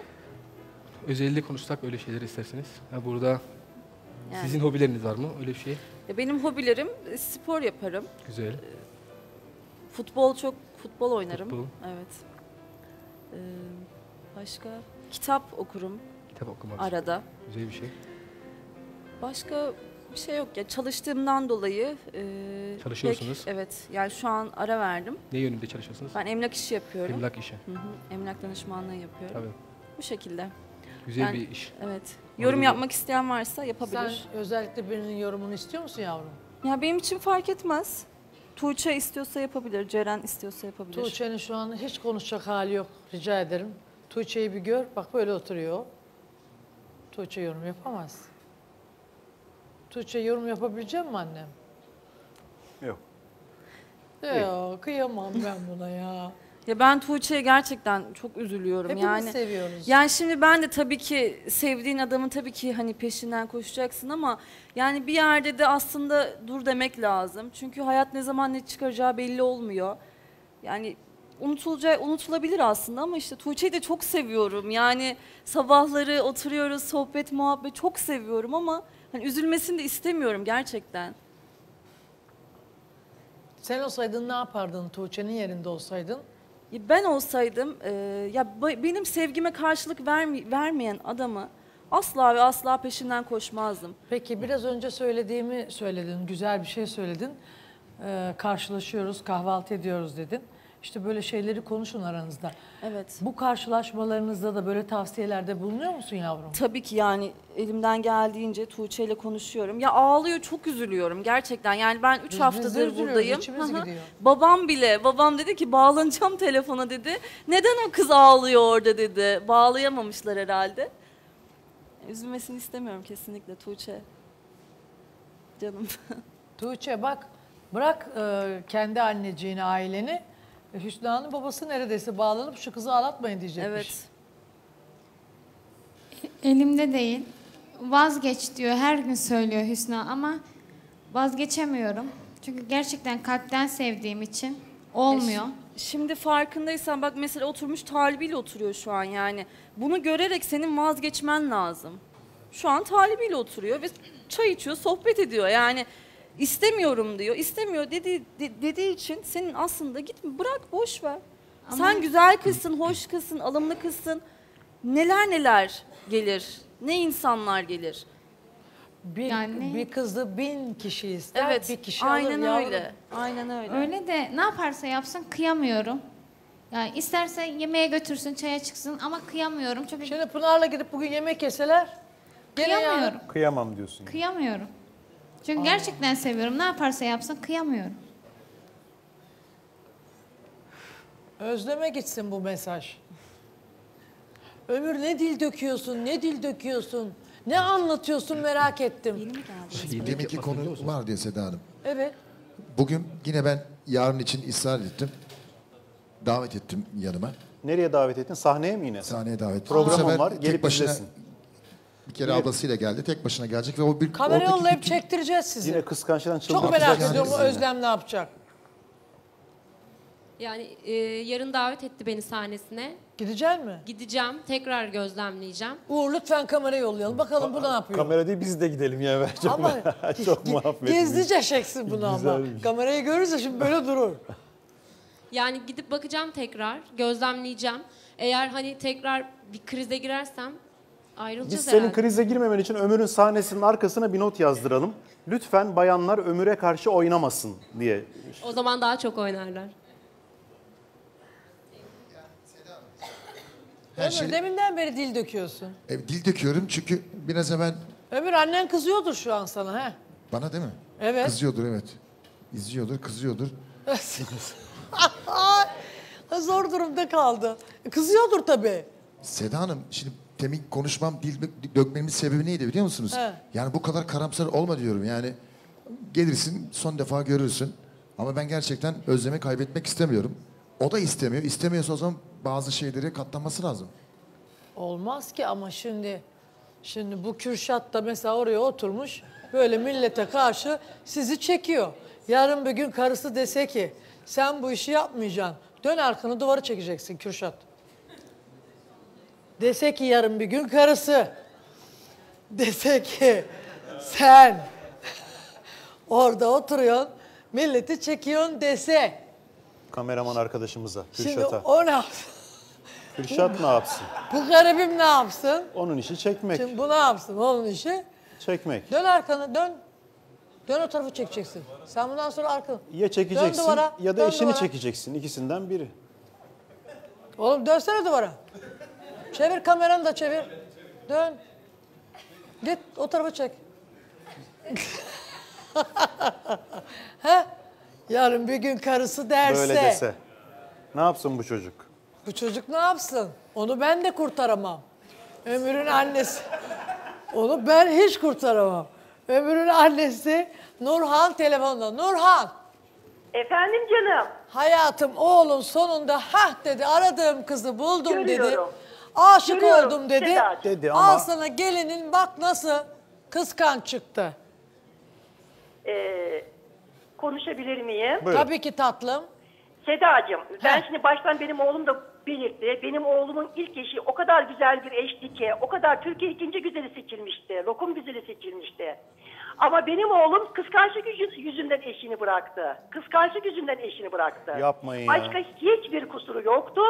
Özellikle konuşsak öyle şeyler isterseniz. Yani burada yani. Sizin hobileriniz var mı? Öyle bir şey. Ya benim hobilerim spor yaparım. Güzel. E, futbol çok futbol oynarım. Futbol. Evet. E, başka kitap okurum. Kitap okumak. Arada. Güzel bir şey. Başka bir şey yok ya. Çalıştığımdan dolayı. E, Çalışıyorsunuz. Pek, evet. Yani şu an ara verdim. Ne yönünde çalışıyorsunuz? Ben emlak işi yapıyorum. Emlak işi. Hı hı. Emlak danışmanlığı yapıyorum. Tabii. Bu şekilde. Güzel yani, bir iş. Evet. Yorum Anladım. yapmak isteyen varsa yapabilir. Sen özellikle birinin yorumunu istiyor musun yavrum? Ya benim için fark etmez. Tuğçe istiyorsa yapabilir, Ceren istiyorsa yapabilir. Tuğçe'nin şu an hiç konuşacak hali yok. Rica ederim. Tuğçe'yi bir gör. Bak böyle oturuyor. Tuğçe yorum yapamaz. Tuğçe yorum yapabilecek mi annem? Yok. Yok, kıyamam ben buna ya. Ya ben Tuğçe'ye gerçekten çok üzülüyorum. Hepimiz yani. seviyoruz. Yani şimdi ben de tabii ki sevdiğin adamın tabii ki hani peşinden koşacaksın ama yani bir yerde de aslında dur demek lazım. Çünkü hayat ne zaman ne çıkaracağı belli olmuyor. Yani unutulacak, unutulabilir aslında ama işte Tuğçe'yi de çok seviyorum. Yani sabahları oturuyoruz, sohbet, muhabbet, çok seviyorum ama hani üzülmesini de istemiyorum gerçekten. Sen olsaydın ne yapardın? Tuğçe'nin yerinde olsaydın? Ben olsaydım, e, ya benim sevgime karşılık verme, vermeyen adamı asla ve asla peşinden koşmazdım. Peki biraz önce söylediğimi söyledin, güzel bir şey söyledin. Ee, karşılaşıyoruz, kahvaltı ediyoruz dedin. İşte böyle şeyleri konuşun aranızda. Evet. Bu karşılaşmalarınızda da böyle tavsiyelerde bulunuyor musun yavrum? Tabii ki, yani elimden geldiğince Tuğçe ile konuşuyorum. Ya ağlıyor, çok üzülüyorum gerçekten. Yani ben üç haftadır buradayım. Babam bile, babam dedi ki bağlanacağım telefona dedi. Neden o kız ağlıyor orada dedi. Bağlayamamışlar herhalde. Üzülmesini istemiyorum kesinlikle Tuğçe. Canım. Tuğçe bak, bırak e, kendi anneciğini, aileni. Hüsna'nın babası neredeyse bağlanıp şu kızı ağlatmayın diyecekmiş. Evet. Elimde değil. Vazgeç diyor, her gün söylüyor Hüsna ama vazgeçemiyorum. Çünkü gerçekten kalpten sevdiğim için olmuyor. E şimdi farkındaysan bak mesela oturmuş talibiyle oturuyor şu an yani. Bunu görerek senin vazgeçmen lazım. Şu an talibiyle oturuyor ve çay içiyor, sohbet ediyor yani. İstemiyorum diyor. İstemiyor dedi, de, dediği için senin aslında git, bırak, boş ver. Ama sen güzel kızsın, hoş kızsın, alımlı kızsın. Neler neler gelir. Ne insanlar gelir. Bir, yani... bir kızı bin kişi ister. Evet, bir kişi aynen alır, öyle. Yavrum. Aynen öyle. Öyle de ne yaparsa yapsın kıyamıyorum. Yani isterse yemeğe götürsün, çaya çıksın ama kıyamıyorum. Çünkü... Şimdi Pınar'la gidip bugün yemek yeseler. Kıyamıyorum. Yani. Kıyamam diyorsun. Kıyamıyorum. Çünkü gerçekten seviyorum. Ne yaparsa yapsın kıyamıyorum. Özleme gitsin bu mesaj. Ömür ne dil döküyorsun, ne dil döküyorsun, ne anlatıyorsun merak ettim. Yeni mi geldiniz? Demek ki konu var diye Seda Hanım. Evet. Bugün yine ben yarın için ısrar ettim. Davet ettim yanıma. Nereye davet ettin? Sahneye mi yine? Sahneye davet ettim. Programım var, gelip izlesin. Bir kere evet. Ablasıyla geldi, tek başına gelecek ve o bir... Kamerayı onunla hep çektireceğiz sizi. Yine kıskançlıktan çıldıracak. Çok merak ediyorum yani. Özlem ne yapacak? Yani e, yarın davet etti beni sahnesine. Gidecek mi? Gideceğim, tekrar gözlemleyeceğim. Uğur lütfen kamera yollayalım, bakalım bu ne yapıyor? Kamera değil, biz de gidelim ya bence. Ama çok muhabbet. Gezdice çeksin bunu ama. Kamerayı görürse şimdi böyle durur. Yani gidip bakacağım tekrar, gözlemleyeceğim. Eğer hani tekrar bir krize girersem... Biz senin herhalde. Krize girmemen için Ömür'ün sahnesinin arkasına bir not yazdıralım. Lütfen bayanlar Ömür'e karşı oynamasın diye. O zaman daha çok oynarlar. Ömür şey... deminden beri dil döküyorsun. E, dil döküyorum çünkü biraz evvel... Ömür annen kızıyordur şu an sana he? Bana değil mi? Evet. Kızıyordur evet. İzliyordur, kızıyordur. Zor durumda kaldı. Kızıyordur tabii. Seda Hanım şimdi... Demin konuşmam, dil dökmemin sebebi neydi biliyor musunuz? Evet. Yani bu kadar karamsar olma diyorum yani. Gelirsin, son defa görürsün. Ama ben gerçekten Özlem'i kaybetmek istemiyorum. O da istemiyor. İstemiyorsa o zaman bazı şeylere katlanması lazım. Olmaz ki ama şimdi... Şimdi bu Kürşat da mesela oraya oturmuş... Böyle millete karşı sizi çekiyor. Yarın bir gün karısı dese ki... Sen bu işi yapmayacaksın. Dön arkanı duvara çekeceksin Kürşat. Dese ki yarın bir gün karısı, dese ki sen orada oturuyorsun, milleti çekiyorsun dese. Kameraman arkadaşımıza, Kürşat'a. Şimdi o ne yapsın? Kürşat ne yapsın? Bu garibim ne yapsın? Onun işi çekmek. Şimdi bu ne yapsın? Onun işi? Çekmek. Dön arkana, dön. Dön o tarafı çekeceksin. Sen bundan sonra arkana. Ya çekeceksin duvara, ya da eşini duvara. Çekeceksin. İkisinden biri. Oğlum dönsene duvara. Çevir kameranı da çevir. Dön. Git o tarafa çek. Ha? Yarın bir gün karısı derse. Böyle dese. Ne yapsın bu çocuk? Bu çocuk ne yapsın? Onu ben de kurtaramam. Ömür'ün annesi. Onu ben hiç kurtaramam. Ömür'ün annesi Nurhan telefonla. Nurhan. Efendim canım. Hayatım oğlum sonunda hah dedi aradığım kızı buldum görüyorum. Dedi. Aşık görüyorum, oldum dedi. dedi ama... Al sana gelinin bak nasıl kıskanç çıktı. Ee, konuşabilir miyim? Buyurun. Tabii ki tatlım. Sedacığım, ben Heh. şimdi baştan benim oğlum da belirtti. Benim oğlumun ilk eşi o kadar güzel bir eşti ki, o kadar Türkiye ikinci güzeli seçilmişti, lokum güzeli seçilmişti. Ama benim oğlum kıskançlık yüzünden eşini bıraktı. Kıskançlık yüzünden eşini bıraktı. Yapmayın ya. Başka hiçbir kusuru yoktu.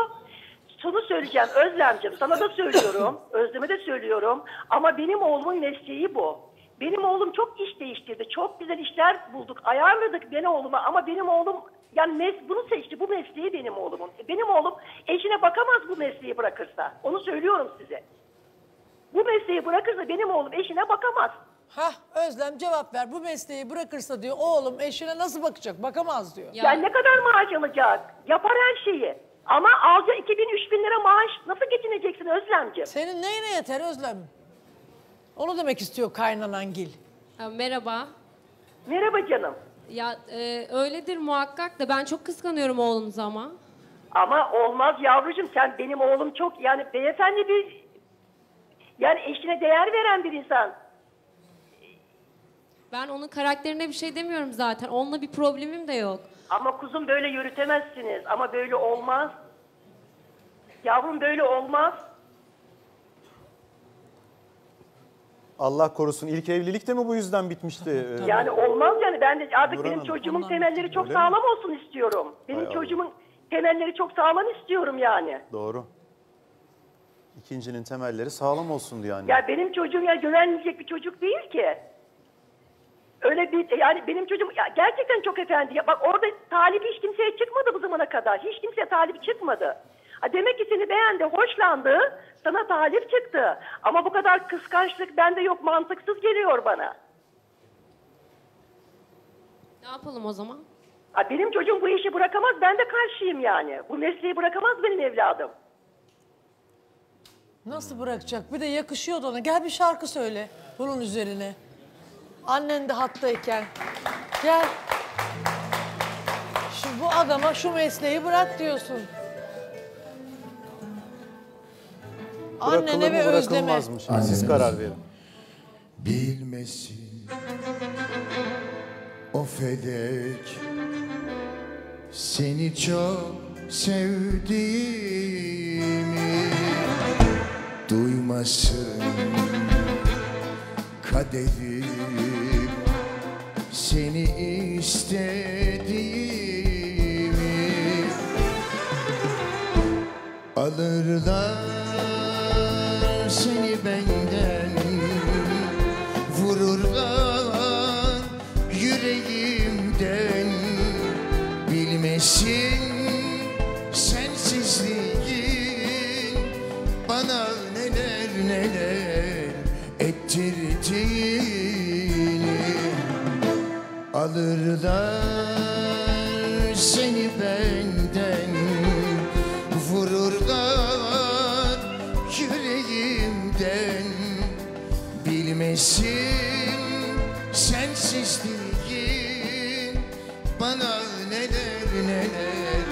Sonu söyleyeceğim Özlemciğim, sana da söylüyorum, Özlem'e de söylüyorum. Ama benim oğlumun mesleği bu. Benim oğlum çok iş değiştirdi, çok güzel işler bulduk, ayarladık ben oğluma ama benim oğlum yani mes bunu seçti, bu mesleği benim oğlumun. Benim oğlum eşine bakamaz bu mesleği bırakırsa, onu söylüyorum size. Bu mesleği bırakırsa benim oğlum eşine bakamaz. Hah Özlem cevap ver, bu mesleği bırakırsa diyor oğlum eşine nasıl bakacak, bakamaz diyor. Ya yani ne kadar maaş alacak, yapar her şeyi. Ama alca iki bin üç bin lira maaş nasıl geçineceksin Özlemciğim? Senin neyine yeter Özlem? Onu demek istiyor kaynanangil. Merhaba. Merhaba canım. Ya e, öyledir muhakkak da ben çok kıskanıyorum oğlumuzu ama. Ama olmaz yavrucuğum, sen benim oğlum çok yani beyefendi bir yani eşine değer veren bir insan. Ben onun karakterine bir şey demiyorum zaten. Onunla bir problemim de yok. Ama kuzum böyle yürütemezsiniz. Ama böyle olmaz. Yavrum böyle olmaz. Allah korusun. İlk evlilik de mi bu yüzden bitmişti? Yani olmaz yani. Ben de artık Nurhan benim çocuğumun Hanım. temelleri çok Öyle sağlam mi? olsun istiyorum. Benim Hay çocuğumun Allah. temelleri çok sağlam istiyorum yani. Doğru. İkincinin temelleri sağlam olsun yani. Ya benim çocuğum ya güvenmeyecek bir çocuk değil ki. Öyle bir yani benim çocuğum ya gerçekten çok efendi. Ya bak orada talip hiç kimseye çıkmadı bu zamana kadar. Hiç kimseye talip çıkmadı. Ha demek ki seni beğendi, hoşlandı, sana talip çıktı. Ama bu kadar kıskançlık bende yok, mantıksız geliyor bana. Ne yapalım o zaman? Ha benim çocuğum bu işi bırakamaz, ben de karşıyım yani. Bu mesleği bırakamaz benim evladım. Nasıl bırakacak? Bir de yakışıyordu ona. Gel bir şarkı söyle bunun üzerine. Annen de hattayken. Gel. Şu, bu adama şu mesleği bırak diyorsun. Annene ve Özlem'e. Siz karar verin. Bilmesin o fedek seni çok sevdiğimi duymasın kaderim. Seni istediğimi alırlar seni benden, vururlar yüreğimden. Bilmesin sensizliğin bana neler neler ettirdiğini. Alırlar seni benden, vururlar yüreğimden. Bilmesin sensizliğin bana neler neler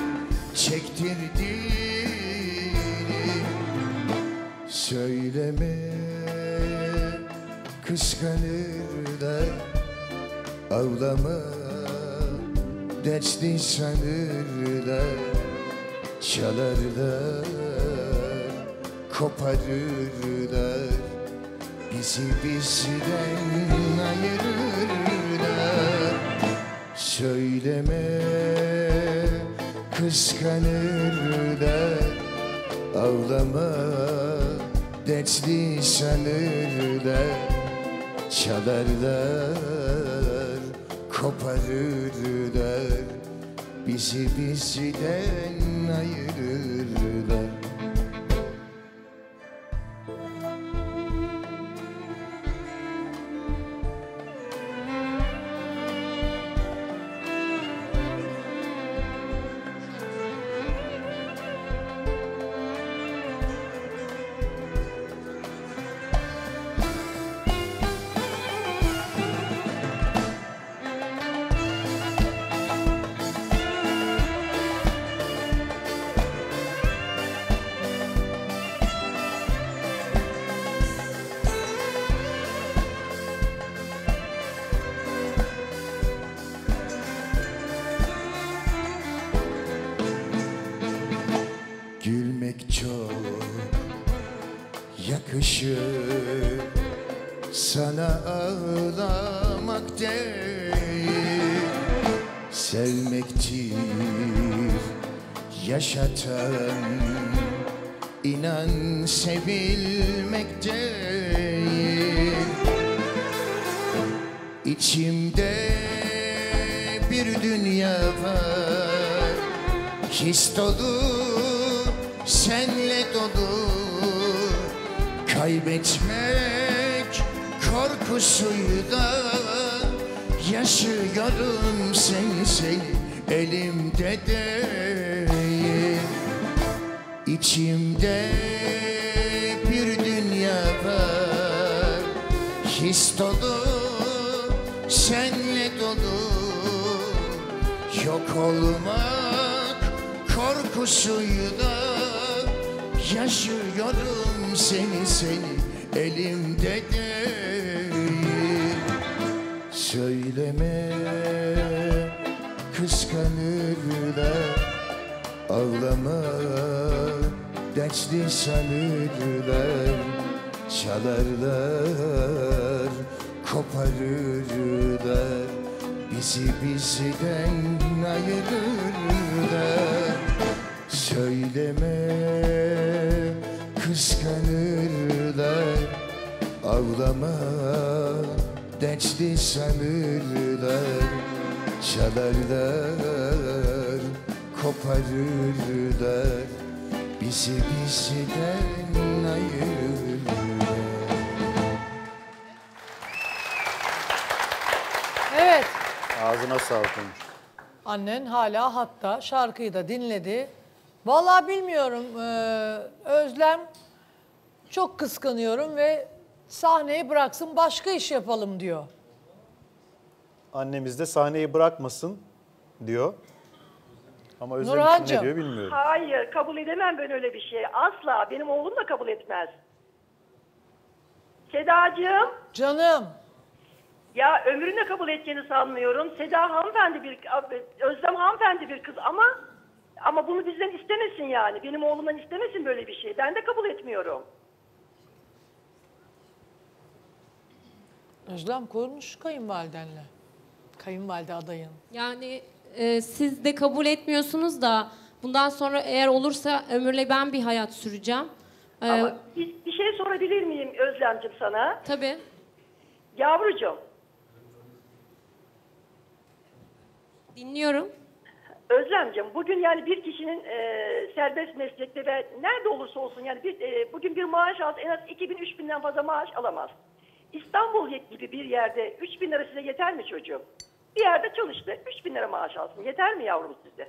çektirdiğini. Söyleme kıskanırlar, ağlama dertli sanırlar, çalarlar, koparırlar, bizi bizden ayırırlar. Söyleme kıskanırlar, ağlama dertli sanırlar, çalarlar, koparırlar, bizi bizden ayırırlar. yakışır. Sana ağlamak değil, sevmektir yaşatan. İnan sevilmek değil. İçimde bir dünya var, his dolu, senle dolu. Kaybetmek korkusuyla yaşıyorum sensin, elimde değil. İçimde bir dünya var, his dolu, senle dolu. Yok olmak korkusuyla yaşıyorum seni seni, elimde değil. Söyleme kıskanırlar, ağlama dertli sanırlar. Çalarlar, koparırlar, bizi bizden ayırırlar. Söyleme kıskanırlar, ağlama dertli sanırlar. Çalarlar, koparırlar, bizi bizden ayırırlar. Evet. Ağzına sağlık. Annen hala hatta şarkıyı da dinledi. Vallahi bilmiyorum ee, Özlem, çok kıskanıyorum ve sahneyi bıraksın, başka iş yapalım diyor. Annemiz de sahneyi bırakmasın diyor. Ama Özlem için ne diyor bilmiyorum. Hayır, kabul edemem ben öyle bir şey. Asla, benim oğlum da kabul etmez. Sedacığım. Canım. Ya Ömür'ün de kabul edeceğini sanmıyorum. Seda hanımefendi bir, Özlem hanımefendi bir kız ama ama bunu bizden istemesin yani. Benim oğlumdan istemesin böyle bir şey. Ben de kabul etmiyorum. Özlem konuş kayınvalidenle. Kayınvalide adayın. Yani e, siz de kabul etmiyorsunuz da bundan sonra eğer olursa Ömür'le ben bir hayat süreceğim. Ee, ama bir, bir şey sorabilir miyim Özlemciğim sana? Tabii. Yavrucuğum. Dinliyorum. Özlemciğim, bugün yani bir kişinin e, serbest meslekte ve nerede olursa olsun yani bir, e, bugün bir maaş alsa en az iki bin üç binden fazla maaş alamaz. İstanbul gibi bir yerde üç bin lira size yeter mi çocuğum? Bir yerde çalıştı, üç bin lira maaş alsın. Yeter mi yavrum size?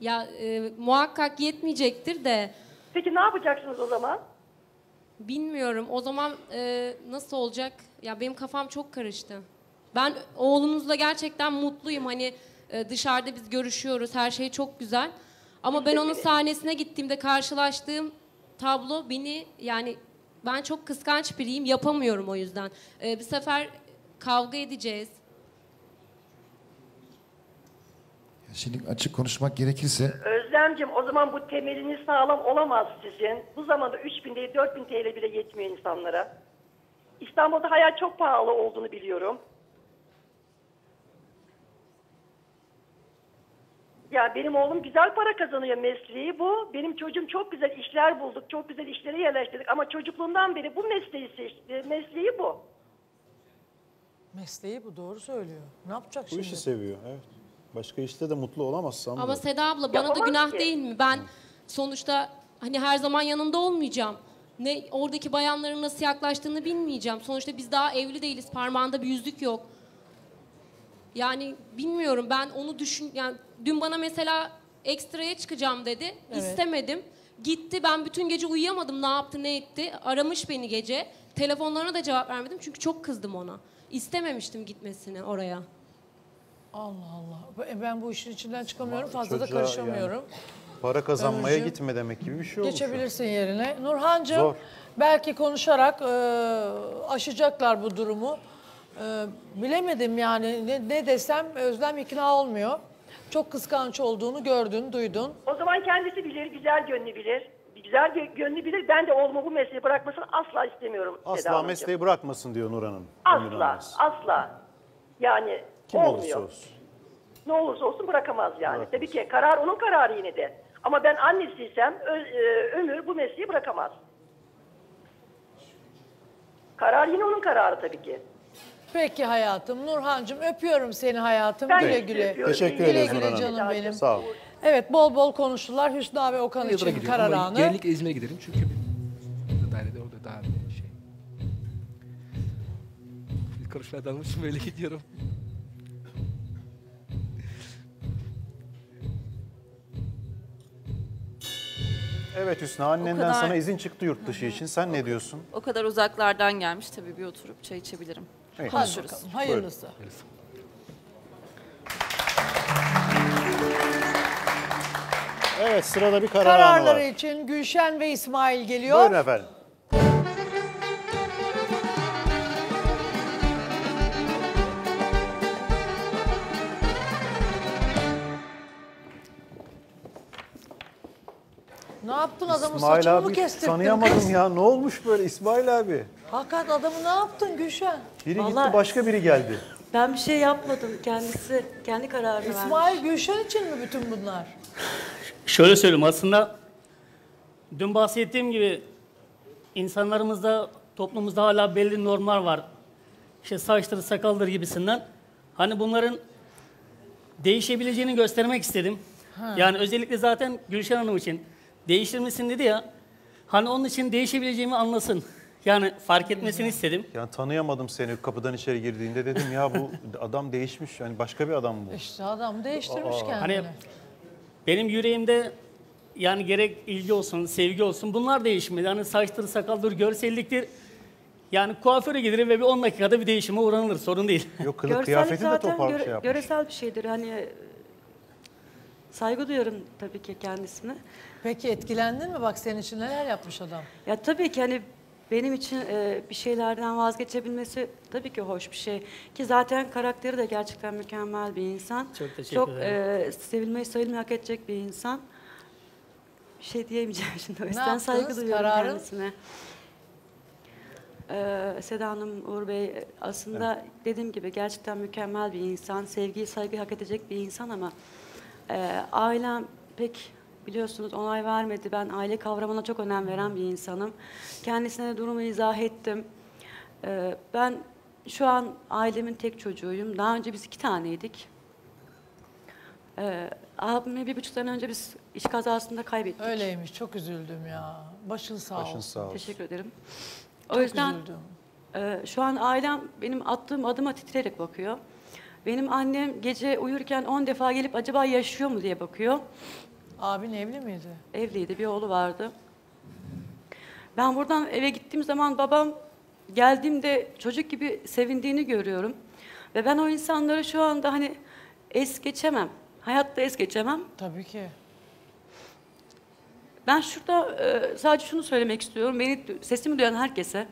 Ya e, muhakkak yetmeyecektir de. Peki ne yapacaksınız o zaman? Bilmiyorum. O zaman e, nasıl olacak? Ya benim kafam çok karıştı. Ben oğlunuzla gerçekten mutluyum. Hani e, dışarıda biz görüşüyoruz. Her şey çok güzel. Ama ben onun sahnesine gittiğimde karşılaştığım tablo beni, yani ben çok kıskanç biriyim. Yapamıyorum o yüzden. E, bir sefer kavga edeceğiz. Şimdi açık konuşmak gerekirse... Özlemciğim, o zaman bu temeliniz sağlam olamaz sizin. Bu zamanda üç bin değil dört bin TL bile yetmiyor insanlara. İstanbul'da hayat çok pahalı olduğunu biliyorum. Ya benim oğlum güzel para kazanıyor, mesleği bu. Benim çocuğum çok güzel işler bulduk, çok güzel işlere yerleştirdik. Ama çocukluğundan beri bu mesleği seçti, mesleği bu. Mesleği bu, doğru söylüyor. Ne yapacak bu şimdi? Bu işi seviyor, evet. Başka işte de mutlu olamazsam. Ama Seda abla, bana yapamaz da günah ki değil mi? Ben sonuçta hani her zaman yanında olmayacağım. Ne oradaki bayanların nasıl yaklaştığını bilmeyeceğim. Sonuçta biz daha evli değiliz. Parmağında bir yüzük yok. Yani bilmiyorum, ben onu düşün... Yani dün bana mesela ekstraya çıkacağım dedi. Evet. İstemedim. Gitti, ben bütün gece uyuyamadım. Ne yaptı ne etti. Aramış beni gece. Telefonlarına da cevap vermedim. Çünkü çok kızdım ona. İstememiştim gitmesini oraya. Allah Allah. Ben bu işin içinden çıkamıyorum. Ama fazla da karışamıyorum. Yani para kazanmaya Ömürcüğüm, gitme demek gibi bir şey olmuş. Geçebilirsin ya yerine. Nurhancığım, zor. Belki konuşarak e, aşacaklar bu durumu. E, bilemedim yani. Ne, ne desem Özlem ikna olmuyor. Çok kıskanç olduğunu gördün, duydun. O zaman kendisi bilir, güzel gönlü bilir. Güzel gönlü bilir. Ben de oğlumu bu mesleği bırakmasını asla istemiyorum. Asla mesleği bırakmasın diyor Nur Hanım. Asla, asla. Yani kim olmuyor. Olursa olsun. Ne olursa olsun bırakamaz yani. Bırakmaz. Tabii ki karar onun kararı yine de. Ama ben annesiysem Ömür bu mesleği bırakamaz. Karar yine onun kararı tabii ki. Peki hayatım. Nurhancığım öpüyorum seni hayatım. Ben güle güle. Teşekkür ederim Nurhan Hanım. Canım benim. Sağ ol. Evet, bol bol konuştular Hüsna ve Okan için bir karar anı. Genellik İzmir'e gidelim çünkü bir dairede orada daha bir şey. Bir karışma dalmışım böyle gidiyorum. Evet Hüsna, annenden kadar... sana izin çıktı yurt dışı için. Sen o, ne diyorsun? O kadar uzaklardan gelmiş, tabii bir oturup çay içebilirim. Evet. Hadi bakalım. Hayırlısı. Hayırlısı. Evet, sırada bir karar var. Kararları için Gülşen ve İsmail geliyor. Buyurun efendim. Ne yaptın adamın İsmail saçını abi, mı kestirttin? Tanıyamadım kız? Ya ne olmuş böyle İsmail abi? Hakan adamı ne yaptın Gülşen? Biri vallahi gitti başka biri geldi. Ben bir şey yapmadım, kendisi kendi kararı vermiş. İsmail Gülşen için mi bütün bunlar? Şöyle söyleyeyim aslında dün bahsettiğim gibi insanlarımızda toplumumuzda hala belli normlar var. İşte saçtır sakaldır gibisinden. Hani bunların değişebileceğini göstermek istedim. Ha. Yani özellikle zaten Gülşen Hanım için. Değişir misin dedi ya, hani onun için değişebileceğimi anlasın. Yani fark etmesini istedim. Yani tanıyamadım seni kapıdan içeri girdiğinde dedim ya bu adam değişmiş. Yani başka bir adam bu. İşte adam değiştirmiş Aa. kendini. Hani benim yüreğimde yani gerek ilgi olsun, sevgi olsun bunlar değişmedi. Hani saçtır, sakaldır, görselliktir. Yani kuaföre gidilir ve bir on dakikada bir değişime uğranılır, sorun değil. Yok kılık kıyafeti de topar bir şey yapmış. Göresel bir şeydir hani... Saygı duyarım tabii ki kendisine. Peki etkilendin mi? Bak senin için neler yapmış adam. Ya tabii ki hani benim için e, bir şeylerden vazgeçebilmesi tabii ki hoş bir şey. Ki zaten karakteri de gerçekten mükemmel bir insan. Çok teşekkür Çok, ederim. Çok e, sevilmeyi sayılmayı hak edecek bir insan. Bir şey diyemeyeceğim şimdi. O yüzden saygı duyuyorum kararın? Kendisine. Ee, Seda Hanım, Uğur Bey aslında evet. dediğim gibi gerçekten mükemmel bir insan. Sevgiyi, saygıyı hak edecek bir insan ama... Ee, ailem pek biliyorsunuz onay vermedi. Ben aile kavramına çok önem veren bir insanım. Kendisine de durumu izah ettim. Ee, ben şu an ailemin tek çocuğuyum. Daha önce biz iki taneydik. Ee, abimi bir buçuk sene önce biz iş kazasında kaybettik. Öyleymiş, çok üzüldüm ya. Başın sağ olsun. Başın sağ olsun. Teşekkür ederim. Çok o yüzden e, şu an ailem benim attığım adıma titreyerek bakıyor. Benim annem gece uyurken on defa gelip acaba yaşıyor mu diye bakıyor. Abin evli miydi? Evliydi, bir oğlu vardı. Ben buradan eve gittiğim zaman babam geldiğimde çocuk gibi sevindiğini görüyorum. Ve ben o insanları şu anda hani es geçemem. Hayatta es geçemem. Tabii ki. Ben şurada sadece şunu söylemek istiyorum. Beni sesimi duyan herkese...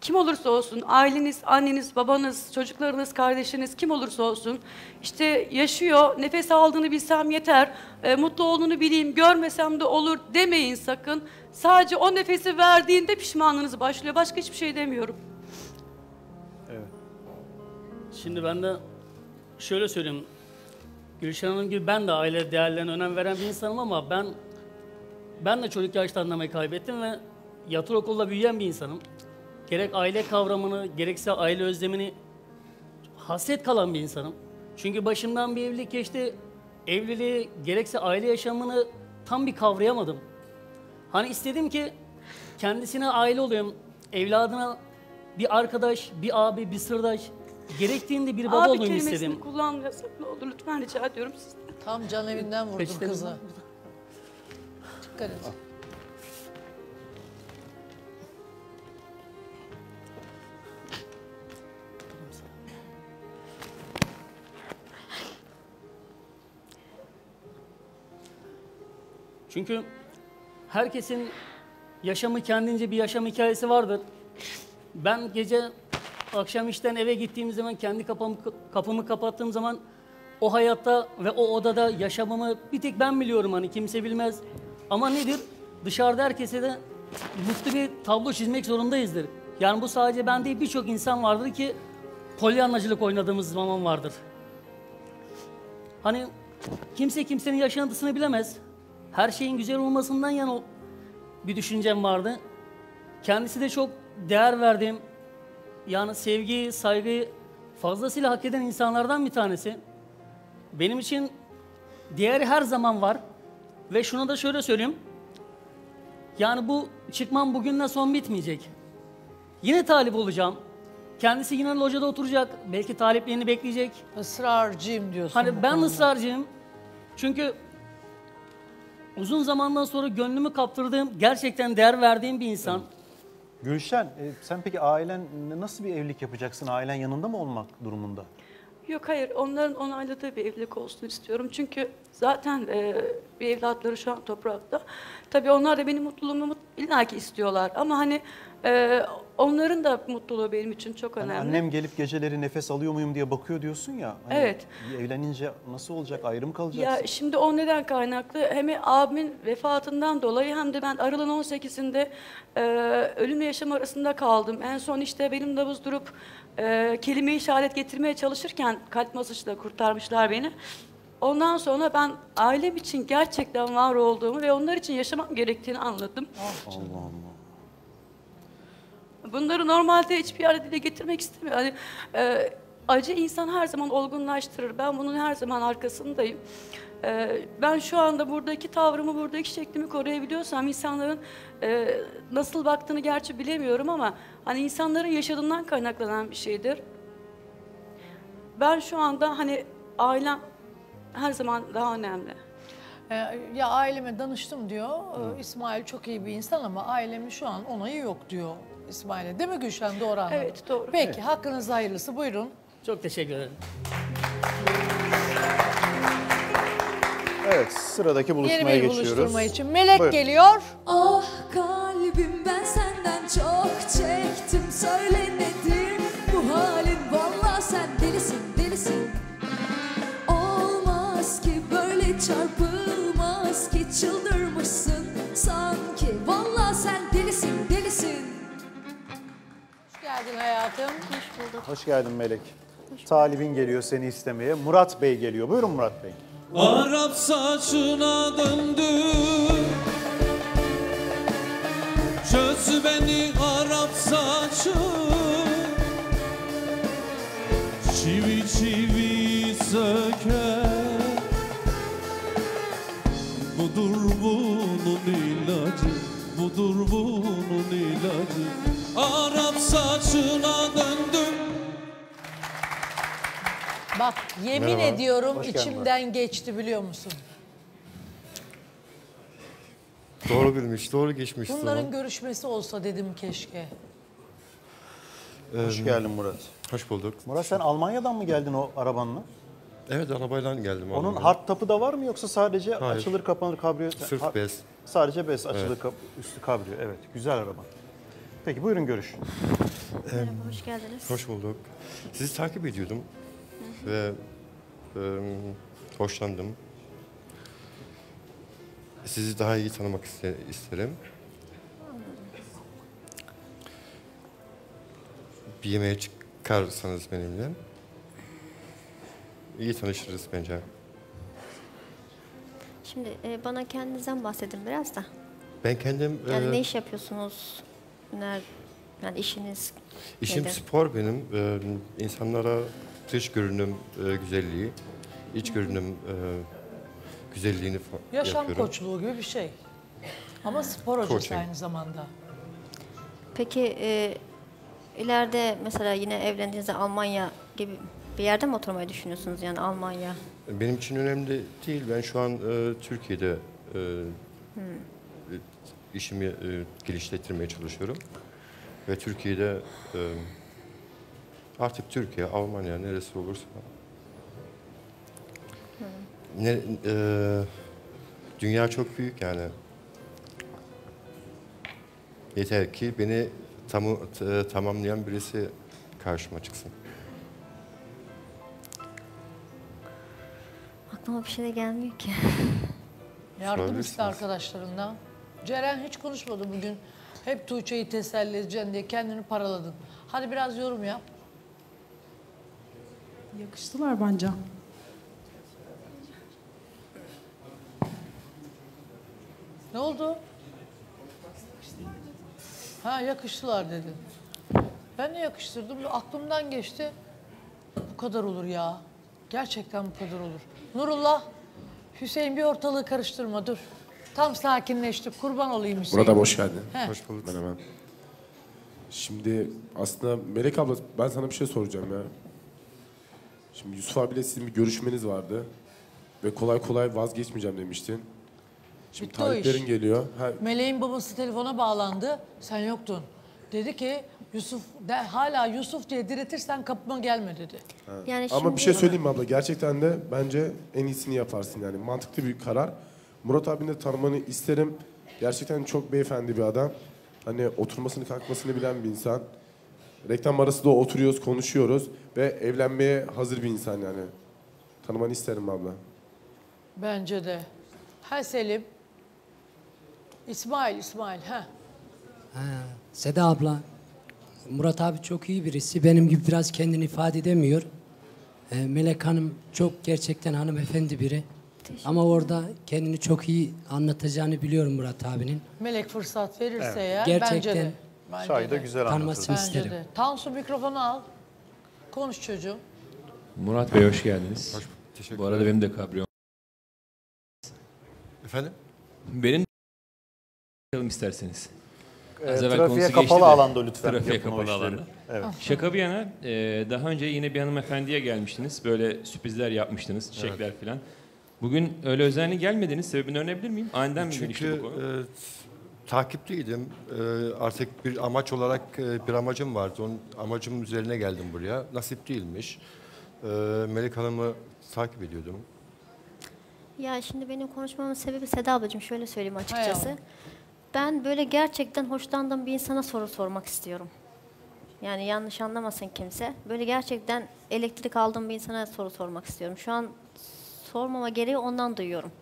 Kim olursa olsun, aileniz, anneniz, babanız, çocuklarınız, kardeşiniz, kim olursa olsun işte yaşıyor, nefes aldığını bilsem yeter, e, mutlu olduğunu bileyim, görmesem de olur demeyin sakın. Sadece o nefesi verdiğinde pişmanlığınız başlıyor. Başka hiçbir şey demiyorum. Evet. Şimdi ben de şöyle söyleyeyim. Gülşen Hanım gibi ben de aile değerlerine önem veren bir insanım ama ben ben de çocuk yaşta anlamayı kaybettim ve yatılı okulda büyüyen bir insanım. Gerek aile kavramını, gerekse aile özlemini hasret kalan bir insanım. Çünkü başımdan bir evlilik geçti. Evliliği, gerekse aile yaşamını tam bir kavrayamadım. Hani istedim ki kendisine aile olayım, evladına bir arkadaş, bir abi, bir sırdaş, gerektiğinde bir baba abi olayım istedim. Abi kelimesini kullanmayasak ne olur lütfen rica ediyorum sizden. Tam can evinden vurdum Peşten kızı. Dikkat et. Çünkü herkesin yaşamı kendince bir yaşam hikayesi vardır. Ben gece akşam işten eve gittiğim zaman, kendi kapımı, kapımı kapattığım zaman o hayatta ve o odada yaşamamı bir tek ben biliyorum, hani kimse bilmez. Ama nedir? Dışarıda herkese de mutlu bir tablo çizmek zorundayızdır. Yani bu sadece ben değil, birçok insan vardır ki polyanlacılık oynadığımız zaman vardır. Hani kimse kimsenin yaşantısını bilemez. Her şeyin güzel olmasından yana bir düşüncem vardı. Kendisi de çok değer verdiğim, yani sevgiyi, saygıyı fazlasıyla hak eden insanlardan bir tanesi. Benim için değeri her zaman var. Ve şuna da şöyle söyleyeyim. Yani bu çıkmam bugünle son bitmeyecek. Yine talip olacağım. Kendisi yine locada oturacak. Belki taliplerini bekleyecek. Israrcıyım diyorsun. Hani ben konuda ısrarcıyım. Çünkü uzun zamandan sonra gönlümü kaptırdığım, gerçekten değer verdiğim bir insan. Gülşen, e, sen peki ailen nasıl bir evlilik yapacaksın? Ailen yanında mı olmak durumunda? Yok, hayır. Onların onayladığı bir evlilik olsun istiyorum. Çünkü zaten e, bir evlatları şu an toprakta. Tabii onlar da benim mutluluğumu illaki istiyorlar. Ama hani e, onların da mutluluğu benim için çok önemli. Yani annem gelip geceleri nefes alıyor muyum diye bakıyor diyorsun ya. Hani evet. Evlenince nasıl olacak? Ayrı mı kalacaksın? Ya şimdi o neden kaynaklı? Hem abimin vefatından dolayı hem de ben Aralık'ın on sekizinde e, ölümle yaşam arasında kaldım. En son işte benim davuz durup e, kelime-i şehadet getirmeye çalışırken kalp masajıyla kurtarmışlar beni. Ondan sonra ben ailem için gerçekten var olduğumu ve onlar için yaşamam gerektiğini anladım. Allah Allah. Bunları normalde hiçbir yerde dile getirmek istemiyorum. Yani, e, acı insan her zaman olgunlaştırır. Ben bunun her zaman arkasındayım. E, ben şu anda buradaki tavrımı, buradaki şeklimi koruyabiliyorsam, insanların e, nasıl baktığını gerçi bilemiyorum ama hani insanların yaşadığından kaynaklanan bir şeydir. Ben şu anda hani ailem her zaman daha önemli. Ya aileme danıştım diyor. Hı. İsmail çok iyi bir insan ama ailemin şu an onayı yok diyor İsmail'e. Değil mi Gülşen? Doğru anladım. Evet, doğru. Peki, evet. Hakkınız hayırlısı. Buyurun. Çok teşekkür ederim. Evet, sıradaki buluşmaya geçiyoruz. Yeni bir buluşturma için. Melek Buyurun. geliyor. Oh kalbim, ben senden çok çektim. Söyle nedir bu halin? Vallahi sen delisin, delisin. Çarpılmaz ki, çıldırmışsın sanki, vallahi sen delisin, delisin. Hoş geldin hayatım. Hoş bulduk. Hoş geldin Melek. Hoş Talibin geliyor seni istemeye. Murat Bey geliyor. Buyurun Murat Bey. Arap saçına döndü, çöz beni Arap saçı, çivi çivi söker. Budur bunun ilacı, budur bunun ilacı. Arap saçına döndüm. Bak yemin Merhaba. ediyorum Hoş içimden geldin. geçti, biliyor musun? Doğru bilmiş, doğru geçmiş. Bunların zaman. görüşmesi olsa dedim keşke. Hoş ee, geldin Murat. Hoş bulduk. Murat, sen Almanya'dan mı geldin o arabanla? Evet, arabayla geldim. Onun hard tapı da var mı yoksa sadece Hayır. açılır kapanır kabriyo? Sırf bez. Sadece bez, açılır evet. kap, üstü kabriyo. Evet, güzel araba. Peki buyurun görüş. Merhaba, ee, hoş geldiniz. Hoş bulduk. Sizi takip ediyordum Hı -hı. ve e, hoşlandım. Sizi daha iyi tanımak isterim. Bir yemeğe çıkarsanız benimle. İyi tanışırız bence. Şimdi e, bana kendinizden bahsedin biraz da. Ben kendim... Yani e, ne iş yapıyorsunuz? Nerede, yani işiniz İşim nedir? Spor benim. E, insanlara dış görünüm e, güzelliği, iç görünüm e, güzelliğini Yaşam yapıyorum. Yaşam koçluğu gibi bir şey. Ama spor hocası aynı zamanda. Peki e, ileride mesela yine evlendiğinizde Almanya gibi... Bir yerde mi oturmayı düşünüyorsunuz, yani Almanya? Benim için önemli değil. Ben şu an e, Türkiye'de e, hmm. işimi e, geliştirmeye çalışıyorum. Ve Türkiye'de e, artık Türkiye, Almanya neresi olursa hmm. ne, e, dünya çok büyük yani. Yeter ki beni tam, t, tamamlayan birisi karşıma çıksın. aklıma bir şey de gelmiyor ki. Yardım iste arkadaşlarından. Ceren hiç konuşmadı bugün. Hep Tuğçe'yi teselli edeceğim diye kendini paraladın. Hadi biraz yorum yap. Yakıştılar bence. Ne oldu? Ha, yakıştılar dedin. Ben de yakıştırdım. Aklımdan geçti. Bu kadar olur ya. Gerçekten bu kadar olur. Nurullah, Hüseyin bir ortalığı karıştırma, dur. Tam sakinleşti. Kurban olayım Hüseyin. Burada boş geldin. He. Hoş bulduk. Ben hemen. Şimdi aslında Melek abla, ben sana bir şey soracağım ya. Şimdi Yusuf abiyle sizin bir görüşmeniz vardı. Ve kolay kolay vazgeçmeyeceğim demiştin. Şimdi taliplerin geliyor. Ha. Meleğin babası telefona bağlandı. Sen yoktun. Dedi ki Yusuf, de, hala Yusuf diye diretirsen kapıma gelme dedi. Yani ama şimdi... bir şey söyleyeyim mi abla? Gerçekten de bence en iyisini yaparsın yani. Mantıklı bir karar. Murat abini de tanımanı isterim. Gerçekten çok beyefendi bir adam. Hani oturmasını kalkmasını bilen bir insan. Reklam arası da oturuyoruz, konuşuyoruz. Ve evlenmeye hazır bir insan yani. Tanımanı isterim abla. Bence de. Ha Selim. İsmail, İsmail. Ha. Ha, Seda abla. Murat abi çok iyi birisi. Benim gibi biraz kendini ifade edemiyor. Ee, Melek Hanım çok gerçekten hanımefendi biri. Ama orada kendini çok iyi anlatacağını biliyorum Murat abinin. Melek fırsat verirse evet. Ya. Gerçekten bence de. Bence de. Güzel tanımasını bence isterim. De. Tansu mikrofonu al. Konuş çocuğum. Murat Bey hoş geldiniz. Hoş, teşekkür Bu arada ederim. Benim de kabriyom. Efendim? Benim de isterseniz. E, trafiğe kapalı alanda lütfen. Trafiğe kapalı alanda. Evet. Şaka bir yana e, daha önce yine bir hanımefendiye gelmiştiniz. Böyle sürprizler yapmıştınız. Çiçekler evet. Falan. Bugün öyle özenli gelmediniz. Sebebini öğrenebilir miyim? Aniden mi gelişti bu konu? Çünkü e, takipteydim. E, artık bir amaç olarak e, bir amacım vardı. Onun amacım üzerine geldim buraya. Nasip değilmiş. E, Melek Hanım'ı takip ediyordum. Ya şimdi benim konuşmamın sebebi Seda ablacığım. Şöyle söyleyeyim açıkçası. Hay ben böyle gerçekten hoşlandığım bir insana soru sormak istiyorum. Yani yanlış anlamasın kimse. Böyle gerçekten elektrik aldığım bir insana soru sormak istiyorum. Şu an sormama gereği ondan duyuyorum.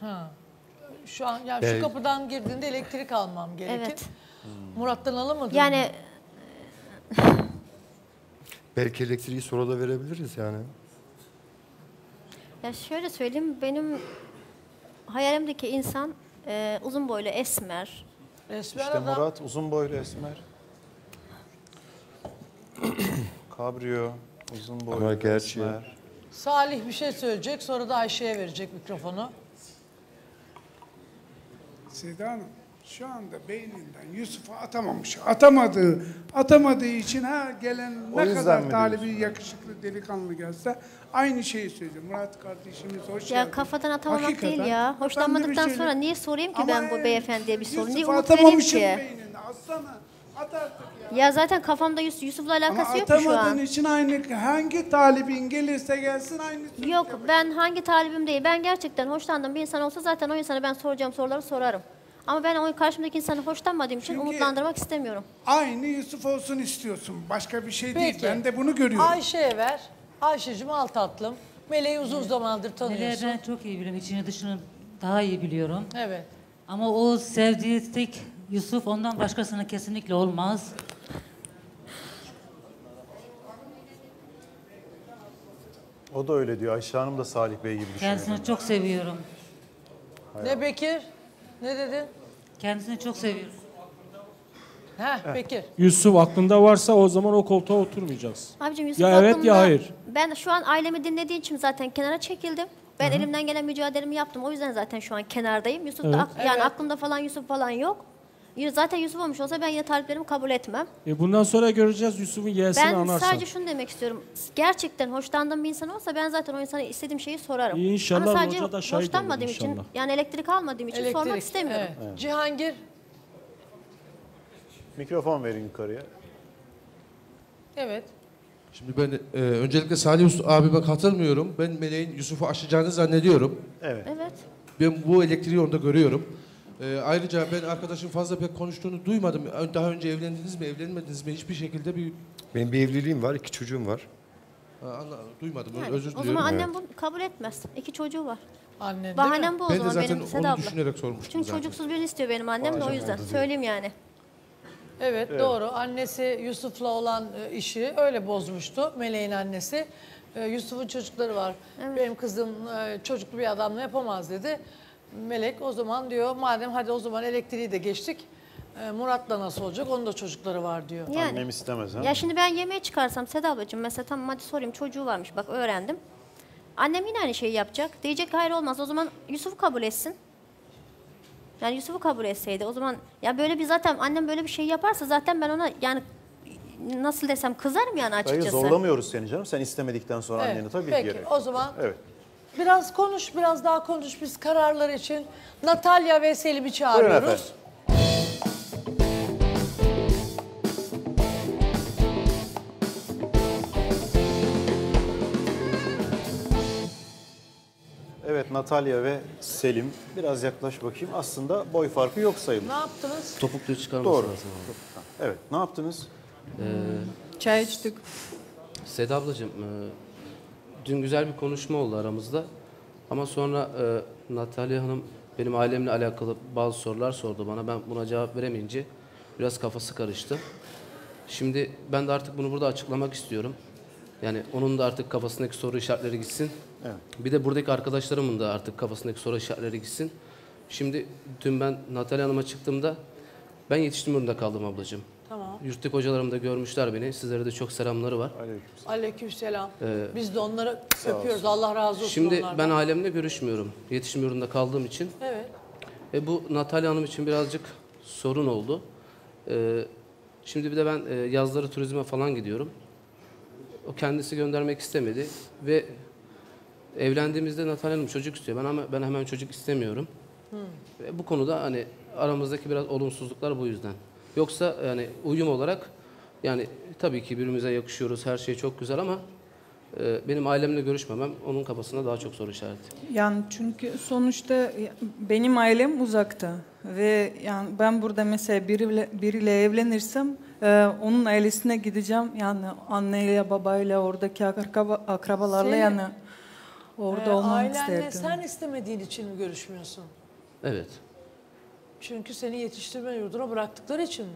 Ha. Şu an ya evet. Şu kapıdan girdiğinde elektrik almam gerekir. Evet. Hmm. Murat'tan alamadım. Yani belki elektriği soruda verebiliriz yani. Ya şöyle söyleyeyim, benim hayalimdeki insan Ee, uzun boylu esmer. Esmer işte adam. Murat uzun boylu esmer. Kabriyo uzun boylu ama gerçi esmer. Salih bir şey söyleyecek, sonra da Ayşe'ye verecek mikrofonu. Seda Hanım şu anda beyninden Yusuf'a atamamış. Atamadığı, atamadığı için ha gelen ne kadar talibi yakışıklı delikanlı gelse aynı şeyi söylüyor. Murat kardeşimiz hoş geldin. Ya kafadan atamamak hakikaten, değil ya. Hoşlanmadıktan sonra niye sorayım ki ama ben bu beyefendiye bir sorun? Niye umut vereyim ki? Beynini, atsana, at artık ya. Ya zaten kafamda Yus Yusuf'la alakası ama yok şu an. Atamadığın için aynı hangi talibin gelirse gelsin aynı. Yok yapayım. Ben hangi talibim değil. Ben gerçekten hoşlandığım bir insan olsa zaten o insana ben soracağım soruları sorarım. Ama ben o karşımdaki insanı hoşlanmadığım için çünkü umutlandırmak istemiyorum. Aynı Yusuf olsun istiyorsun. Başka bir şey peki değil. Ben de bunu görüyorum. Ayşe'ye ver. Ayşe'cim al tatlım. Meleği uzun evet. zamandır tanıyorsun. Meleği ben çok iyi biliyorum. İçini dışını daha iyi biliyorum. Evet. Ama o sevdiği tek Yusuf, ondan başkasına kesinlikle olmaz. O da öyle diyor. Ayşe Hanım da Salih Bey gibi düşünüyor. Kendisini çok seviyorum. Hayal. Ne Bekir? Ne dedin? Kendisini çok seviyorum. Ha, peki. Yusuf aklında varsa o zaman o koltuğa oturmayacağız. Abicim Yusuf ya aklımda, evet ya hayır. Ben şu an ailemi dinlediğim için zaten kenara çekildim. Ben Hı -hı. elimden gelen mücadelemi yaptım. O yüzden zaten şu an kenardayım. Yusuf evet. da akl yani evet. aklımda falan Yusuf falan yok. Zaten Yusuf olmuş olsa ben yine taliplerimi kabul etmem. E bundan sonra göreceğiz Yusuf'un yeğesini anlarsan. Ben sadece şunu demek istiyorum. Gerçekten hoşlandığım bir insan olsa ben zaten o insana istediğim şeyi sorarım. İyi, inşallah. Ama sadece hoşlanmadığım inşallah. için yani elektrik almadığım için elektrik. sormak istemiyorum. Evet. Evet. Cihangir. Mikrofon verin yukarıya. Evet. Şimdi ben e, öncelikle Salih abime katılmıyorum. Ben Meleğin Yusuf'u aşacağını zannediyorum. Evet. Evet. Ben bu elektriği onda görüyorum. Ee, ayrıca ben arkadaşım fazla pek konuştuğunu duymadım. Daha önce evlendiniz mi, evlenmediniz mi? Hiçbir şekilde bir... Benim bir evliliğim var, iki çocuğum var. Allah, duymadım yani, özür diliyorum. O zaman annem bunu kabul etmez. İki çocuğu var. Annen, bahanem bu o ben zaman benim Seda abla. Ben de zaten onu düşünerek sormuştum. Çünkü zaten çocuksuz birini istiyor benim annem de o, o yüzden. Söyleyeyim yani. Evet, evet doğru. Annesi Yusuf'la olan işi öyle bozmuştu. Meleğin annesi. Yusuf'un çocukları var. Evet. Benim kızım çocuklu bir adamla yapamaz dedi. Melek o zaman diyor madem hadi o zaman elektriği de geçtik. Murat'la nasıl olacak? Onun da çocukları var diyor. Yani, annem istemez. Ha? Ya şimdi ben yemeğe çıkarsam Seda ablacığım mesela tamam hadi sorayım çocuğu varmış bak öğrendim. Annem yine aynı şeyi yapacak. Diyecek hayır olmaz o zaman Yusuf'u kabul etsin. Yani Yusuf'u kabul etseydi o zaman ya böyle bir zaten annem böyle bir şey yaparsa zaten ben ona yani nasıl desem kızarım yani açıkçası. Hayır zorlamıyoruz seni canım sen istemedikten sonra evet, anneni tabii ki gerek. Peki o zaman. Evet. Biraz konuş biraz daha konuş biz kararlar için Natalya ve Selim'i çağırıyoruz. Evet Natalya ve Selim biraz yaklaş bakayım. Aslında boy farkı yok sayılır. Ne yaptınız? Topukluğu çıkarmışsınız. Doğru. Topuktan. Evet ne yaptınız? Ee, Çay içtik. Seda ablacığım e, dün güzel bir konuşma oldu aramızda. Ama sonra e, Natalya Hanım benim ailemle alakalı bazı sorular sordu bana. Ben buna cevap veremeyince biraz kafası karıştı. Şimdi ben de artık bunu burada açıklamak istiyorum. Yani onun da artık kafasındaki soru işaretleri gitsin. Evet. Bir de buradaki arkadaşlarımın da artık kafasındaki soru işaretleri gitsin. Şimdi dün ben Natalya Hanım'a çıktığımda ben yetiştim önünde kaldım ablacığım. Tamam. Yurttaki hocalarım da görmüşler beni. Sizlere de çok selamları var. Aleykümselam. Aleykümselam. Ee, Biz de onları öpüyoruz. Allah razı olsun. Şimdi onlardan. Ben ailemle görüşmüyorum. Yetiştim önünde kaldığım için. Evet. E bu Natalya Hanım için birazcık sorun oldu. E, şimdi bir de ben e, yazları turizme falan gidiyorum. O kendisi göndermek istemedi ve evlendiğimizde Natalya Hanım çocuk istiyor. Ben ama ben hemen çocuk istemiyorum. Hmm. Ve bu konuda hani aramızdaki biraz olumsuzluklar bu yüzden. Yoksa yani uyum olarak yani tabii ki birbirimize yakışıyoruz. Her şey çok güzel ama e, benim ailemle görüşmemem onun kafasında daha çok soru işareti. Yani çünkü sonuçta benim ailem uzakta ve yani ben burada mesela biriyle, biriyle evlenirsem Ee, onun ailesine gideceğim yani anneyle babayla oradaki akraba, akrabalarla Senin, yani orada e, olmamı isterdim. Ailenle sen istemediğin için mi görüşmüyorsun? Evet. Çünkü seni yetiştirme yurduna bıraktıkları için mi?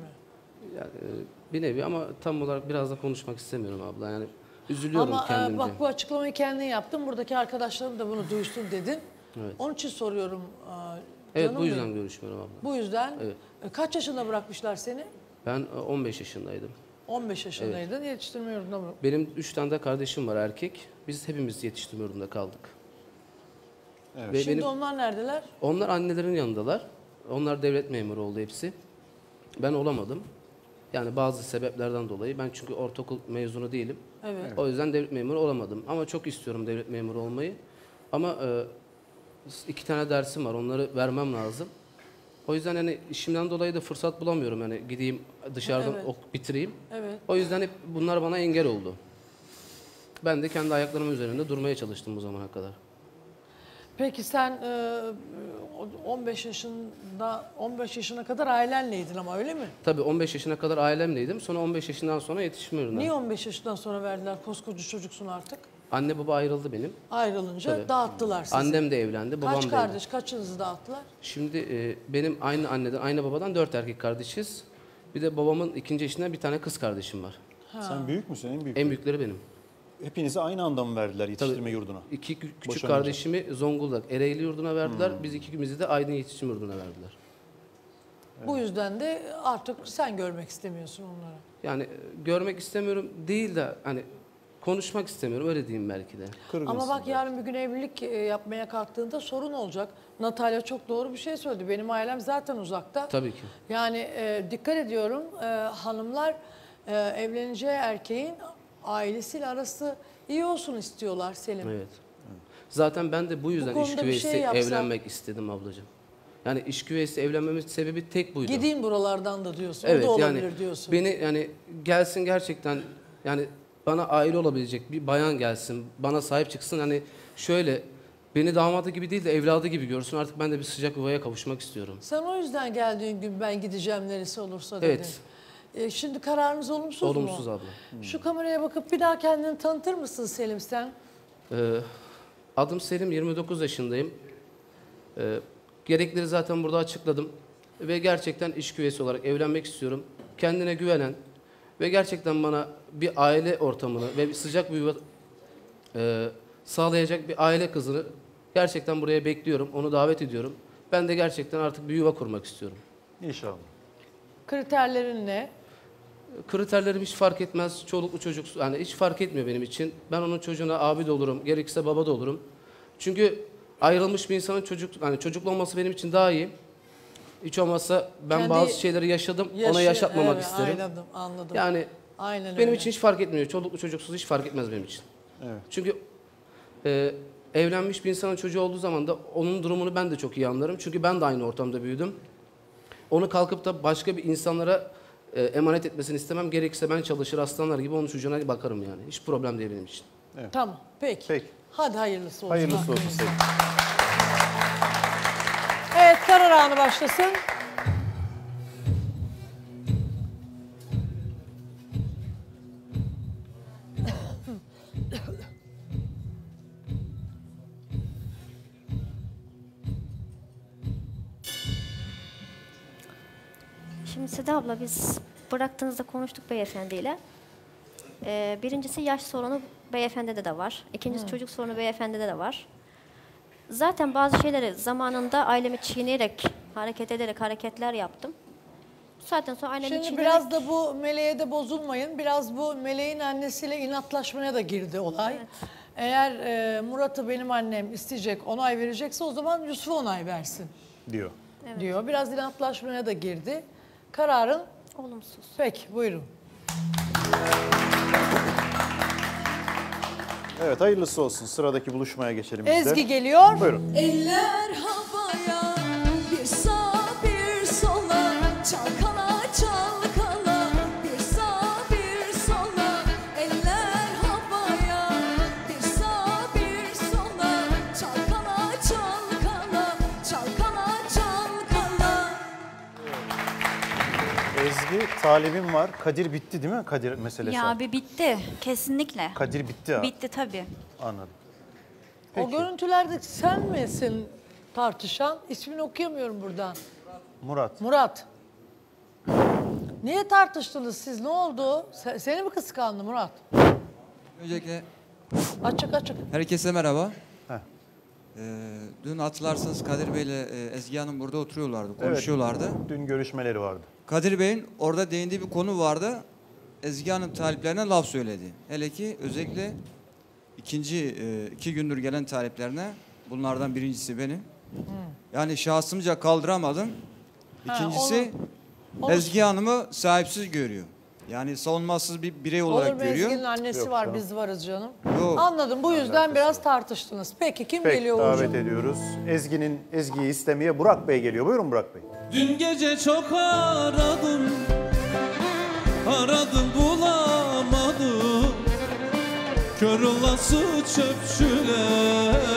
Yani, bir nevi ama tam olarak biraz da konuşmak istemiyorum abla yani üzülüyorum ama, kendimce. Ama bak bu açıklamayı kendin yaptın buradaki arkadaşlarım da bunu duysun dedin. Evet. Onun için soruyorum canım. Evet bu yüzden benim. Görüşmüyorum abla. Bu yüzden evet. Kaç yaşında bırakmışlar seni? Ben on beş yaşındaydım. on beş yaşındaydın, evet. Yetiştirme yurdunda mı? Benim üç tane de kardeşim var erkek. Biz hepimiz yetiştirme yurdunda kaldık. Evet. Şimdi benim, onlar neredeler? Onlar annelerin yanındalar. Onlar devlet memuru oldu hepsi. Ben olamadım. Yani bazı sebeplerden dolayı. Ben çünkü ortaokul mezunu değilim. Evet. O yüzden devlet memuru olamadım. Ama çok istiyorum devlet memuru olmayı. Ama e, iki tane dersim var. Onları vermem lazım. O yüzden hani işimden dolayı da fırsat bulamıyorum. Hani gideyim dışarıdan evet. ok bitireyim. Evet. O yüzden hep bunlar bana engel oldu. Ben de kendi ayaklarım üzerinde durmaya çalıştım bu zamana kadar. Peki sen on beş yaşında on beş yaşına kadar ailenleydin ama öyle mi? Tabii on beş yaşına kadar ailemleydim. Sonra on beş yaşından sonra yetişmiyorum. Niye on beş yaşından sonra verdiler? Koskoca çocuksun artık. Anne baba ayrıldı benim. Ayrılınca tabii. Dağıttılar sizi. Annem de evlendi, babam da evlendi. Kaç kardeş, kaçınızı dağıttılar? Şimdi e, benim aynı anneden, aynı babadan dört erkek kardeşiz. Bir de babamın ikinci eşinden bir tane kız kardeşim var. Ha. Sen büyük müsün, en büyük? En büyükleri benim. Hepinizi aynı anda mı verdiler yetiştirme tabii, yurduna? İki küçük Boşanınca. Kardeşimi Zonguldak, Ereğli yurduna verdiler. Hmm. Biz ikimizi de Aydın yetiştirme yurduna verdiler. Evet. Bu yüzden de artık sen görmek istemiyorsun onları. Yani görmek istemiyorum değil de hani... Konuşmak istemiyorum öyle diyeyim belki de. Kırgınsın ama bak belki. Yarın bir gün evlilik yapmaya kalktığında sorun olacak. Natalya çok doğru bir şey söyledi. Benim ailem zaten uzakta. Tabii ki. Yani e, dikkat ediyorum e, hanımlar e, evleneceği erkeğin ailesiyle arası iyi olsun istiyorlar Selim. Evet. Zaten ben de bu yüzden bu iş güveysi şey evlenmek istedim ablacığım. Yani iş güveysi evlenmemin sebebi tek buydu. Gideyim buralardan da diyorsun. Evet, o da olabilir yani, diyorsun. Beni yani gelsin gerçekten yani... Bana aile olabilecek bir bayan gelsin, bana sahip çıksın. Hani şöyle, beni damadı gibi değil de evladı gibi görsün. Artık ben de bir sıcak yuvaya kavuşmak istiyorum. Sen o yüzden geldiğin gün ben gideceğim neresi olursa dedin. Evet. E, şimdi kararınız olumsuz, olumsuz mu? Olumsuz abla. Hmm. Şu kameraya bakıp bir daha kendini tanıtır mısın Selim sen? Ee, adım Selim, yirmi dokuz yaşındayım. Ee, gerekleri zaten burada açıkladım. Ve gerçekten iş güvesi olarak evlenmek istiyorum. Kendine güvenen ve gerçekten bana bir aile ortamını ve bir sıcak bir yuva e, sağlayacak bir aile kızını gerçekten buraya bekliyorum. Onu davet ediyorum. Ben de gerçekten artık bir yuva kurmak istiyorum. İnşallah. Kriterlerin ne? Kriterlerim hiç fark etmez. Çoluklu çocuk, yani hiç fark etmiyor benim için. Ben onun çocuğuna abi de olurum, gerekirse baba da olurum. Çünkü ayrılmış bir insanın çocuk, yani çocuklu olması benim için daha iyi. Hiç olmazsa ben kendi bazı şeyleri yaşadım, yaşa ona yaşatmamak evet, isterim. Anladım, anladım. Yani aynen benim öyle. için hiç fark etmiyor. Çoluklu çocuksuz hiç fark etmez benim için. Evet. Çünkü e, evlenmiş bir insanın çocuğu olduğu zaman da onun durumunu ben de çok iyi anlarım. Çünkü ben de aynı ortamda büyüdüm. Onu kalkıp da başka bir insanlara e, emanet etmesini istemem. Gerekirse ben çalışır aslanlar gibi onun çocuğuna bakarım yani. Hiç problem değil benim için. Evet. Tamam, peki. peki. Hadi hayırlısı olsun. Hayırlısı olsun. Hayırlısı olsun. Evet, karar anı başlasın. Şimdi Seda abla, biz bıraktığınızda konuştuk beyefendiyle. Ee, birincisi yaş sorunu beyefendide de var. İkincisi Hı. çocuk sorunu beyefendide de var. Zaten bazı şeyleri zamanında ailemi çiğneyerek, hareket ederek hareketler yaptım. Zaten sonra ailemi Şimdi çiğneyerek... biraz da bu Meleğe de bozulmayın. Biraz bu Meleğin annesiyle inatlaşmaya da girdi olay. Evet. Eğer e, Murat'ı benim annem isteyecek, onay verecekse o zaman Yusuf'a onay versin. Diyor. Evet. Diyor. Biraz inatlaşmaya da girdi. Kararın? Olumsuz. Peki, buyurun. Evet, hayırlısı olsun. Sıradaki buluşmaya geçelim biz de. Ezgi geliyor. Buyurun. Eller havaya, bir sağ bir sola, çalkala çalkala, bir sağ bir sola. Eller havaya, bir sağ bir sola, çalkala çalkala, çalkala çalkala. Ezgi, talibim var. Kadir bitti değil mi? Kadir meselesi. Ya abi bitti. Kesinlikle. Kadir bitti abi. Bitti tabii. Anladım. Peki. O görüntülerde sen misin tartışan? İsmini okuyamıyorum buradan. Murat. Murat. Niye tartıştınız siz? Ne oldu? Seni mi kıskandı Murat? Öncelikle... Açık açık. Herkese merhaba. Ee, dün hatırlarsınız Kadir Bey ile Ezgi Hanım burada oturuyorlardı, konuşuyorlardı. Evet, dün görüşmeleri vardı. Kadir Bey'in orada değindiği bir konu vardı. Ezgi Hanım taliplerine laf söyledi. Hele ki özellikle ikinci, iki gündür gelen taliplerine, bunlardan birincisi benim. Hı. Yani şahsımca kaldıramadım. İkincisi ha, olur. Ezgi Hanım'ı sahipsiz görüyor. Yani savunmasız bir birey olarak görüyor. Olur Ezgi'nin annesi Yok, var, tamam. biz varız canım. Yok. Anladım, bu yüzden Anladım. biraz tartıştınız. Peki, kim Peki, geliyor davet hocam? ediyoruz. Ezgi'nin Ezgi'yi istemeye Burak Bey geliyor. Buyurun Burak Bey. Dün gece çok aradım, aradım bulamadım. Kör olası çöpçüler,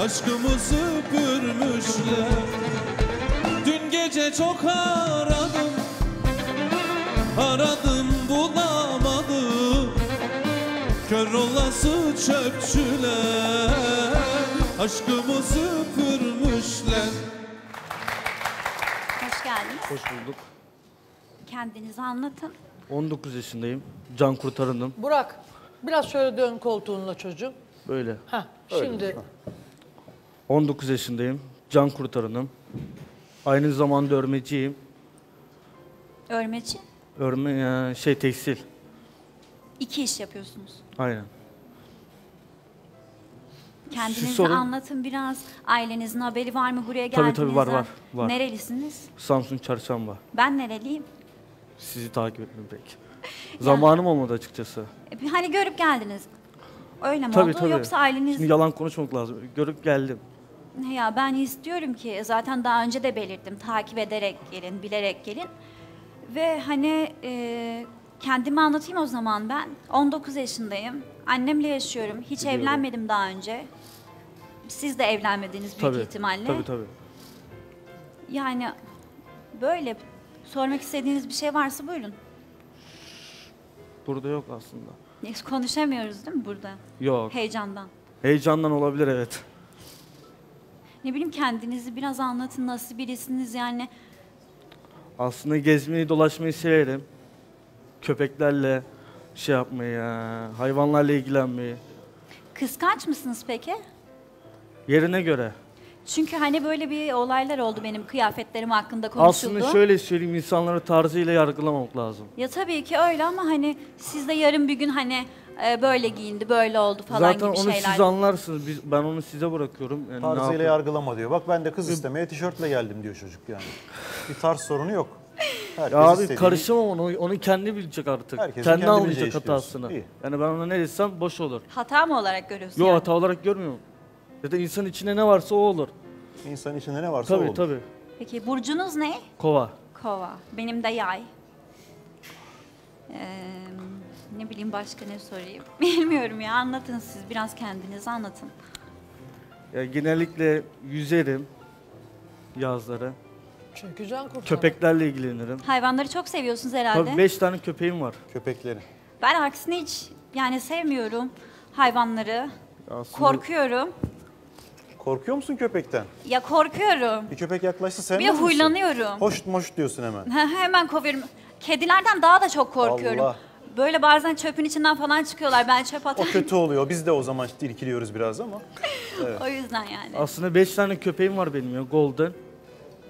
aşkımızı bürmüşler. Dün gece çok aradım. Aradım bulamadım, kör olası çöpçüler, aşkımızı pürmüşler. Hoş geldiniz. Hoş bulduk. Kendinizi anlatın. on dokuz yaşındayım, can kurtaranım. Burak, biraz şöyle dön koltuğunla çocuğum. Böyle. Heh, şimdi. Öyle. on dokuz yaşındayım, can kurtaranım. Aynı zamanda örmeciyim. Örmeci? Örme ya, şey tekstil. İki iş yapıyorsunuz. Aynen. Kendinizi sorun... anlatın biraz. Ailenizin haberi var mı? Buraya geldiğinizde. Tabii tabii var, var var. Nerelisiniz? Samsun Çarşamba. Ben nereliyim? Sizi takip etmem pek. Zamanım olmadı açıkçası. Hani görüp geldiniz. Öyle mi tabii, oldu tabii. yoksa aileniz... Şimdi yalan konuşmak lazım. Görüp geldim. Ya ben istiyorum ki zaten daha önce de belirttim. Takip ederek gelin, bilerek gelin. Ve hani e, kendimi anlatayım o zaman ben. on dokuz yaşındayım. Annemle yaşıyorum. Hiç Biliyorum. evlenmedim daha önce. Siz de evlenmediniz büyük tabii, ihtimalle. Tabii tabii. Yani böyle Sormak istediğiniz bir şey varsa buyurun. Burada yok aslında. Hiç konuşamıyoruz değil mi burada? Yok. Heyecandan. Heyecandan olabilir, evet. Ne bileyim, kendinizi biraz anlatın, nasıl birisiniz yani? Aslında gezmeyi, dolaşmayı severim. Köpeklerle şey yapmayı, hayvanlarla ilgilenmeyi. Kıskanç mısınız peki? Yerine göre. Çünkü hani böyle bir olaylar oldu, benim kıyafetlerim hakkında konuşuldu. Aslında şöyle söyleyeyim, insanları tarzıyla yargılamamak lazım. Ya tabii ki öyle, ama hani siz de yarın bir gün hani e, böyle giyindi, böyle oldu falan zaten gibi şeyler. Zaten onu siz anlarsınız. Biz, ben onu size bırakıyorum. Yani tarzıyla yargılama diyor. Bak ben de kız istemeye tişörtle geldim diyor çocuk yani. Bir tarz sorunu yok. Herkes ya abi istediği... karışamam onu. Onu kendi bilecek artık. Herkesin kendi, kendi anlayacak hatasını. İyi. Yani ben ona ne desem boş olur. Hata mı olarak görüyorsun? Yok yani? Hata olarak görmüyorum. Ya da insan içinde ne varsa o olur. İnsan içinde ne varsa tabii, o olur. Tabii tabii. Peki burcunuz ne? Kova. Kova. Benim de yay. Ee, ne bileyim başka ne sorayım. Bilmiyorum ya, anlatın siz. Biraz kendinizi anlatın. Ya genellikle yüzerim yazları. Çünkü can kurtarır. Köpeklerle ilgilenirim. Hayvanları çok seviyorsunuz herhalde. Tabii beş tane köpeğim var. Köpekleri. Ben aksine hiç yani sevmiyorum hayvanları. Aslında... Korkuyorum. Korkuyor musun köpekten? Ya korkuyorum. Bir köpek yaklaşsa sevmez misin? Bir huylanıyorum. Hoşt moşt diyorsun hemen. Hemen kovuyorum. Kedilerden daha da çok korkuyorum. Allah. Böyle bazen çöpün içinden falan çıkıyorlar. Ben çöp atarım. O kötü oluyor. Biz de o zaman irkiliyoruz biraz ama. Evet. O yüzden yani. Aslında beş tane köpeğim var benim ya. Golden.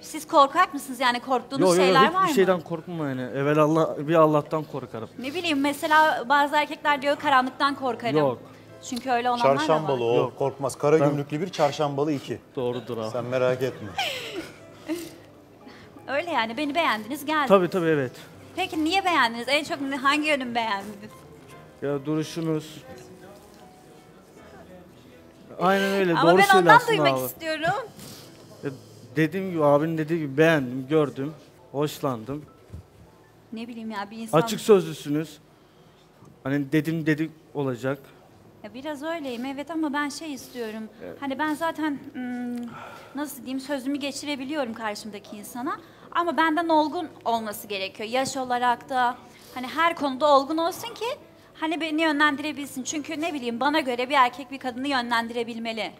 Siz korkak mısınız? Yani korktuğunuz yo, yo, şeyler var mı? Yok, hiçbir şeyden korkmam yani. Evelallah bir Allah'tan korkarım. Ne bileyim, mesela bazı erkekler diyor karanlıktan korkarım. Yok. Çünkü öyle olanlar da var. Çarşambalı o, yok. Korkmaz. Kara gümrüklü bir, çarşambalı iki. Doğrudur abi. Sen merak etme. Öyle yani, beni beğendiniz, geldiniz. Tabii tabii, evet. Peki niye beğendiniz? En çok hangi yönümü beğendiniz? Ya duruşunuz. Aynen öyle, doğru söylüyorsun. Ama ben ondan duymak abi. istiyorum. Dediğim gibi, abinin dediği gibi beğendim, gördüm, hoşlandım. Ne bileyim ya, bir insan... Açık sözlüsünüz. Hani dedim dedik olacak. Ya biraz öyleyim evet, ama ben şey istiyorum, evet. Hani ben zaten ım, nasıl diyeyim, sözümü geçirebiliyorum karşımdaki insana, ama benden olgun olması gerekiyor. Yaş olarak da hani her konuda olgun olsun ki hani beni yönlendirebilsin. Çünkü ne bileyim, bana göre bir erkek bir kadını yönlendirebilmeli.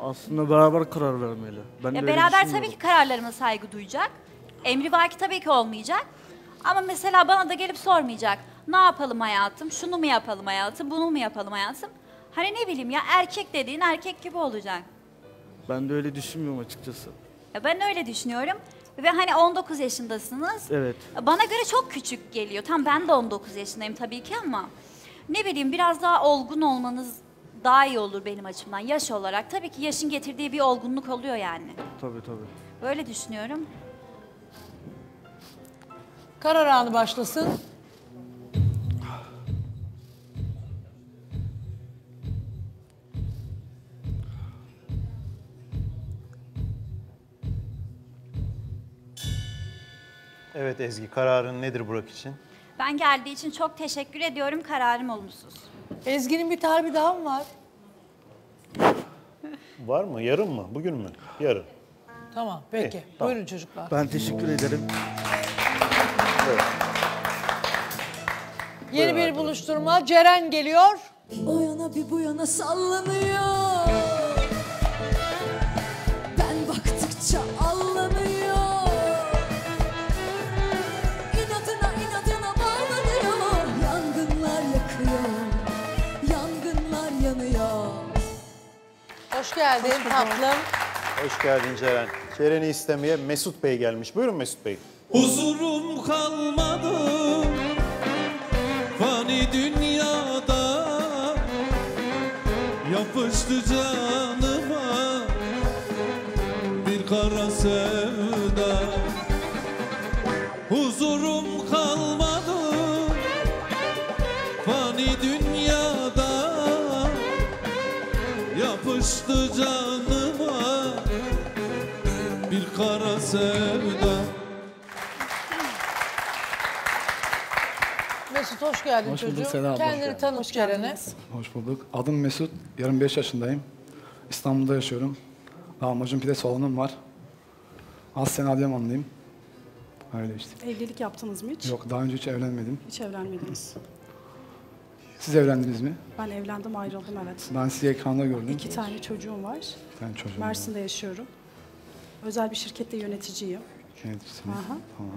Aslında beraber karar vermeli. Ben ya beraber tabii ki kararlarıma saygı duyacak. Emrivaki tabii ki olmayacak. Ama mesela bana da gelip sormayacak. Ne yapalım hayatım, şunu mu yapalım hayatım, bunu mu yapalım hayatım? Hani ne bileyim ya, erkek dediğin erkek gibi olacak. Ben de öyle düşünmüyorum açıkçası. Ya ben öyle düşünüyorum. Ve hani on dokuz yaşındasınız. Evet. Bana göre çok küçük geliyor. Tam ben de on dokuz yaşındayım tabii ki, ama ne bileyim biraz daha olgun olmanız daha iyi olur benim açımdan. Yaş olarak tabii ki yaşın getirdiği bir olgunluk oluyor yani. Tabii tabii. Böyle düşünüyorum. Karar anı başlasın. Evet Ezgi, kararın nedir Burak için? Ben geldiği için çok teşekkür ediyorum. Kararım olumsuz. Ezgi'nin bir tarihi daha mı var? Var mı? Yarın mı? Bugün mü? Yarın. Tamam, peki. E, tamam. Buyurun çocuklar. Ben teşekkür ederim. Evet. Yeni bir buluşturma. Ceren geliyor. O yana bir bu yana sallanıyor. Ben baktıkça allanıyor. Hoş geldin tatlım. Hoş geldin Ceren. Ceren'i istemeye Mesut Bey gelmiş. Buyurun Mesut Bey. Huzurum kalmadı fani dünyada, yapıştı canıma bir kara sevda. Huzurum kalmadı fani dünyada, yapıştı canıma bir kara sevda. Mesut hoş geldin hoş çocuğum. Bulduk, kendini tanımış Ceren'e. Hoş bulduk. Adım Mesut, yirmi beş yaşındayım. İstanbul'da yaşıyorum. Lahmacun pide salonum var. Aslen Adıyamanlıyım. Öyle işte. Evlilik yaptınız mı hiç? Yok, daha önce hiç evlenmedim. Hiç evlenmediniz. Siz evlendiniz mi? Ben evlendim, ayrıldım, evet. Ben sizi ekranda gördüm. İki tane çocuğum var. İki tane çocuğum Mersin'de var. Yaşıyorum. Özel bir şirkette yöneticiyim. Yöneticisiniz. Aha. Tamam.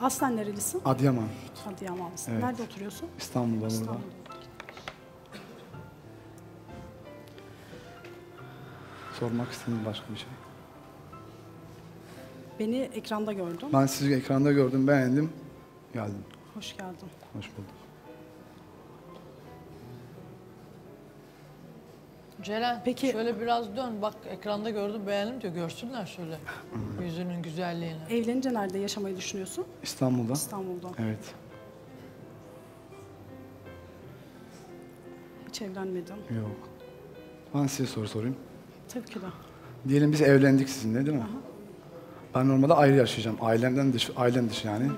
Aslen nerelisin? Adıyaman. Adıyamanlısın. Evet. Nerede oturuyorsun? İstanbul'da. İstanbul'da. Burada. Sormak istedim başka bir şey. Beni ekranda gördüm. Ben sizi ekranda gördüm, beğendim, geldim. Hoş geldin. Hoş bulduk. Ceren, peki, şöyle biraz dön. Bak, ekranda gördüm, beğendim diyor. Görsünler şöyle yüzünün güzelliğini. Evlenince nerede yaşamayı düşünüyorsun? İstanbul'da. İstanbul'da. Evet. Hiç evlenmedim. Yok. Ben size soru sorayım. Tabii ki de. Diyelim biz evlendik sizinle, değil mi? Aha. Ben normalde ayrı yaşayacağım. Ailemden dışı, ailem dışı yani. Hı hı.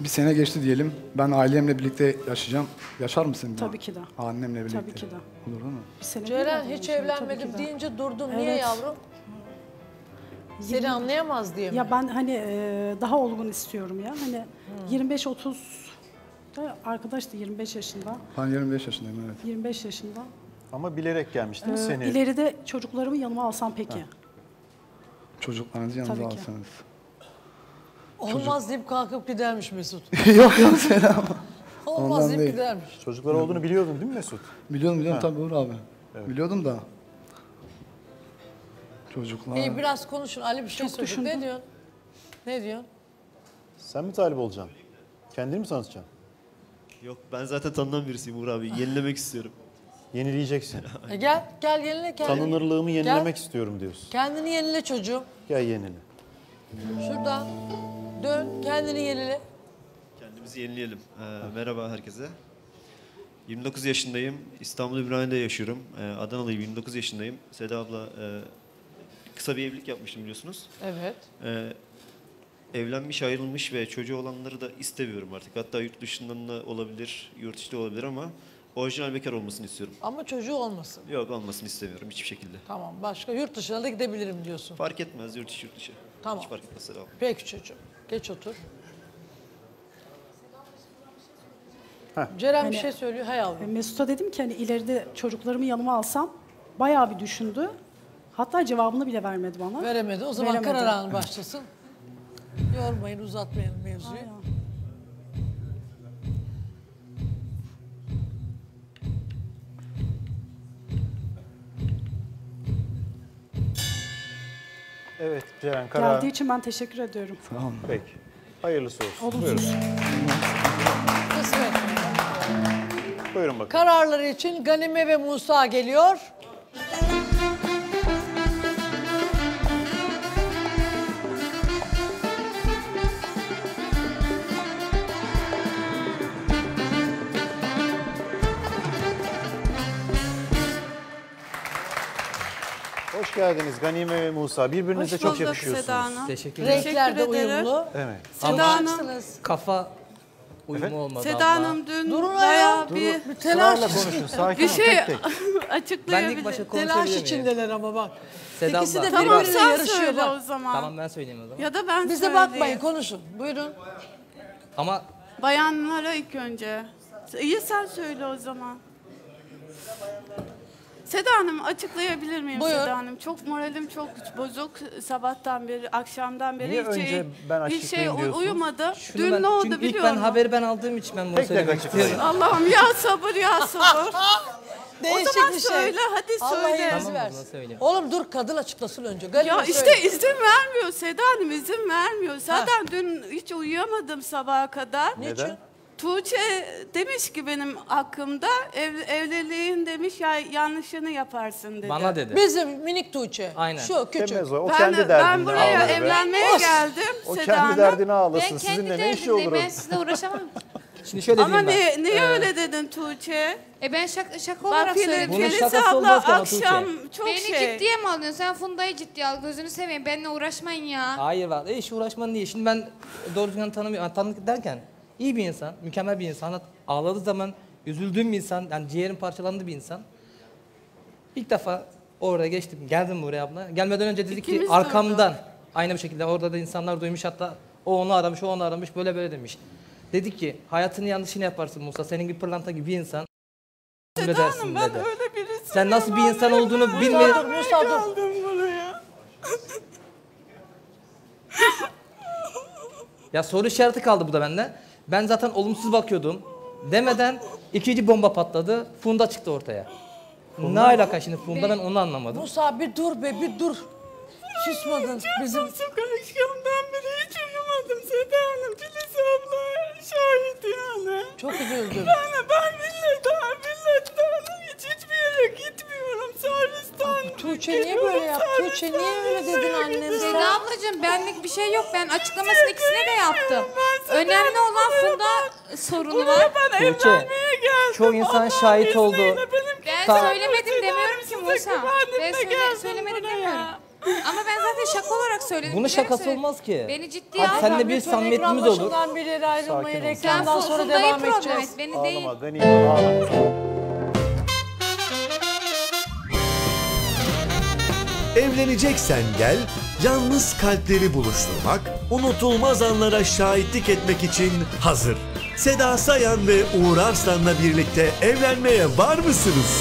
Bir sene geçti diyelim. Ben ailemle birlikte yaşayacağım. Yaşar mısın? Tabii ki de. Annemle birlikte. Tabii ki de. Olur değil mi? Bir sene Ceren hiç evlenmedim de. deyince durdun. Evet. Niye yavrum? Seni yirmi anlayamaz diye mi? Ya ben hani e, daha olgun istiyorum ya. Hani yirmi beş otuz arkadaş da yirmi beş yaşında. Ben yirmi beş yaşındayım, evet. yirmi beş yaşında. Ama bilerek gelmiş değil mi ee, seni? İleride çocuklarımı yanıma alsam peki? Ha. Çocuklarınızı yanınıza alsanız. Olmaz Çocuk... deyip kalkıp gidermiş Mesut. Yok yok selam. Olmaz ondan deyip değil. Gidermiş. Çocuklar olduğunu biliyordun değil mi Mesut? Biliyordum biliyordum tabii Uğur abi. Evet. Biliyordum da. Çocuklar. İyi biraz konuşun Ali bir şey söyledi. Ne diyorsun? Ne diyorsun? Sen mi talip olacaksın? Kendini mi tanıtacaksın? Yok ben zaten tanınan birisiyim Uğur abi. Yenilemek istiyorum. Yenileyeceksin. E gel, gel yenile kendini. Tanınırlığımı yenilemek gel. istiyorum diyorsun. Kendini yenile çocuğum. Gel yenile. Şurada. Dön, kendini yenile. Kendimizi yenileyelim. Ee, merhaba herkese. yirmi dokuz yaşındayım. İstanbul İbrahim'de yaşıyorum. Ee, Adanalıyım, yirmi dokuz yaşındayım. Seda abla e, kısa bir evlilik yapmıştım biliyorsunuz. Evet. Ee, evlenmiş, ayrılmış ve çocuğu olanları da istemiyorum artık. Hatta yurt dışından da olabilir, yurt içi de olabilir ama orijinal bekar olmasını istiyorum. Ama çocuğu olmasın. Yok olmasını istemiyorum hiçbir şekilde. Tamam başka yurt dışına da gidebilirim diyorsun. Fark etmez yurt içi yurt dışı. Tamam. Hiç fark etmez. Peki çocuğum geç otur. Ha. Ceren hani, bir şey söylüyor hay Allah. Mesut'a dedim ki hani ileride çocuklarımı yanıma alsam bayağı bir düşündü. Hatta cevabını bile vermedi bana. Veremedi o zaman veremedi. Karar anı başlasın. Yormayın uzatmayın mevzuyu. Aynen. Evet Ceren karar... Geldiği için ben teşekkür ediyorum. Tamam. Peki. Hayırlısı olsun. Olur. Buyurun. Buyurun bakalım. Kararları için Ganime ve Musa geliyor. Hoş geldiniz Ganime ve Musa. Birbirinize çok yakışıyorsunuz. Teşekkür ederim. Renklerde uyumlu. Evet. Seda Hanım. Kafa uyumu evet. olmadı Seda Hanım dün Durun bayağı Durun. bir, bir telaş içindeler. Bir şey açıklayabilir. Telaş içindeler ama bak. Seda İkisi de tamam, birbirine yarışıyor bak. O zaman. Tamam ben söyleyeyim o zaman. Ya da ben Bize söyleyeyim. bakmayın konuşun. Buyurun. Ama bayanlara ilk önce. İyi sen söyle o zaman. Seda Hanım açıklayabilir miyim Buyur. Seda Hanım? Çok moralim çok bozuk. Sabahtan beri, akşamdan beri Niye hiç önce ben bir şey uyumadım. Şunu Dün ben, ne oldu biliyor musun? Ben haberi ben aldığım için ben bunu söylemek istiyorum. Allah'ım ya sabır ya sabır. Değişik o zaman bir şey. söyle hadi söyle. Tamam, versin. Oğlum dur kadın açıklasın önce. Galime ya işte söyle. izin vermiyor Seda Hanım izin vermiyor. Zaten ha. dün hiç uyuyamadım sabaha kadar. Niçin? Tuğçe demiş ki benim hakkımda ev, evliliğin demiş ya yanlışını yaparsın dedi. Bana dedi. Bizim minik Tuğçe. Aynen. Şu küçük. O, o ben, ben buraya evlenmeye be. geldim. O Seda kendi derdini ağlasın. Sizinle ne işi olurum? Ben sizinle uğraşamam. Şimdi şöyle Ama niye, niye ee, öyle dedin Tuğçe? E ben şaka, şaka olarak söyledim. Bunun şakası olmaz ama Tuğçe. Beni şey. ciddiye mi alıyorsun? Sen Funda'yı ciddiye al. Gözünü seveyim. Benimle uğraşmayın ya. Hayır var. E hiç uğraşman değil. Şimdi ben doğru düzgün tanımıyorum. Tanıdık derken. İyi bir insan, mükemmel bir insan. Ağladığı zaman üzüldüğüm bir insan, yani ciğerim parçalandı bir insan. İlk defa oraya geçtim, geldim buraya abla. Gelmeden önce dedi İkimiz ki arkamdan, Aynı bu şekilde orada da insanlar duymuş, hatta o onu aramış, o onu aramış, böyle böyle demiş. Dedi ki hayatını yanlışını yaparsın Musa, senin gibi pırlanta gibi bir insan. Seda Hanım, ben dedi. Öyle birisiyim. Sen nasıl bir insan olduğunu bilmiyorsun. Musa dur. Ya soru işareti kaldı bu da bende. Ben zaten olumsuz bakıyordum. Demeden ikinci bomba patladı. Funda çıktı ortaya. Funda. Ne alaka şimdi Funda, ben onu anlamadım. Musa bir dur be, bir dur. Susmadın. Bizim konuşmamdan beri hiç uyumadım Seda Hanım. Filiz abla şahit yani. Çok üzüldüm. Ben, ben milletten, milletten hiç hiçbir yere gitmiyorum. Sarıstan. Tuğçe niye böyle yaptı? Tuğçe niye öyle dedin annem? Seda ablacığım benlik bir şey yok. Ben açıklamasını ikisine de yaptım. Önemli olan Funda sorunu var. Tuğçe, çoğu insan şahit oldu. Ben söylemedim demiyorum ki Musa. Ben söylemedim demiyorum. Ama ben zaten şaka olarak söyledim. Bunun şakası olmaz ki. Beni ciddiye al. Seninle bir samimiyetimiz olur. Başından bir yere ayrılmayı reklamdan sonra devam edeceğiz. Beni değil. Evleneceksen Gel, yalnız kalpleri buluşturmak, unutulmaz anlara şahitlik etmek için hazır. Seda Sayan ve Uğur Arslan'la birlikte evlenmeye var mısınız?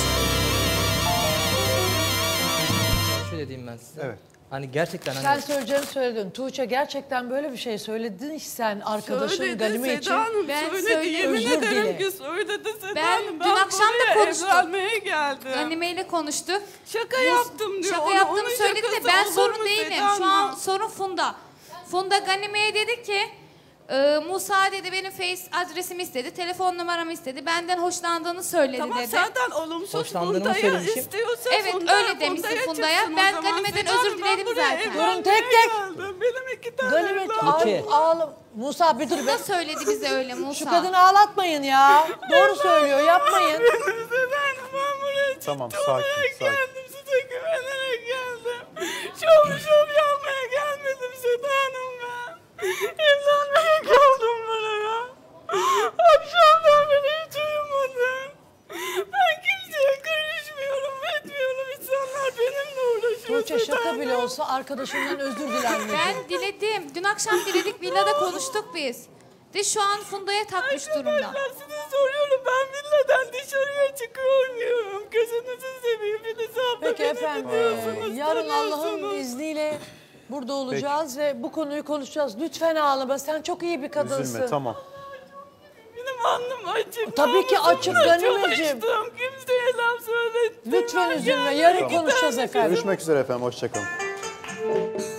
Şöyle diyeyim ben size. Evet. Hani gerçekten... Sen hani... söyleyeceğini söyledin. Tuğçe gerçekten böyle bir şey söyledin sen arkadaşın Galime için. Hanım, ben söyledim. Yemin ederim ki söyledi Seda ben Hanım. Ben dün akşam da konuştum. Evlenmeye geldim. Anneme ile konuştuk. Şaka Biz, yaptım diyor. Şaka onu, yaptığımı söyledi de ben sorun değilim. Şu an sorun Funda. Funda Ganime'ye dedi ki e, Musa dedi benim face adresimi istedi. Telefon numaramı istedi. Benden hoşlandığını söyledi tamam, dedi. Tamam senden olumsuz Funda'ya istiyorsan evet, Funda, öyle demişsin Funda'ya. Ben Ganime'den özür diledim zaten. Durun tek tek. Benim iki tane Galime ağl ağl Musa bir dur be. Funda söyledi bize öyle Musa. Şu kadını ağlatmayın ya. Doğru söylüyor yapmayın. Tamam sakin sakin. Size güvenerek geldim. Şov şov yapmaya gelmedim Seda Hanım ben. Evlenmeye geldim buraya. Akşamdan beri hiç uyumadım. Ben kimseye karışmıyorum, etmiyorum. İnsanlar benimle uğraşıyor. Tuğçe şaka bile olsa arkadaşımdan özür dilenmedi. Ben diledim. Dün akşam diledik, villada konuştuk biz. De şu an Funda'ya takmış durumda. Arkadaşlar size soruyorum, ben villadan dışarıya çıkıyorum. Gözünüzü seveyim, Filiz abla. Peki efendim, ee, yarın Allah'ın izniyle burada olacağız Peki. ve bu konuyu konuşacağız. Lütfen ağlama, sen çok iyi bir kadınsın. Üzülme, tamam. Benim alnım açık. Tabii ki açık, Ganimeciğim. Kimseye laf söylettim. Lütfen üzülme, yarın tamam. konuşacağız efendim. Görüşmek üzere efendim, hoşçakalın.